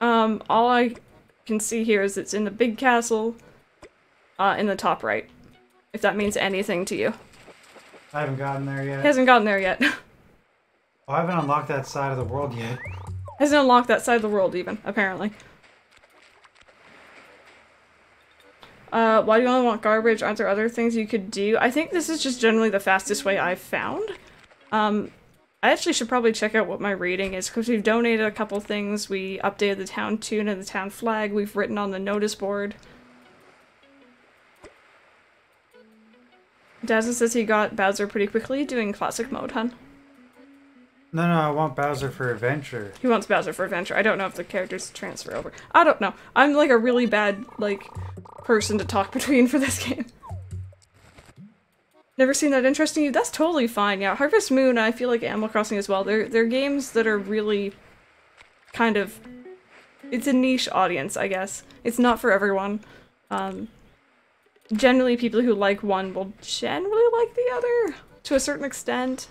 pollen. All I can see here is it's in the big castle, in the top right. If that means anything to you. I haven't gotten there yet. He hasn't gotten there yet. Oh, I haven't unlocked that side of the world yet. Hasn't unlocked that side of the world even, apparently. Why do you only want garbage? Aren't there other things you could do? I think this is just generally the fastest way I've found. I actually should probably check out what my rating is, because we've donated a couple things, we updated the town tune and the town flag, we've written on the notice board. Dazza says he got Bowser pretty quickly, doing classic mode, hun. No, I want Bowser for adventure. He wants Bowser for adventure. I don't know if the characters transfer over. I don't know. I'm like a really bad, like, person to talk between for this game. Never seen that interesting you? That's totally fine, yeah. Harvest Moon, I feel like Animal Crossing as well. They're games that are really kind of... It's a niche audience, I guess. It's not for everyone. Generally, people who like one will generally like the other, to a certain extent.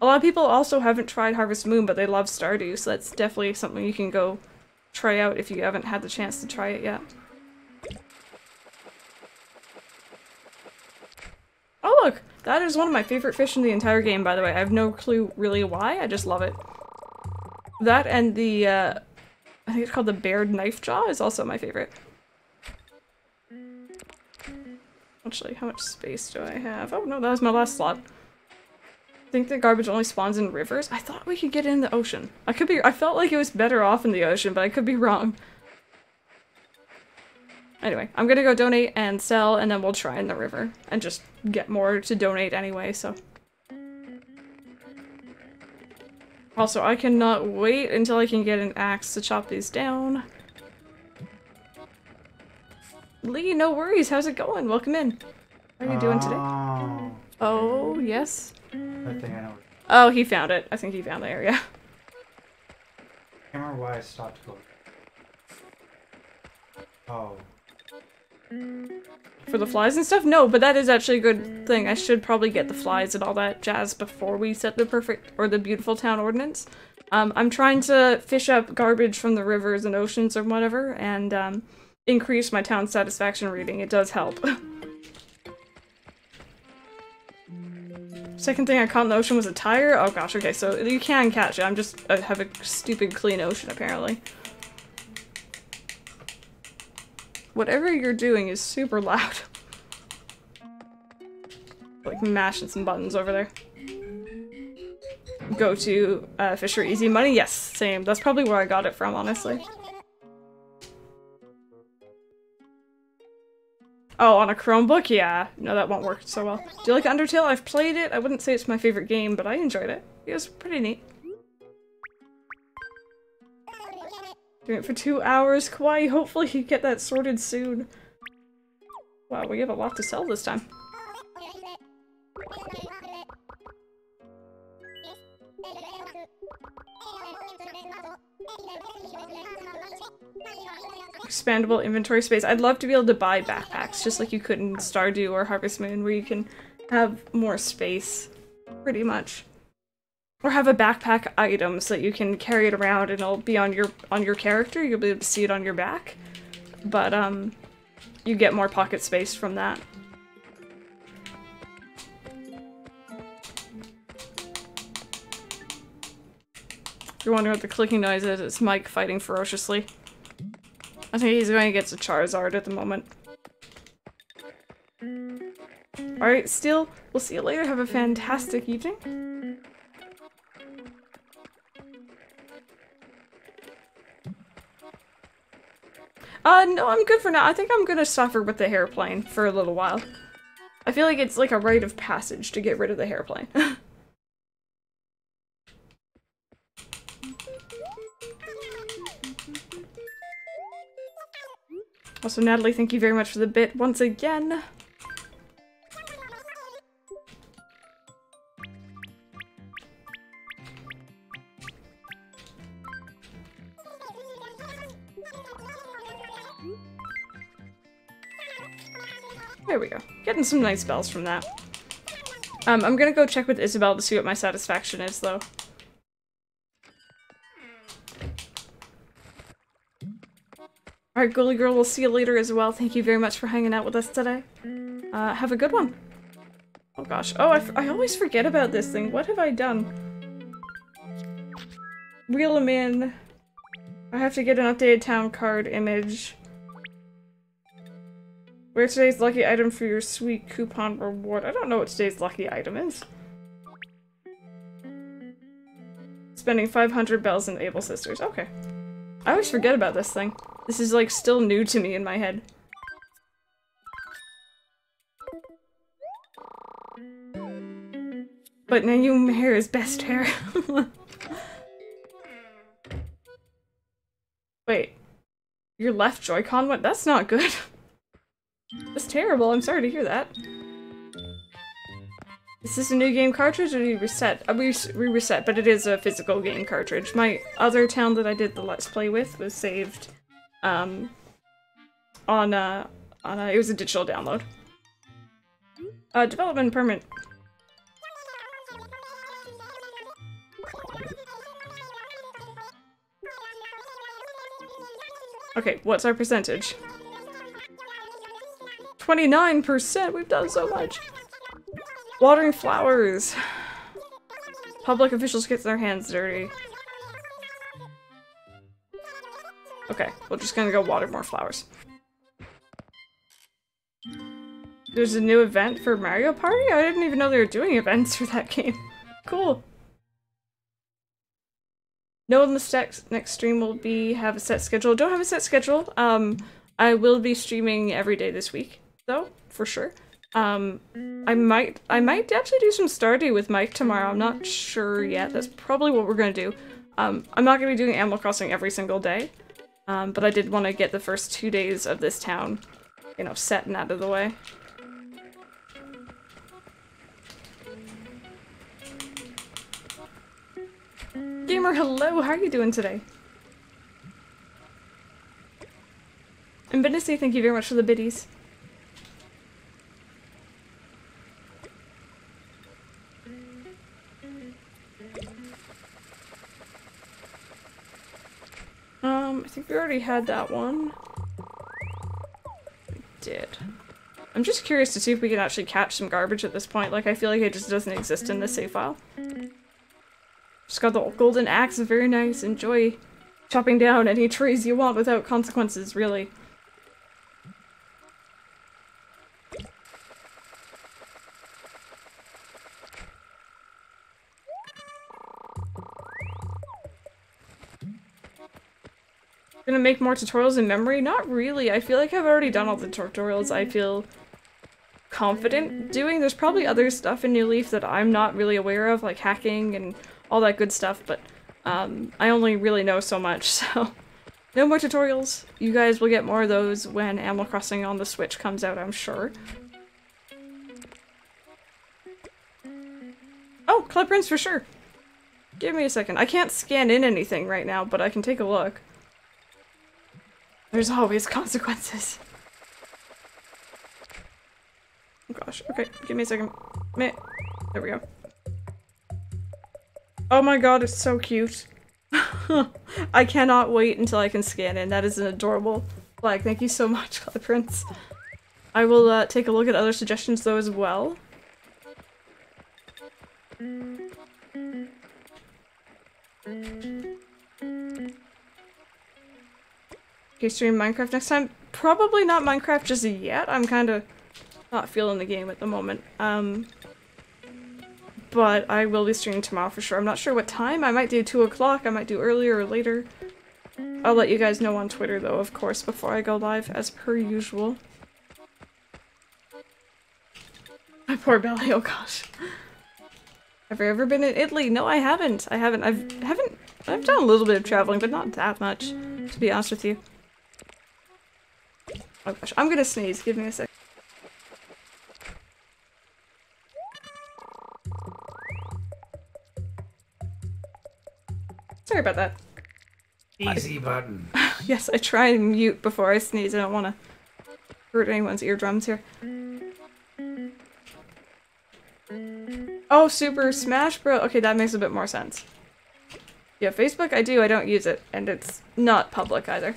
A lot of people also haven't tried Harvest Moon, but they love Stardew, so that's definitely something you can go try out if you haven't had the chance to try it yet. Oh look! That is one of my favorite fish in the entire game, by the way. I have no clue really why, I just love it. That and the, I think it's called the Bared Knife Jaw is also my favorite. Actually, how much space do I have? Oh no, that was my last slot. I think the garbage only spawns in rivers. I thought we could get in the ocean. I could be- I felt like it was better off in the ocean, but I could be wrong. Anyway, I'm gonna go donate and sell, and then we'll try in the river. And just get more to donate anyway, so. Also, I cannot wait until I can get an axe to chop these down. Lee, no worries, how's it going? Welcome in. How are you doing today? Oh, yes. I think I know. Oh, he found it. I think he found the area. I remember why I stopped going. Oh. For the flies and stuff? No, but that is actually a good thing. I should probably get the flies and all that jazz before we set the perfect or the beautiful town ordinance. I'm trying to fish up garbage from the rivers and oceans or whatever and increase my town satisfaction rating. It does help. Second thing I caught in the ocean was a tire. Oh gosh, okay, so you can catch it. I'm just- I have a stupid clean ocean, apparently. Whatever you're doing is super loud. Like, mashing some buttons over there. Go to, Fisher Easy Money? Yes, same. That's probably where I got it from, honestly. Oh, on a Chromebook? Yeah. No, that won't work so well. Do you like Undertale? I've played it. I wouldn't say it's my favorite game, but I enjoyed it. It was pretty neat. Doing it for 2 hours. Kawaii, hopefully you get that sorted soon. Wow, we have a lot to sell this time. Expandable inventory space. I'd love to be able to buy backpacks, just like you could in Stardew or Harvest Moon, where you can have more space, pretty much. Or have a backpack item so that you can carry it around and it'll be on your character, you'll be able to see it on your back. But, you get more pocket space from that. If you're wondering what the clicking noise is, it's Mike fighting ferociously. I think he's going against a Charizard at the moment. Alright, Steel, we'll see you later. Have a fantastic evening. No, I'm good for now. I think I'm gonna suffer with the hairplane for a little while. I feel like it's like a rite of passage to get rid of the hairplane. Also, Natalie, thank you very much for the bit once again. There we go. Getting some nice bells from that. I'm gonna go check with Isabel to see what my satisfaction is, though. Alright, Ghoulie Girl, we'll see you later as well. Thank you very much for hanging out with us today. Have a good one. Oh gosh. Oh, I always forget about this thing. What have I done? Reel him in. I have to get an updated town card image. Wear today's lucky item for your sweet coupon reward. I don't know what today's lucky item is. Spending 500 bells in Able Sisters. Okay. I always forget about this thing. This is like still new to me in my head. But Nayum hair is best hair. Wait. Your left Joy-Con went? That's not good. That's terrible, I'm sorry to hear that. Is this a new game cartridge or do you reset? We reset, but it is a physical game cartridge. My other town that I did the Let's Play with was saved it was a digital download. Development permit. Okay, what's our percentage? 29%! We've done so much! Watering flowers! Public officials get their hands dirty. Okay, we're just gonna go water more flowers. There's a new event for Mario Party? I didn't even know they were doing events for that game. Cool! No, on the next stream will be have a set schedule. Don't have a set schedule. I will be streaming every day this week, though, for sure. I might actually do some Stardew with Mike tomorrow. I'm not sure yet. That's probably what we're gonna do. I'm not gonna be doing Animal Crossing every single day, but I did want to get the first 2 days of this town, you know, set and out of the way. Gamer, hello! How are you doing today? And Benicy, thank you very much for the biddies. I think we already had that one. We did. I'm just curious to see if we can actually catch some garbage at this point. Like, I feel like it just doesn't exist in this save file. Just got the golden axe, very nice. Enjoy chopping down any trees you want without consequences, really. Gonna make more tutorials in memory? Not really. I feel like I've already done all the tutorials I feel confident doing. There's probably other stuff in New Leaf that I'm not really aware of, like hacking and all that good stuff, but I only really know so much, so no more tutorials. You guys will get more of those when Animal Crossing on the Switch comes out, I'm sure. Oh, Club Prince for sure! Give me a second. I can't scan in anything right now, but I can take a look. There's always consequences. Oh gosh, okay, give me a second. Meh. There we go. Oh my god, it's so cute. I cannot wait until I can scan in. That is an adorable flag. Thank you so much, Club Prince. I will take a look at other suggestions though as well. Okay, stream Minecraft next time. Probably not Minecraft just yet. I'm kind of not feeling the game at the moment. But I will be streaming tomorrow for sure. I'm not sure what time. I might do 2 o'clock. I might do earlier or later. I'll let you guys know on Twitter, though, of course, before I go live, as per usual. My poor belly, oh gosh. Have I ever been in Italy? No, I haven't. I've done a little bit of traveling, but not that much, to be honest with you. Oh gosh, I'm gonna sneeze. Give me a sec. Sorry about that. Easy button. Yes, I try and mute before I sneeze. I don't want to hurt anyone's eardrums here. Oh, Super Smash Bros. Okay, that makes a bit more sense. Yeah, Facebook, I don't use it, and it's not public either.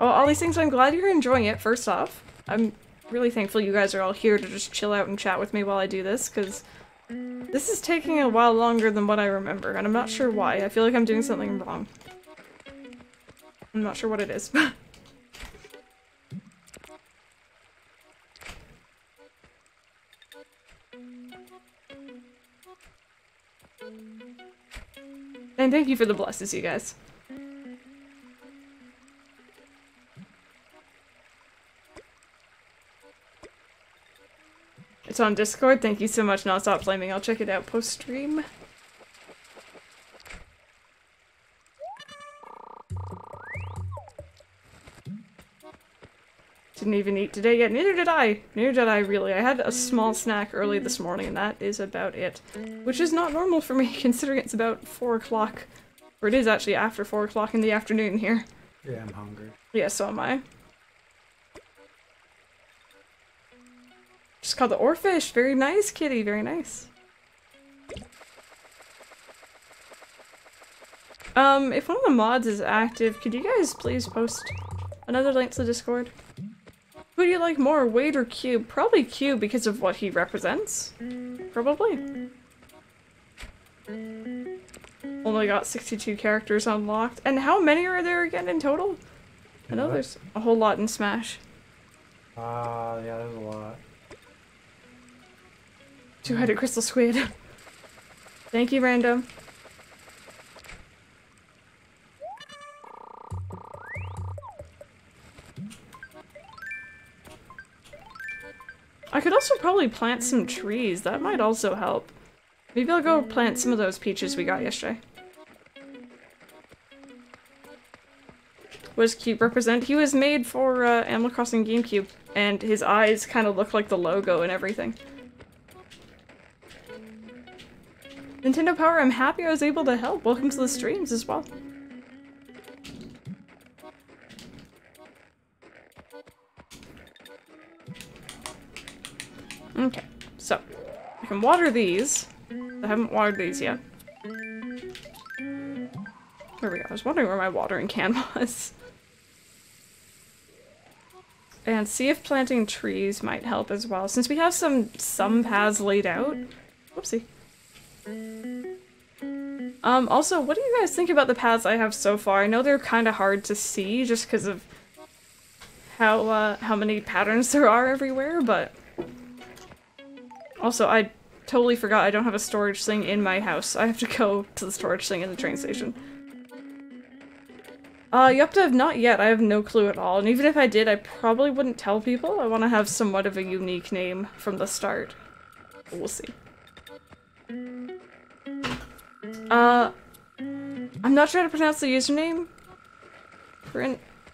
Oh, all these things, I'm glad you're enjoying it, first off. I'm really thankful you guys are all here to just chill out and chat with me while I do this, because this is taking a while longer than what I remember, and I'm not sure why. I feel like I'm doing something wrong. I'm not sure what it is. And thank you for the blesses, you guys. It's on Discord. Thank you so much, Nonstop Flaming. I'll check it out post-stream. Didn't even eat today yet. Neither did I. Neither did I, really. I had a small snack early this morning, and that is about it. Which is not normal for me, considering it's about 4 o'clock. Or it is actually after 4 o'clock in the afternoon here. Yeah, I'm hungry. Yeah, so am I. It's called the Oarfish. Very nice, kitty. Very nice. If one of the mods is active, could you guys please post another link to the Discord? Who do you like more, Wade or Q? Probably Q because of what he represents. Probably. Only got 62 characters unlocked. And how many are there again in total? I know there's a whole lot in Smash. Yeah, there's a lot. Two-headed crystal squid. Thank you, Random. I could also probably plant some trees. That might also help. Maybe I'll go plant some of those peaches we got yesterday. What does Cube represent? He was made for Animal Crossing GameCube, and his eyes kind of look like the logo and everything. Nintendo Power, I'm happy I was able to help. Welcome to the streams as well. Okay, so I can water these. I haven't watered these yet. There we go. I was wondering where my watering can was. And see if planting trees might help as well, since we have some paths laid out. Whoopsie. Also, what do you guys think about the paths I have so far? I know they're kind of hard to see just because of how many patterns there are everywhere, but... Also, I totally forgot I don't have a storage thing in my house. I have to go to the storage thing in the train station. Yupta, not yet. I have no clue at all, and even if I did, I probably wouldn't tell people. I want to have somewhat of a unique name from the start. But we'll see. I'm not sure how to pronounce the username.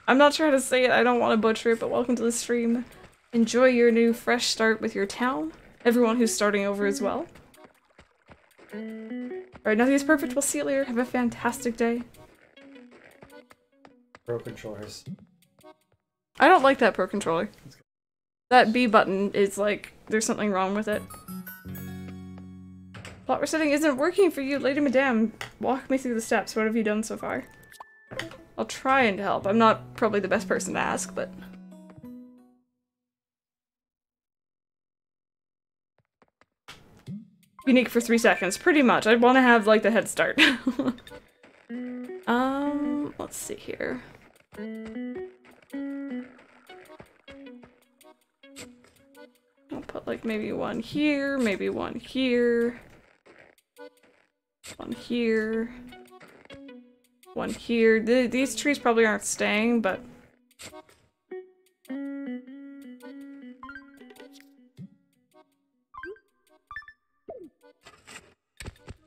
I'm not sure how to say it, I don't want to butcher it, but welcome to the stream. Enjoy your new fresh start with your town. Everyone who's starting over as well. Alright, nothing is perfect, we'll see you later. Have a fantastic day. Pro controllers. I don't like that pro controller. That B button is like, there's something wrong with it. Plot resetting isn't working for you, Lady Madame. Walk me through the steps. What have you done so far? I'll try and help. I'm not probably the best person to ask, but... Unique for 3 seconds, pretty much. I'd want to have, like, the head start. Let's see here. I'll put, like, maybe one here, maybe one here. One here. One here. These trees probably aren't staying, but...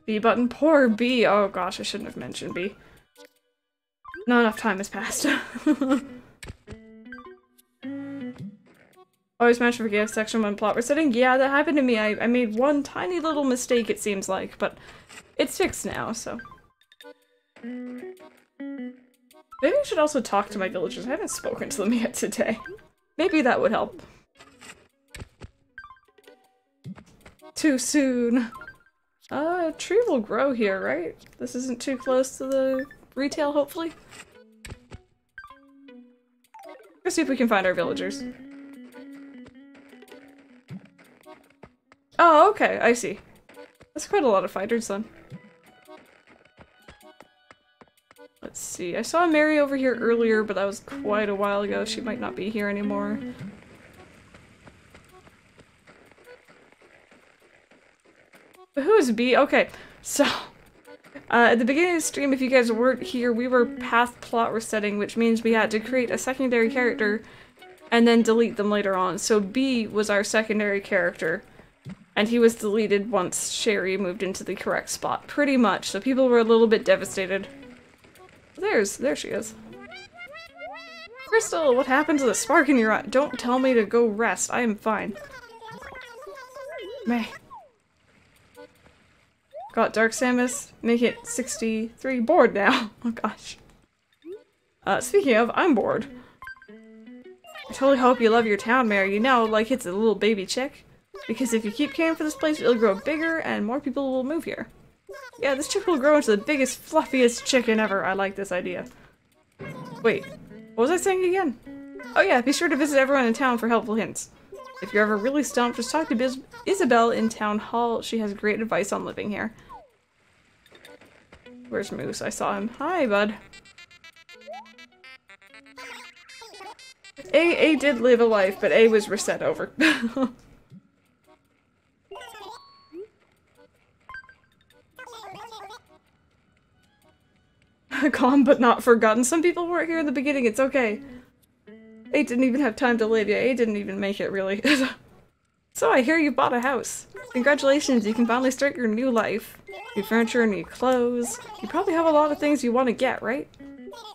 B button. Poor B. Oh gosh, I shouldn't have mentioned B. Not enough time has passed. Always manage to forgive section 1 plot resetting. Yeah, that happened to me. I made one tiny little mistake, it seems like, but it's fixed now, so. Maybe I should also talk to my villagers. I haven't spoken to them yet today. Maybe that would help. Too soon. A tree will grow here, right? This isn't too close to the retail, hopefully. Let's see if we can find our villagers. Oh, okay, I see. That's quite a lot of fighters then. Let's see, I saw Mary over here earlier, but that was quite a while ago. She might not be here anymore. But who is B? Okay, so at the beginning of the stream, if you guys weren't here, we were path plot resetting, which means we had to create a secondary character and then delete them later on. So B was our secondary character, and he was deleted once Sherry moved into the correct spot, pretty much. So people were a little bit devastated. There she is. Crystal, what happened to the spark in your eye? Don't tell me to go rest. I am fine. May. Got Dark Samus, make it 63. Bored now. Oh gosh. Speaking of, I'm bored. I totally hope you love your town, Mary. You know, like it's a little baby chick. Because if you keep caring for this place, it'll grow bigger and more people will move here. Yeah, this chick will grow into the biggest, fluffiest chicken ever. I like this idea. Wait, what was I saying again? Oh yeah, be sure to visit everyone in town for helpful hints. If you're ever really stumped, just talk to Isabel in Town Hall. She has great advice on living here. Where's Moose? I saw him. Hi, bud. A did live a life, but A was reset over. Gone but not forgotten. Some people weren't here in the beginning. It's okay. A didn't even have time to live. Yeah, A didn't even make it, really. So I hear you bought a house. Congratulations, you can finally start your new life. New furniture, new clothes. You probably have a lot of things you want to get, right?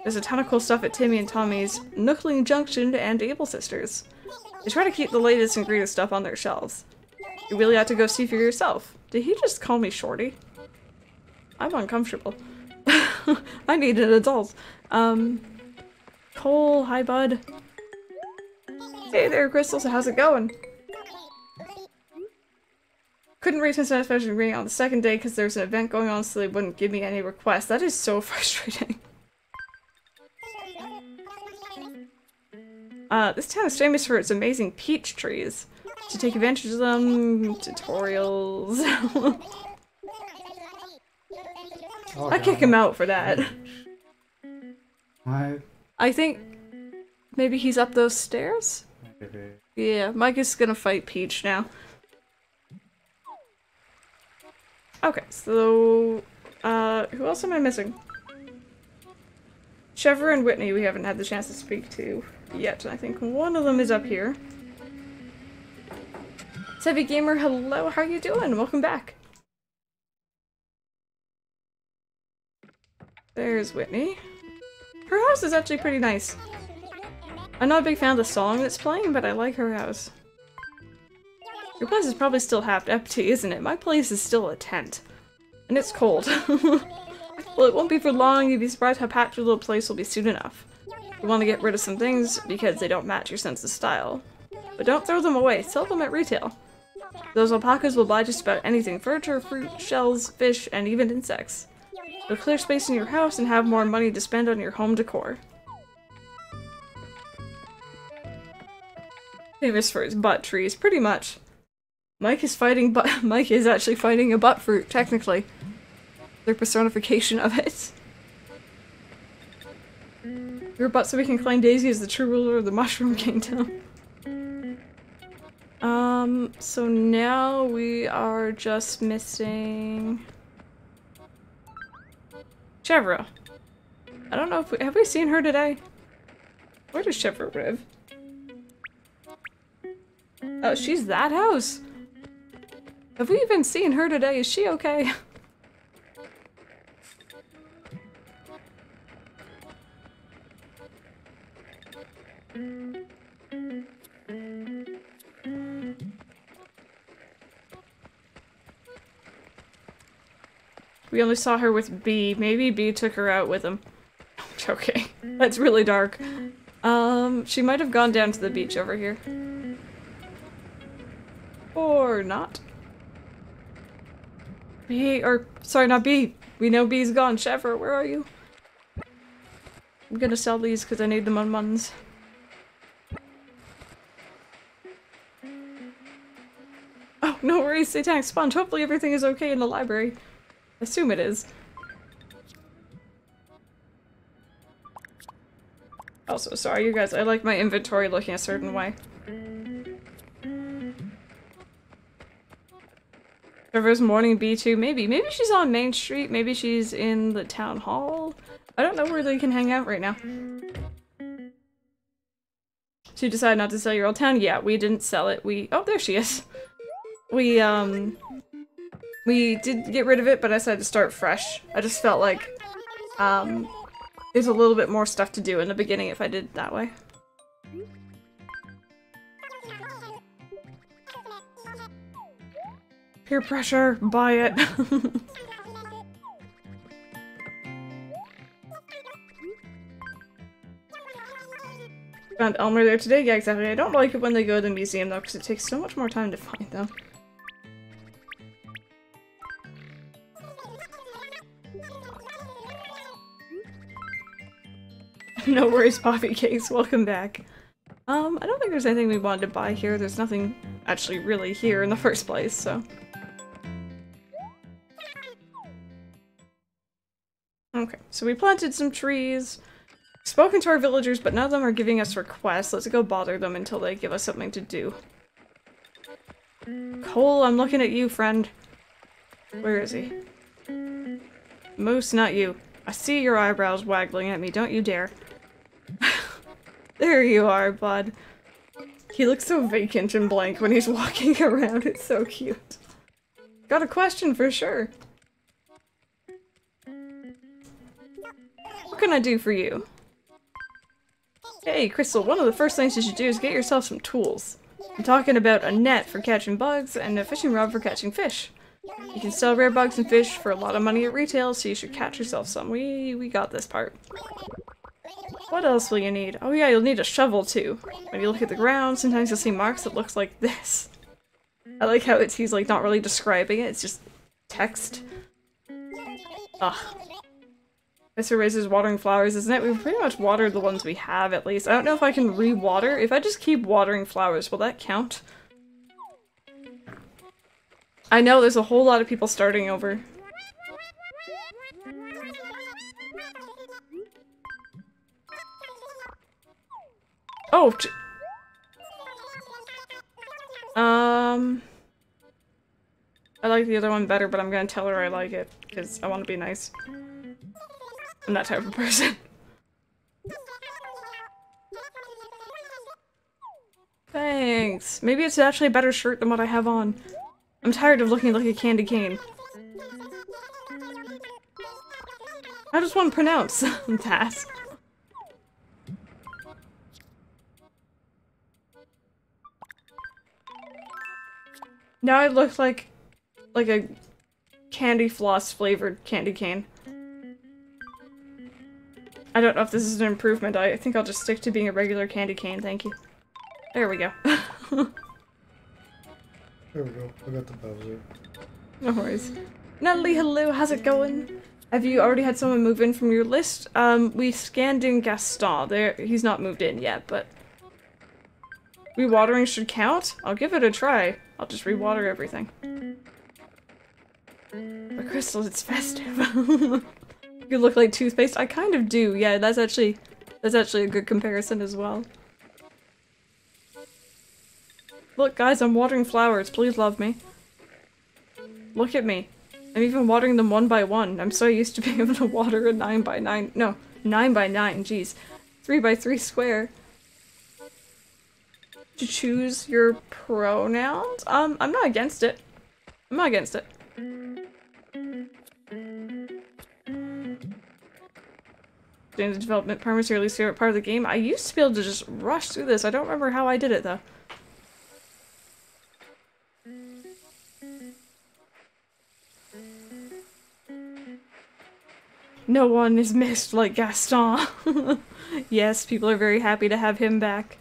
There's a ton of cool stuff at Timmy and Tommy's, Nookling Junction, and Able Sisters. They try to keep the latest and greatest stuff on their shelves. You really have to go see for yourself. Did he just call me Shorty? I'm uncomfortable. I need an adult. Cole, hi bud. Hey there, Crystal, so how's it going? Couldn't reach my satisfaction reading on the second day because there's an event going on, so they wouldn't give me any requests. That is so frustrating. This town is famous for its amazing peach trees. To take advantage of them, tutorials. Oh, I kick him out for that. What? I think maybe he's up those stairs? Maybe. Yeah, Mike is gonna fight Peach now. Okay, so... who else am I missing? Chever and Whitney we haven't had the chance to speak to yet. I think one of them is up here. Sevy Gamer, hello, how are you doing? Welcome back. There's Whitney. Her house is actually pretty nice. I'm not a big fan of the song that's playing, but I like her house. Your place is probably still half empty, isn't it? My place is still a tent. And it's cold. Well, it won't be for long. You'd be surprised how packed your little place will be soon enough. You want to get rid of some things because they don't match your sense of style. But don't throw them away. Sell them at retail. Those alpacas will buy just about anything. Furniture, fruit, shells, fish, and even insects. You'll clear space in your house and have more money to spend on your home decor. Famous for his butt trees, pretty much. Mike is actually fighting a butt fruit, technically. Their personification of it. Your butt so we can claim Daisy is the true ruler of the Mushroom Kingdom. So now we are just missing... Chevra. I don't know if have we seen her today? Where does Chevra live? Oh, she's that house. Have we even seen her today? Is she okay? We only saw her with B. Maybe B took her out with him. Okay, that's really dark. She might have gone down to the beach over here. Or not. B, or sorry, not B. We know B's gone. Chevra, where are you? I'm gonna sell these because I need them on muns. Oh, no worries, Satanic Sponge. Hopefully everything is okay in the library. Assume it is. Also, sorry you guys, I like my inventory looking a certain way. Trevor's morning B2, maybe. Maybe she's on Main Street, maybe she's in the town hall. I don't know where they can hang out right now. So you decided not to sell your old town? Yeah, we didn't sell it. Oh, there she is. We did get rid of it, but I decided to start fresh. I just felt like, there's a little bit more stuff to do in the beginning if I did it that way. Peer pressure, buy it. Found Elmer there today? Yeah, exactly. I don't like it when they go to the museum though, because it takes so much more time to find them. No worries, Poppy Cakes. Welcome back. I don't think there's anything we wanted to buy here. There's nothing actually really here in the first place, so. Okay, so we planted some trees. Spoken to our villagers, but none of them are giving us requests. Let's go bother them until they give us something to do. Cole, I'm looking at you, friend. Where is he? Moose, not you. I see your eyebrows waggling at me. Don't you dare. There you are, bud. He looks so vacant and blank when he's walking around. It's so cute. Got a question for sure. What can I do for you? Hey, Crystal, one of the first things you should do is get yourself some tools. I'm talking about a net for catching bugs and a fishing rod for catching fish. You can sell rare bugs and fish for a lot of money at retail, so you should catch yourself some. We got this part. What else will you need? Oh yeah, you'll need a shovel too. When you look at the ground, sometimes you'll see marks that looks like this. I like how it's he's like not really describing it, it's just text. Ugh. Mr. Razor's watering flowers, isn't it? We've pretty much watered the ones we have at least. I don't know if I can re-water. If I just keep watering flowers, will that count? I know there's a whole lot of people starting over. Oh! I like the other one better, but I'm gonna tell her I like it, because I want to be nice. I'm that type of person. Thanks! Maybe it's actually a better shirt than what I have on. I'm tired of looking like a candy cane. I just want to pronounce that. Now I look like a candy floss flavored candy cane. I don't know if this is an improvement. I think I'll just stick to being a regular candy cane, thank you. There we go. There we go. I got the Bowser. No worries. Natalie, hello. How's it going? Have you already had someone move in from your list? We scanned in Gaston. There, he's not moved in yet, but... Rewatering should count? I'll give it a try. I'll just rewater everything. But Crystal, it's festive. You look like toothpaste. I kind of do. Yeah, that's actually a good comparison as well. Look guys, I'm watering flowers, please love me. Look at me. I'm even watering them one by one. I'm so used to being able to water a 9 by 9. No, 9 by 9, geez. 3 by 3 square. To choose your pronouns? I'm not against it. I'm not against it. Standard development, primacy, or least favorite part of the game. I used to be able to just rush through this. I don't remember how I did it though. No one is missed like Gaston. Yes, people are very happy to have him back.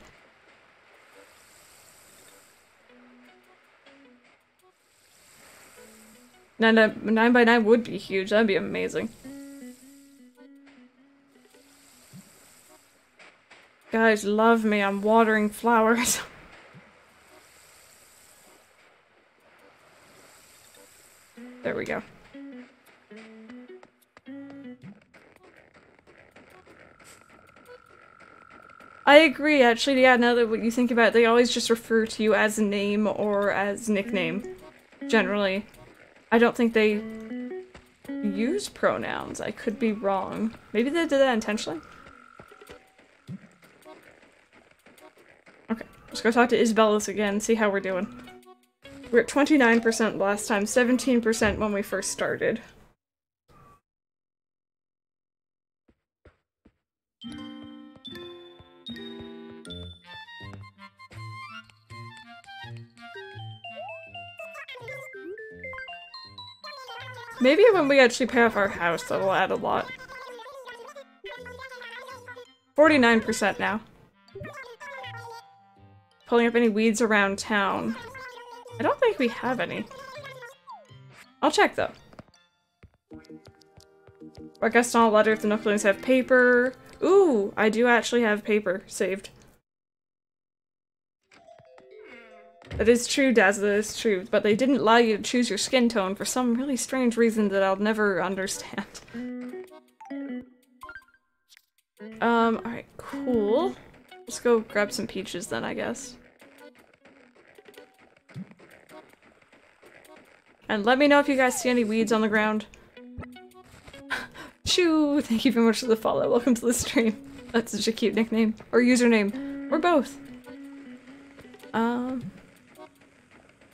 Nine by nine would be huge. That'd be amazing. Guys, love me. I'm watering flowers. There we go. I agree, actually, yeah, now that what you think about it, they always just refer to you as a name or as nickname, generally. I don't think they use pronouns. I could be wrong. Maybe they did that intentionally? Okay, let's go talk to Isabella's again, see how we're doing. We're at 29% last time, 17% when we first started. Maybe when we actually pay off our house, that'll add a lot. 49% now. Pulling up any weeds around town. I don't think we have any. I'll check though. I guess not a letter if the Noctilians have paper. Ooh, I do actually have paper saved. That is true, Daz, that is true, but they didn't allow you to choose your skin tone for some really strange reason that I'll never understand. Alright, cool. Let's go grab some peaches then, I guess. And let me know if you guys see any weeds on the ground. Choo! Thank you very much for the follow. Welcome to the stream. That's such a cute nickname. Or username. Or both.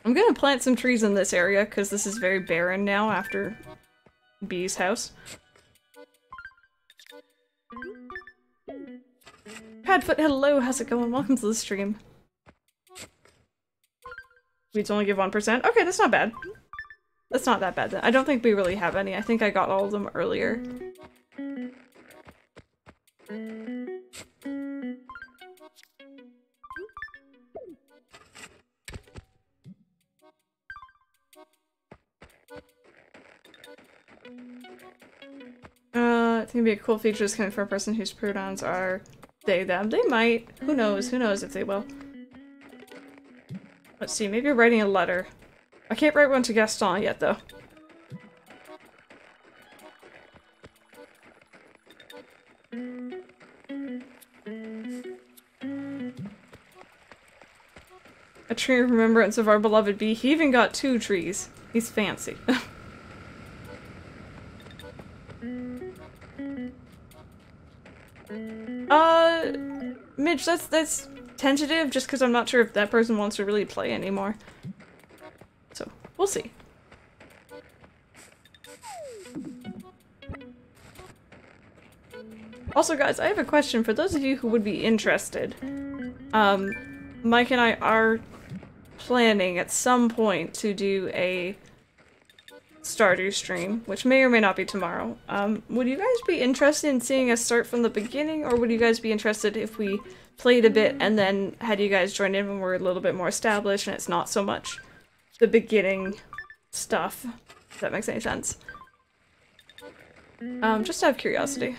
I'm gonna plant some trees in this area because this is very barren now after Bee's house. Padfoot, hello, how's it going? Welcome to the stream. Weeds only give 1%. Okay, that's not bad. That's not that bad then. I don't think we really have any. I think I got all of them earlier. I think it'd be a cool feature just coming from a person whose pronouns are they, them. They might. Who knows if they will. Let's see, maybe writing a letter. I can't write one to Gaston yet though. A tree in remembrance of our beloved Bee. He even got 2 trees. He's fancy. Midge, that's tentative just because I'm not sure if that person wants to really play anymore. So, we'll see. Also guys, I have a question for those of you who would be interested. Mike and I are planning at some point to do a Stardew stream, which may or may not be tomorrow. Would you guys be interested in seeing us start from the beginning, or would you guys be interested if we played a bit and then had you guys join in when we're a little bit more established and it's not so much the beginning stuff, if that makes any sense? Just out of curiosity.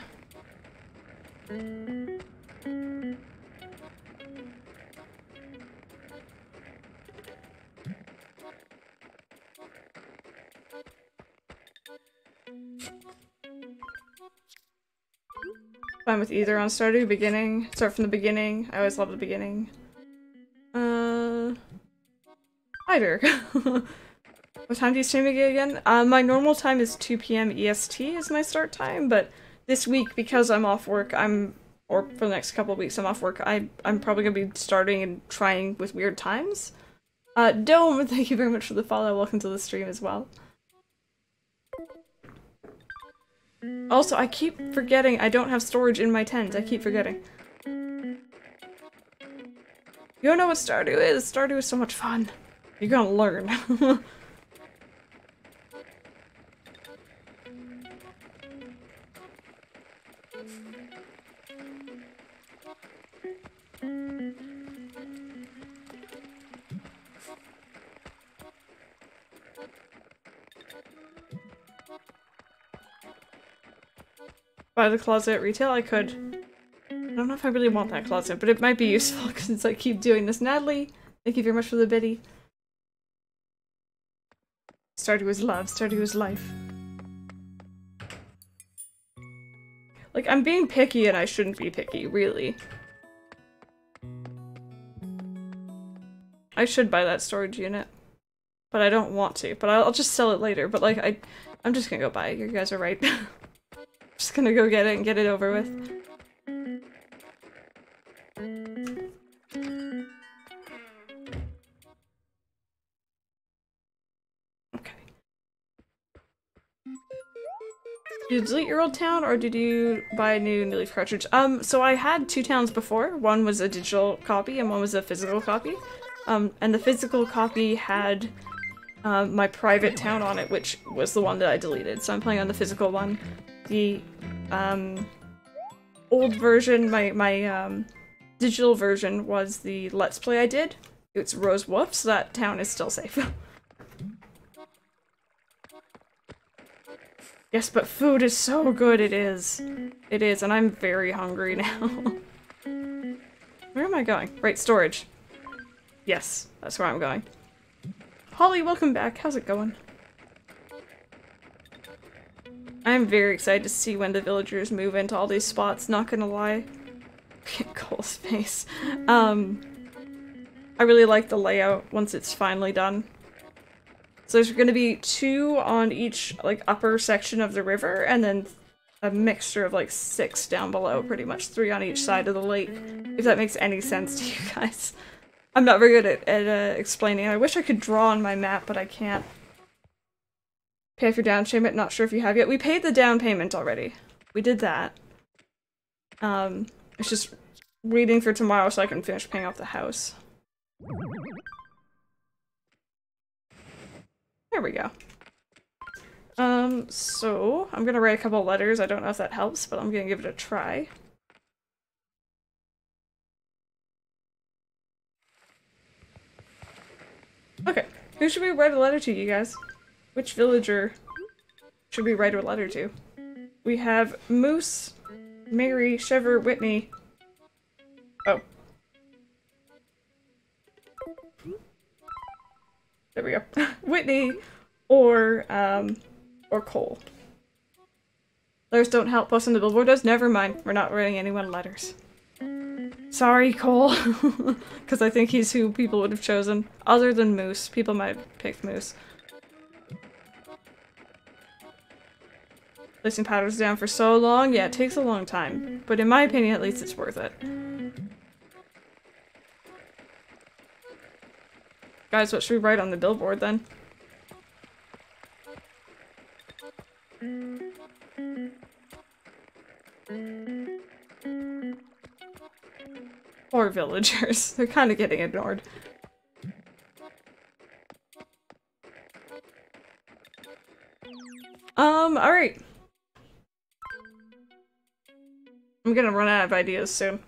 Fine with either on Stardew, beginning. Start from the beginning. I always love the beginning. Either. What time do you stream again? My normal time is 2 p.m. EST is my start time, but this week, because I'm off work, or for the next couple of weeks I'm off work, I'm probably going to be starting and trying with weird times. Dome, thank you very much for the follow. Welcome to the stream as well. Also, I keep forgetting I don't have storage in my tens. I keep forgetting. You don't know what Stardew is. Stardew is so much fun. You're gonna learn. Buy the closet at retail? I could. I don't know if I really want that closet, but it might be useful because I keep doing this. Natalie, thank you very much for the biddy. Stardew is love. Stardew is life. Like, I'm being picky and I shouldn't be picky, really. I should buy that storage unit. But I don't want to. But I'll just sell it later. But like, I'm just gonna go buy it. You guys are right. Just gonna go get it and get it over with. Did you delete your old town, or did you buy a new leaf cartridge? So I had two towns before. One was a digital copy, and one was a physical copy. And the physical copy had my private town on it, which was the one that I deleted. So I'm playing on the physical one. The old version, my digital version, was the Let's Play I did. It's Rose Wolf, so that town is still safe. Yes, but food is so good, it is. It is, and I'm very hungry now. Where am I going? Right, storage. Yes, that's where I'm going. Holly, welcome back. How's it going? I'm very excited to see when the villagers move into all these spots, not gonna lie. Cole's face. I really like the layout once it's finally done. So there's going to be two on each, like, upper section of the river, and then a mixture of, like, 6 down below, pretty much. 3 on each side of the lake, if that makes any sense to you guys. I'm not very good at explaining. I wish I could draw on my map, but I can't. Pay for down payment, not sure if you have yet. We paid the down payment already. We did that. It's just waiting for tomorrow so I can finish paying off the house. There we go. So I'm gonna write a couple letters. I don't know if that helps, but I'm gonna give it a try. Okay, who should we write a letter to, you guys? Which villager should we write a letter to? We have Moose, Mary, Shiver, Whitney. Oh. There we go. Whitney or Cole. Letters don't help. Post on the billboard does. Never mind. We're not writing anyone letters. Sorry, Cole. Because I think he's who people would have chosen. Other than Moose. People might have picked Moose. Placing powders down for so long. Yeah, it takes a long time. But in my opinion, at least it's worth it. Guys, what should we write on the billboard then? Or villagers. They're kind of getting ignored. Alright. I'm gonna run out of ideas soon.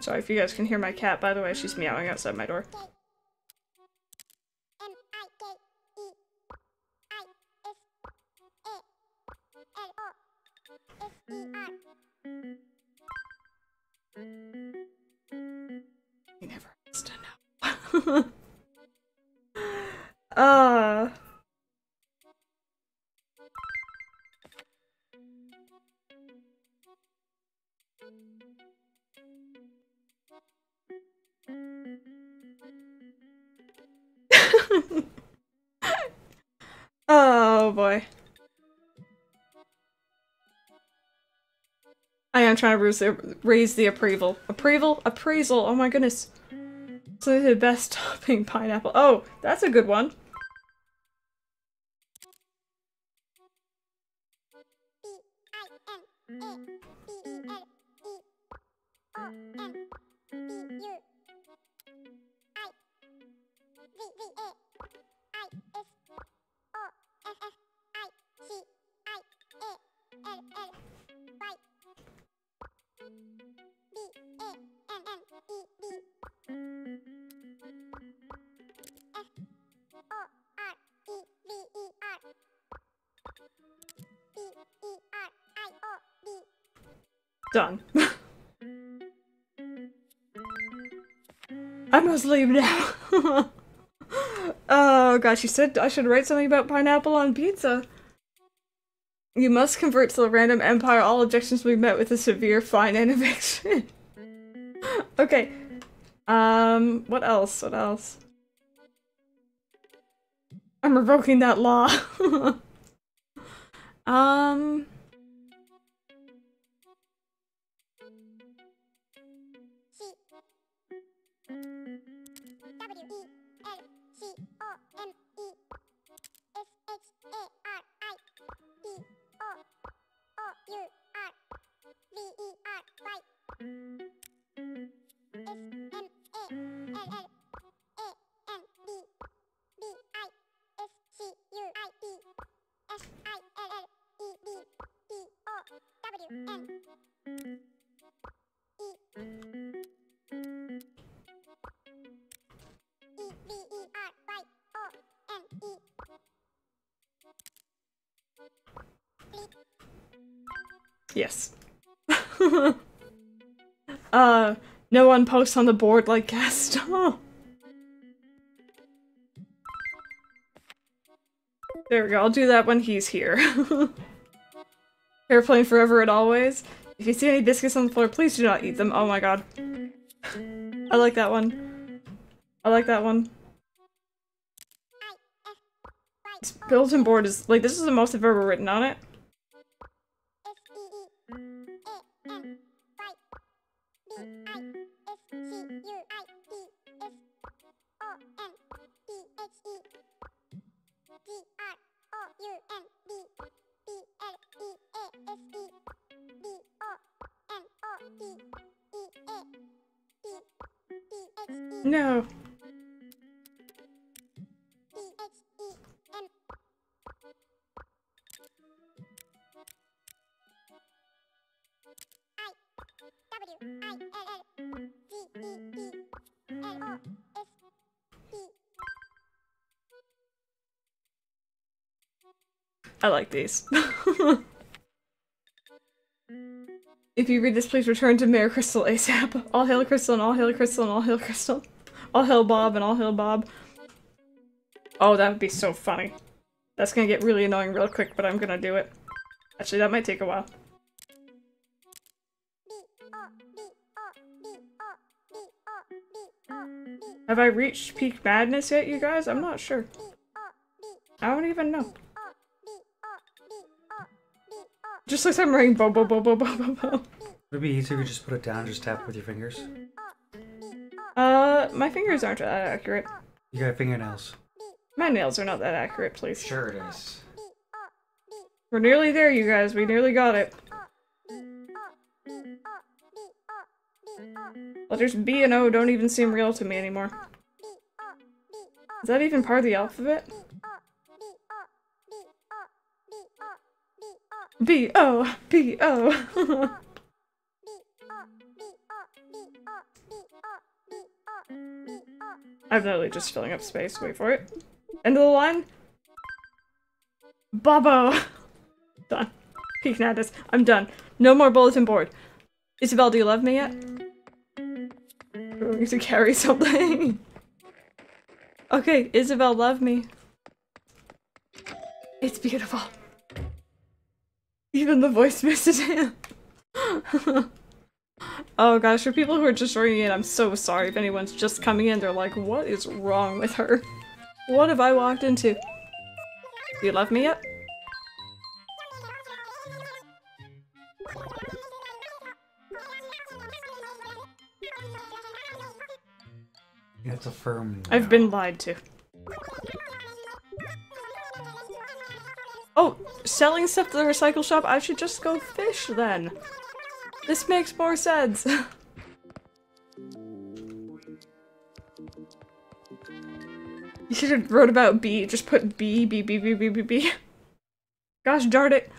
Sorry if you guys can hear my cat, by the way, she's meowing outside my door. He never has to know. Oh boy. I am trying to raise the appraisal. Appraisal. Oh my goodness. So the best topping pineapple. Oh, that's a good one. Done. I must leave now. Oh gosh, you said I should write something about pineapple on pizza. You must convert to the random empire. All objections will be met with a severe fine and eviction. Okay. What else? What else? I'm revoking that law. Yes. No one posts on the board like Gaston. There we go, I'll do that when he's here. Airplane forever and always. If you see any biscuits on the floor, please do not eat them. Oh my god. I like that one. I like that one. This built-in board is, like, this is the most I've ever written on it. No. I like these. If you read this, please return to Mayor Crystal ASAP. All hail Crystal and all hail Crystal and all hail Crystal. All hail Bob and all hail Bob. Oh, that would be so funny. That's gonna get really annoying real quick, but I'm gonna do it. Actually, that might take a while. Have I reached peak madness yet, you guys? I'm not sure. I don't even know. Just like I'm writing bo bo bo bo bo bo bo. Would it be easier if you just put it down and just tap with your fingers? My fingers aren't that accurate. You got fingernails. My nails are not that accurate, please. Sure it is. We're nearly there, you guys. We nearly got it. Letters B and O don't even seem real to me anymore. Is that even part of the alphabet? B-O-B-O. I'm literally just filling up space, wait for it. End of the line. Bobo. Done. Peak madness. I'm done. No more bulletin board. Isabel, do you love me yet? We're going to carry something. Okay, Isabel, love me. It's beautiful. Even the voice misses him. Oh gosh, for people who are just joining in, I'm so sorry. If anyone's just coming in, they're like, what is wrong with her? What have I walked into? Do you love me yet? It's a firm. Now. I've been lied to. Oh, selling stuff to the recycle shop? I should just go fish then. This makes more sense. You should have wrote about B. Just put B, B, B, B, B, B, B. Gosh darn it.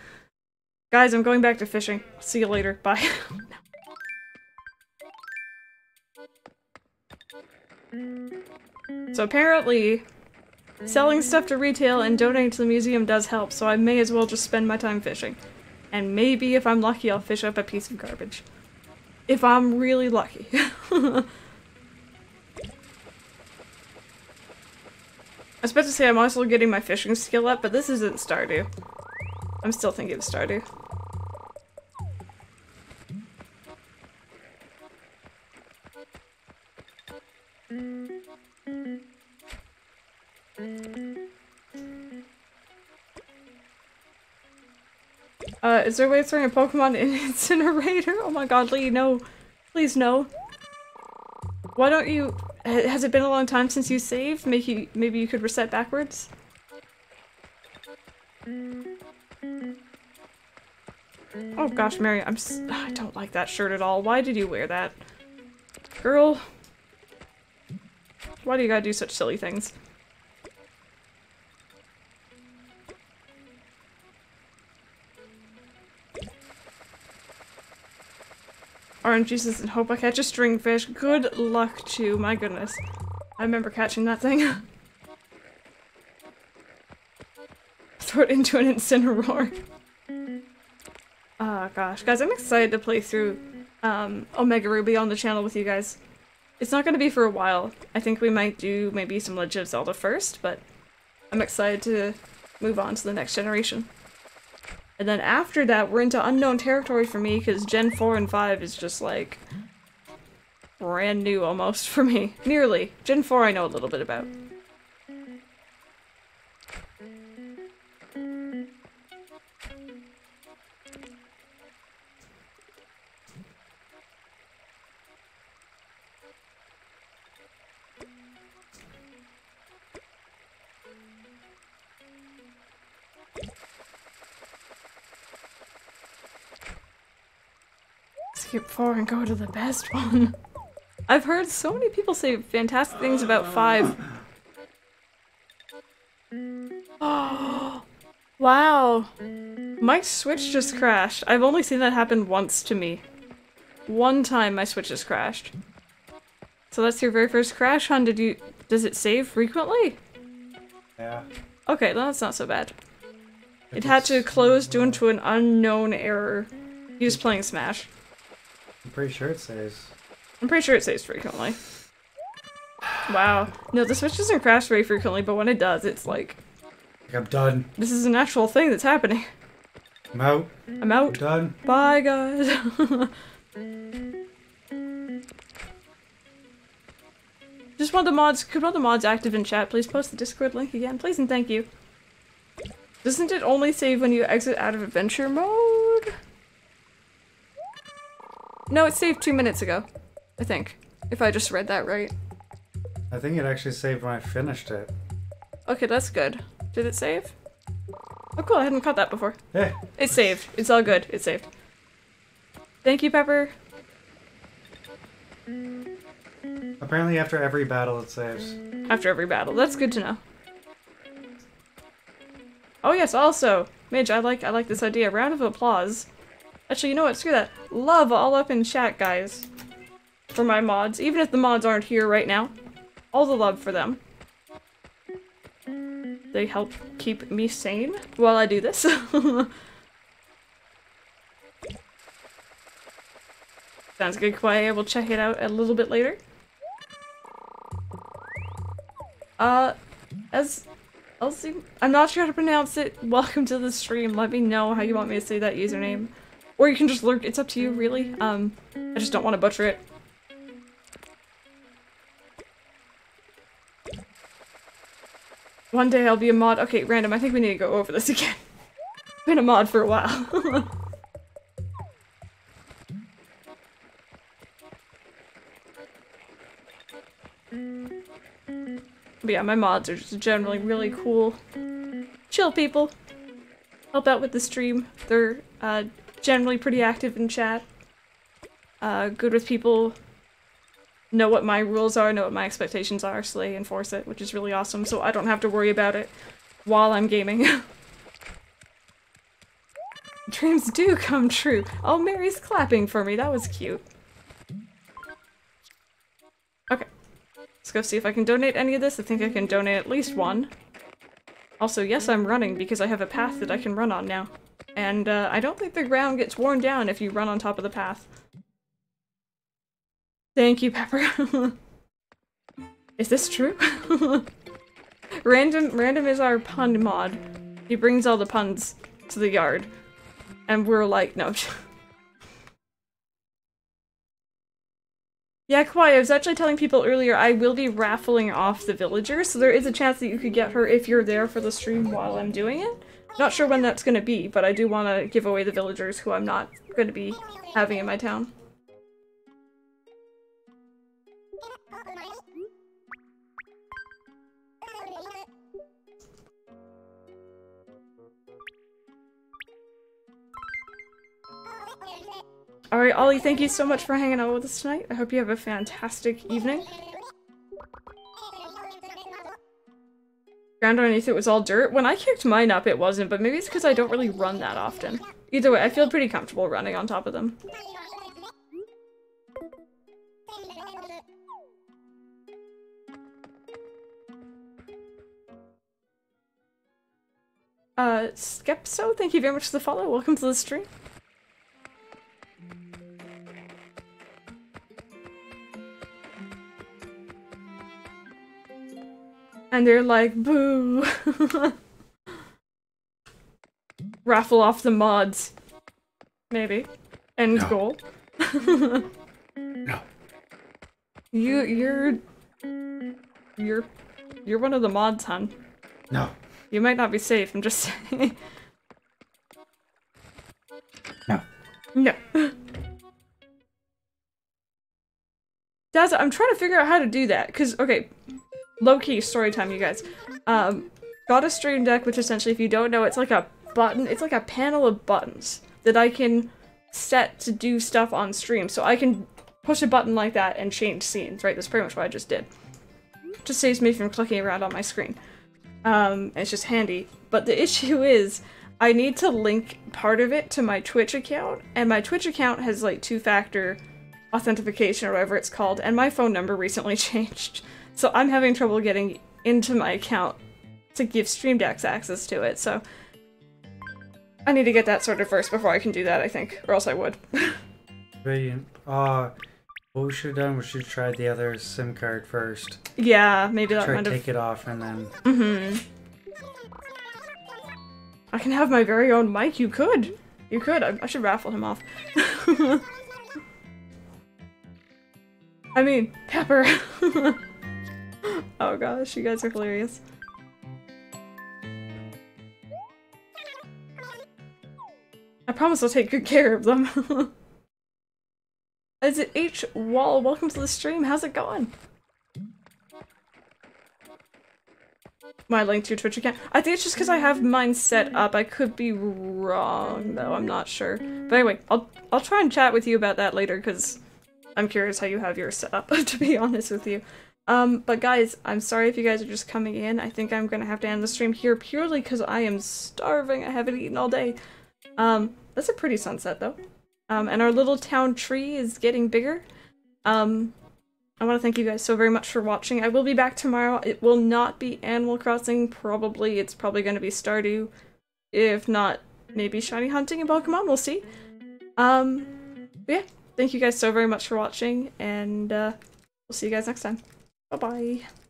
Guys, I'm going back to fishing. See you later. Bye. So apparently, selling stuff to retail and donating to the museum does help, so I may as well just spend my time fishing. And maybe if I'm lucky, I'll fish up a piece of garbage. If I'm really lucky. I was about to say I'm also getting my fishing skill up, but this isn't Stardew. I'm still thinking of Stardew. Is there a way of throwing a Pokemon in an incinerator? Oh my god, Lee, no. Please, no. Why don't you... Has it been a long time since you saved? Maybe you could reset backwards? Oh gosh, Mary, I don't like that shirt at all. Why did you wear that? Girl. Why do you gotta do such silly things? Orange juices and hope I catch a stringfish. Good luck too, my goodness. I remember catching that thing. Throw it into an incinerator. Oh gosh, guys, I'm excited to play through Omega Ruby on the channel with you guys. It's not going to be for a while. I think we might do maybe some Legend of Zelda first, but I'm excited to move on to the next generation. And then after that, we're into unknown territory for me, because Gen 4 and 5 is just, like, brand new almost for me. Nearly. Gen 4 I know a little bit about. Skip 4 and go to the best one. I've heard so many people say fantastic things about 5. Oh, wow. My Switch just crashed. I've only seen that happen once to me. One time my Switch has crashed. So that's your very first crash, hon. Does it save frequently? Yeah. Okay, well, that's not so bad. It had to close due to an unknown error. He was playing Smash. I'm pretty sure it saves frequently. Wow. No, the Switch doesn't crash very frequently, but when it does, it's like... I'm done. This is an actual thing that's happening. I'm out. I'm out. I'm done. Bye, guys. Just want the mods... Could all the mods active in chat please post the Discord link again? Please and thank you. Doesn't it only save when you exit out of adventure mode? No, it saved 2 minutes ago, I think, if I just read that right. I think it actually saved when I finished it. Okay, that's good. Did it save? Oh cool, I hadn't caught that before. Yeah. It saved. It's all good. It saved. Thank you, Pepper. Apparently after every battle it saves. After every battle. That's good to know. Oh yes, also, Midge, I like this idea. Round of applause. Actually, you know what? Screw that. Love all up in chat, guys. For my mods. Even if the mods aren't here right now. All the love for them. They help keep me sane while I do this. Sounds good, Kawaii. I will check it out a little bit later. I'm not sure how to pronounce it. Welcome to the stream. Let me know how you want me to say that username. Or you can just lurk, it's up to you, really. I just don't want to butcher it. One day I'll be a mod. Okay, random, I think we need to go over this again. Been a mod for a while. But yeah, my mods are just generally really cool. Chill people. Help out with the stream. They're generally pretty active in chat. Good with people. Know what my rules are, know what my expectations are, so they enforce it, which is really awesome, so I don't have to worry about it while I'm gaming. Dreams do come true. Oh, Mary's clapping for me. That was cute. Okay. Let's go see if I can donate any of this. I think I can donate at least one. Also, yes, I'm running because I have a path that I can run on now. And I don't think the ground gets worn down if you run on top of the path. Thank you, Pepper. Is this true? Random is our pun mod. He brings all the puns to the yard. And we're like, no. Yeah, Kwai, I was actually telling people earlier I will be raffling off the villager, so there is a chance that you could get her if you're there for the stream while I'm doing it. Not sure when that's going to be, but I do want to give away the villagers who I'm not going to be having in my town. Alright, Ollie, thank you so much for hanging out with us tonight. I hope you have a fantastic evening. Ground underneath it was all dirt. When I kicked mine up, it wasn't, but maybe it's because I don't really run that often. Either way, I feel pretty comfortable running on top of them. Skepso, thank you very much for the follow. Welcome to the stream. And they're like, boo! Raffle off the mods. Maybe. End goal. No. You're one of the mods, hun. No. You might not be safe, I'm just saying. No. No. Dazza, I'm trying to figure out how to do that, because, okay. Low-key story time, you guys. Got a stream deck, which essentially, if you don't know, it's like a button. It's like a panel of buttons that I can set to do stuff on stream. So I can push a button like that and change scenes, right? That's pretty much what I just did. Just saves me from clicking around on my screen. It's just handy. But the issue is, I need to link part of it to my Twitch account, and my Twitch account has like two-factor authentication or whatever it's called, and my phone number recently changed. So I'm having trouble getting into my account to give Stream Decks access to it, so I need to get that sorted first before I can do that, I think, or else I would. Brilliant. What we should have done was we should have tried the other SIM card first. Yeah, maybe that might have... take it off and then... I can have my very own mic, you could! You could, I should raffle him off. I mean, Pepper! Oh gosh, you guys are hilarious. I promise I'll take good care of them. Is it H. Wall? Welcome to the stream. How's it going? My link to your Twitch account. I think it's just because I have mine set up. I could be wrong though. I'm not sure. But anyway, I'll try and chat with you about that later because I'm curious how you have yours set up. To be honest with you. But guys, I'm sorry if you guys are just coming in. I think I'm gonna have to end the stream here purely because I am starving. I haven't eaten all day. That's a pretty sunset though. And our little town tree is getting bigger. I want to thank you guys so very much for watching. I will be back tomorrow. It will not be Animal Crossing, probably. It's probably gonna be Stardew. If not, maybe Shiny Hunting and Pokemon, we'll see. Yeah, thank you guys so very much for watching, and we'll see you guys next time. Bye-bye.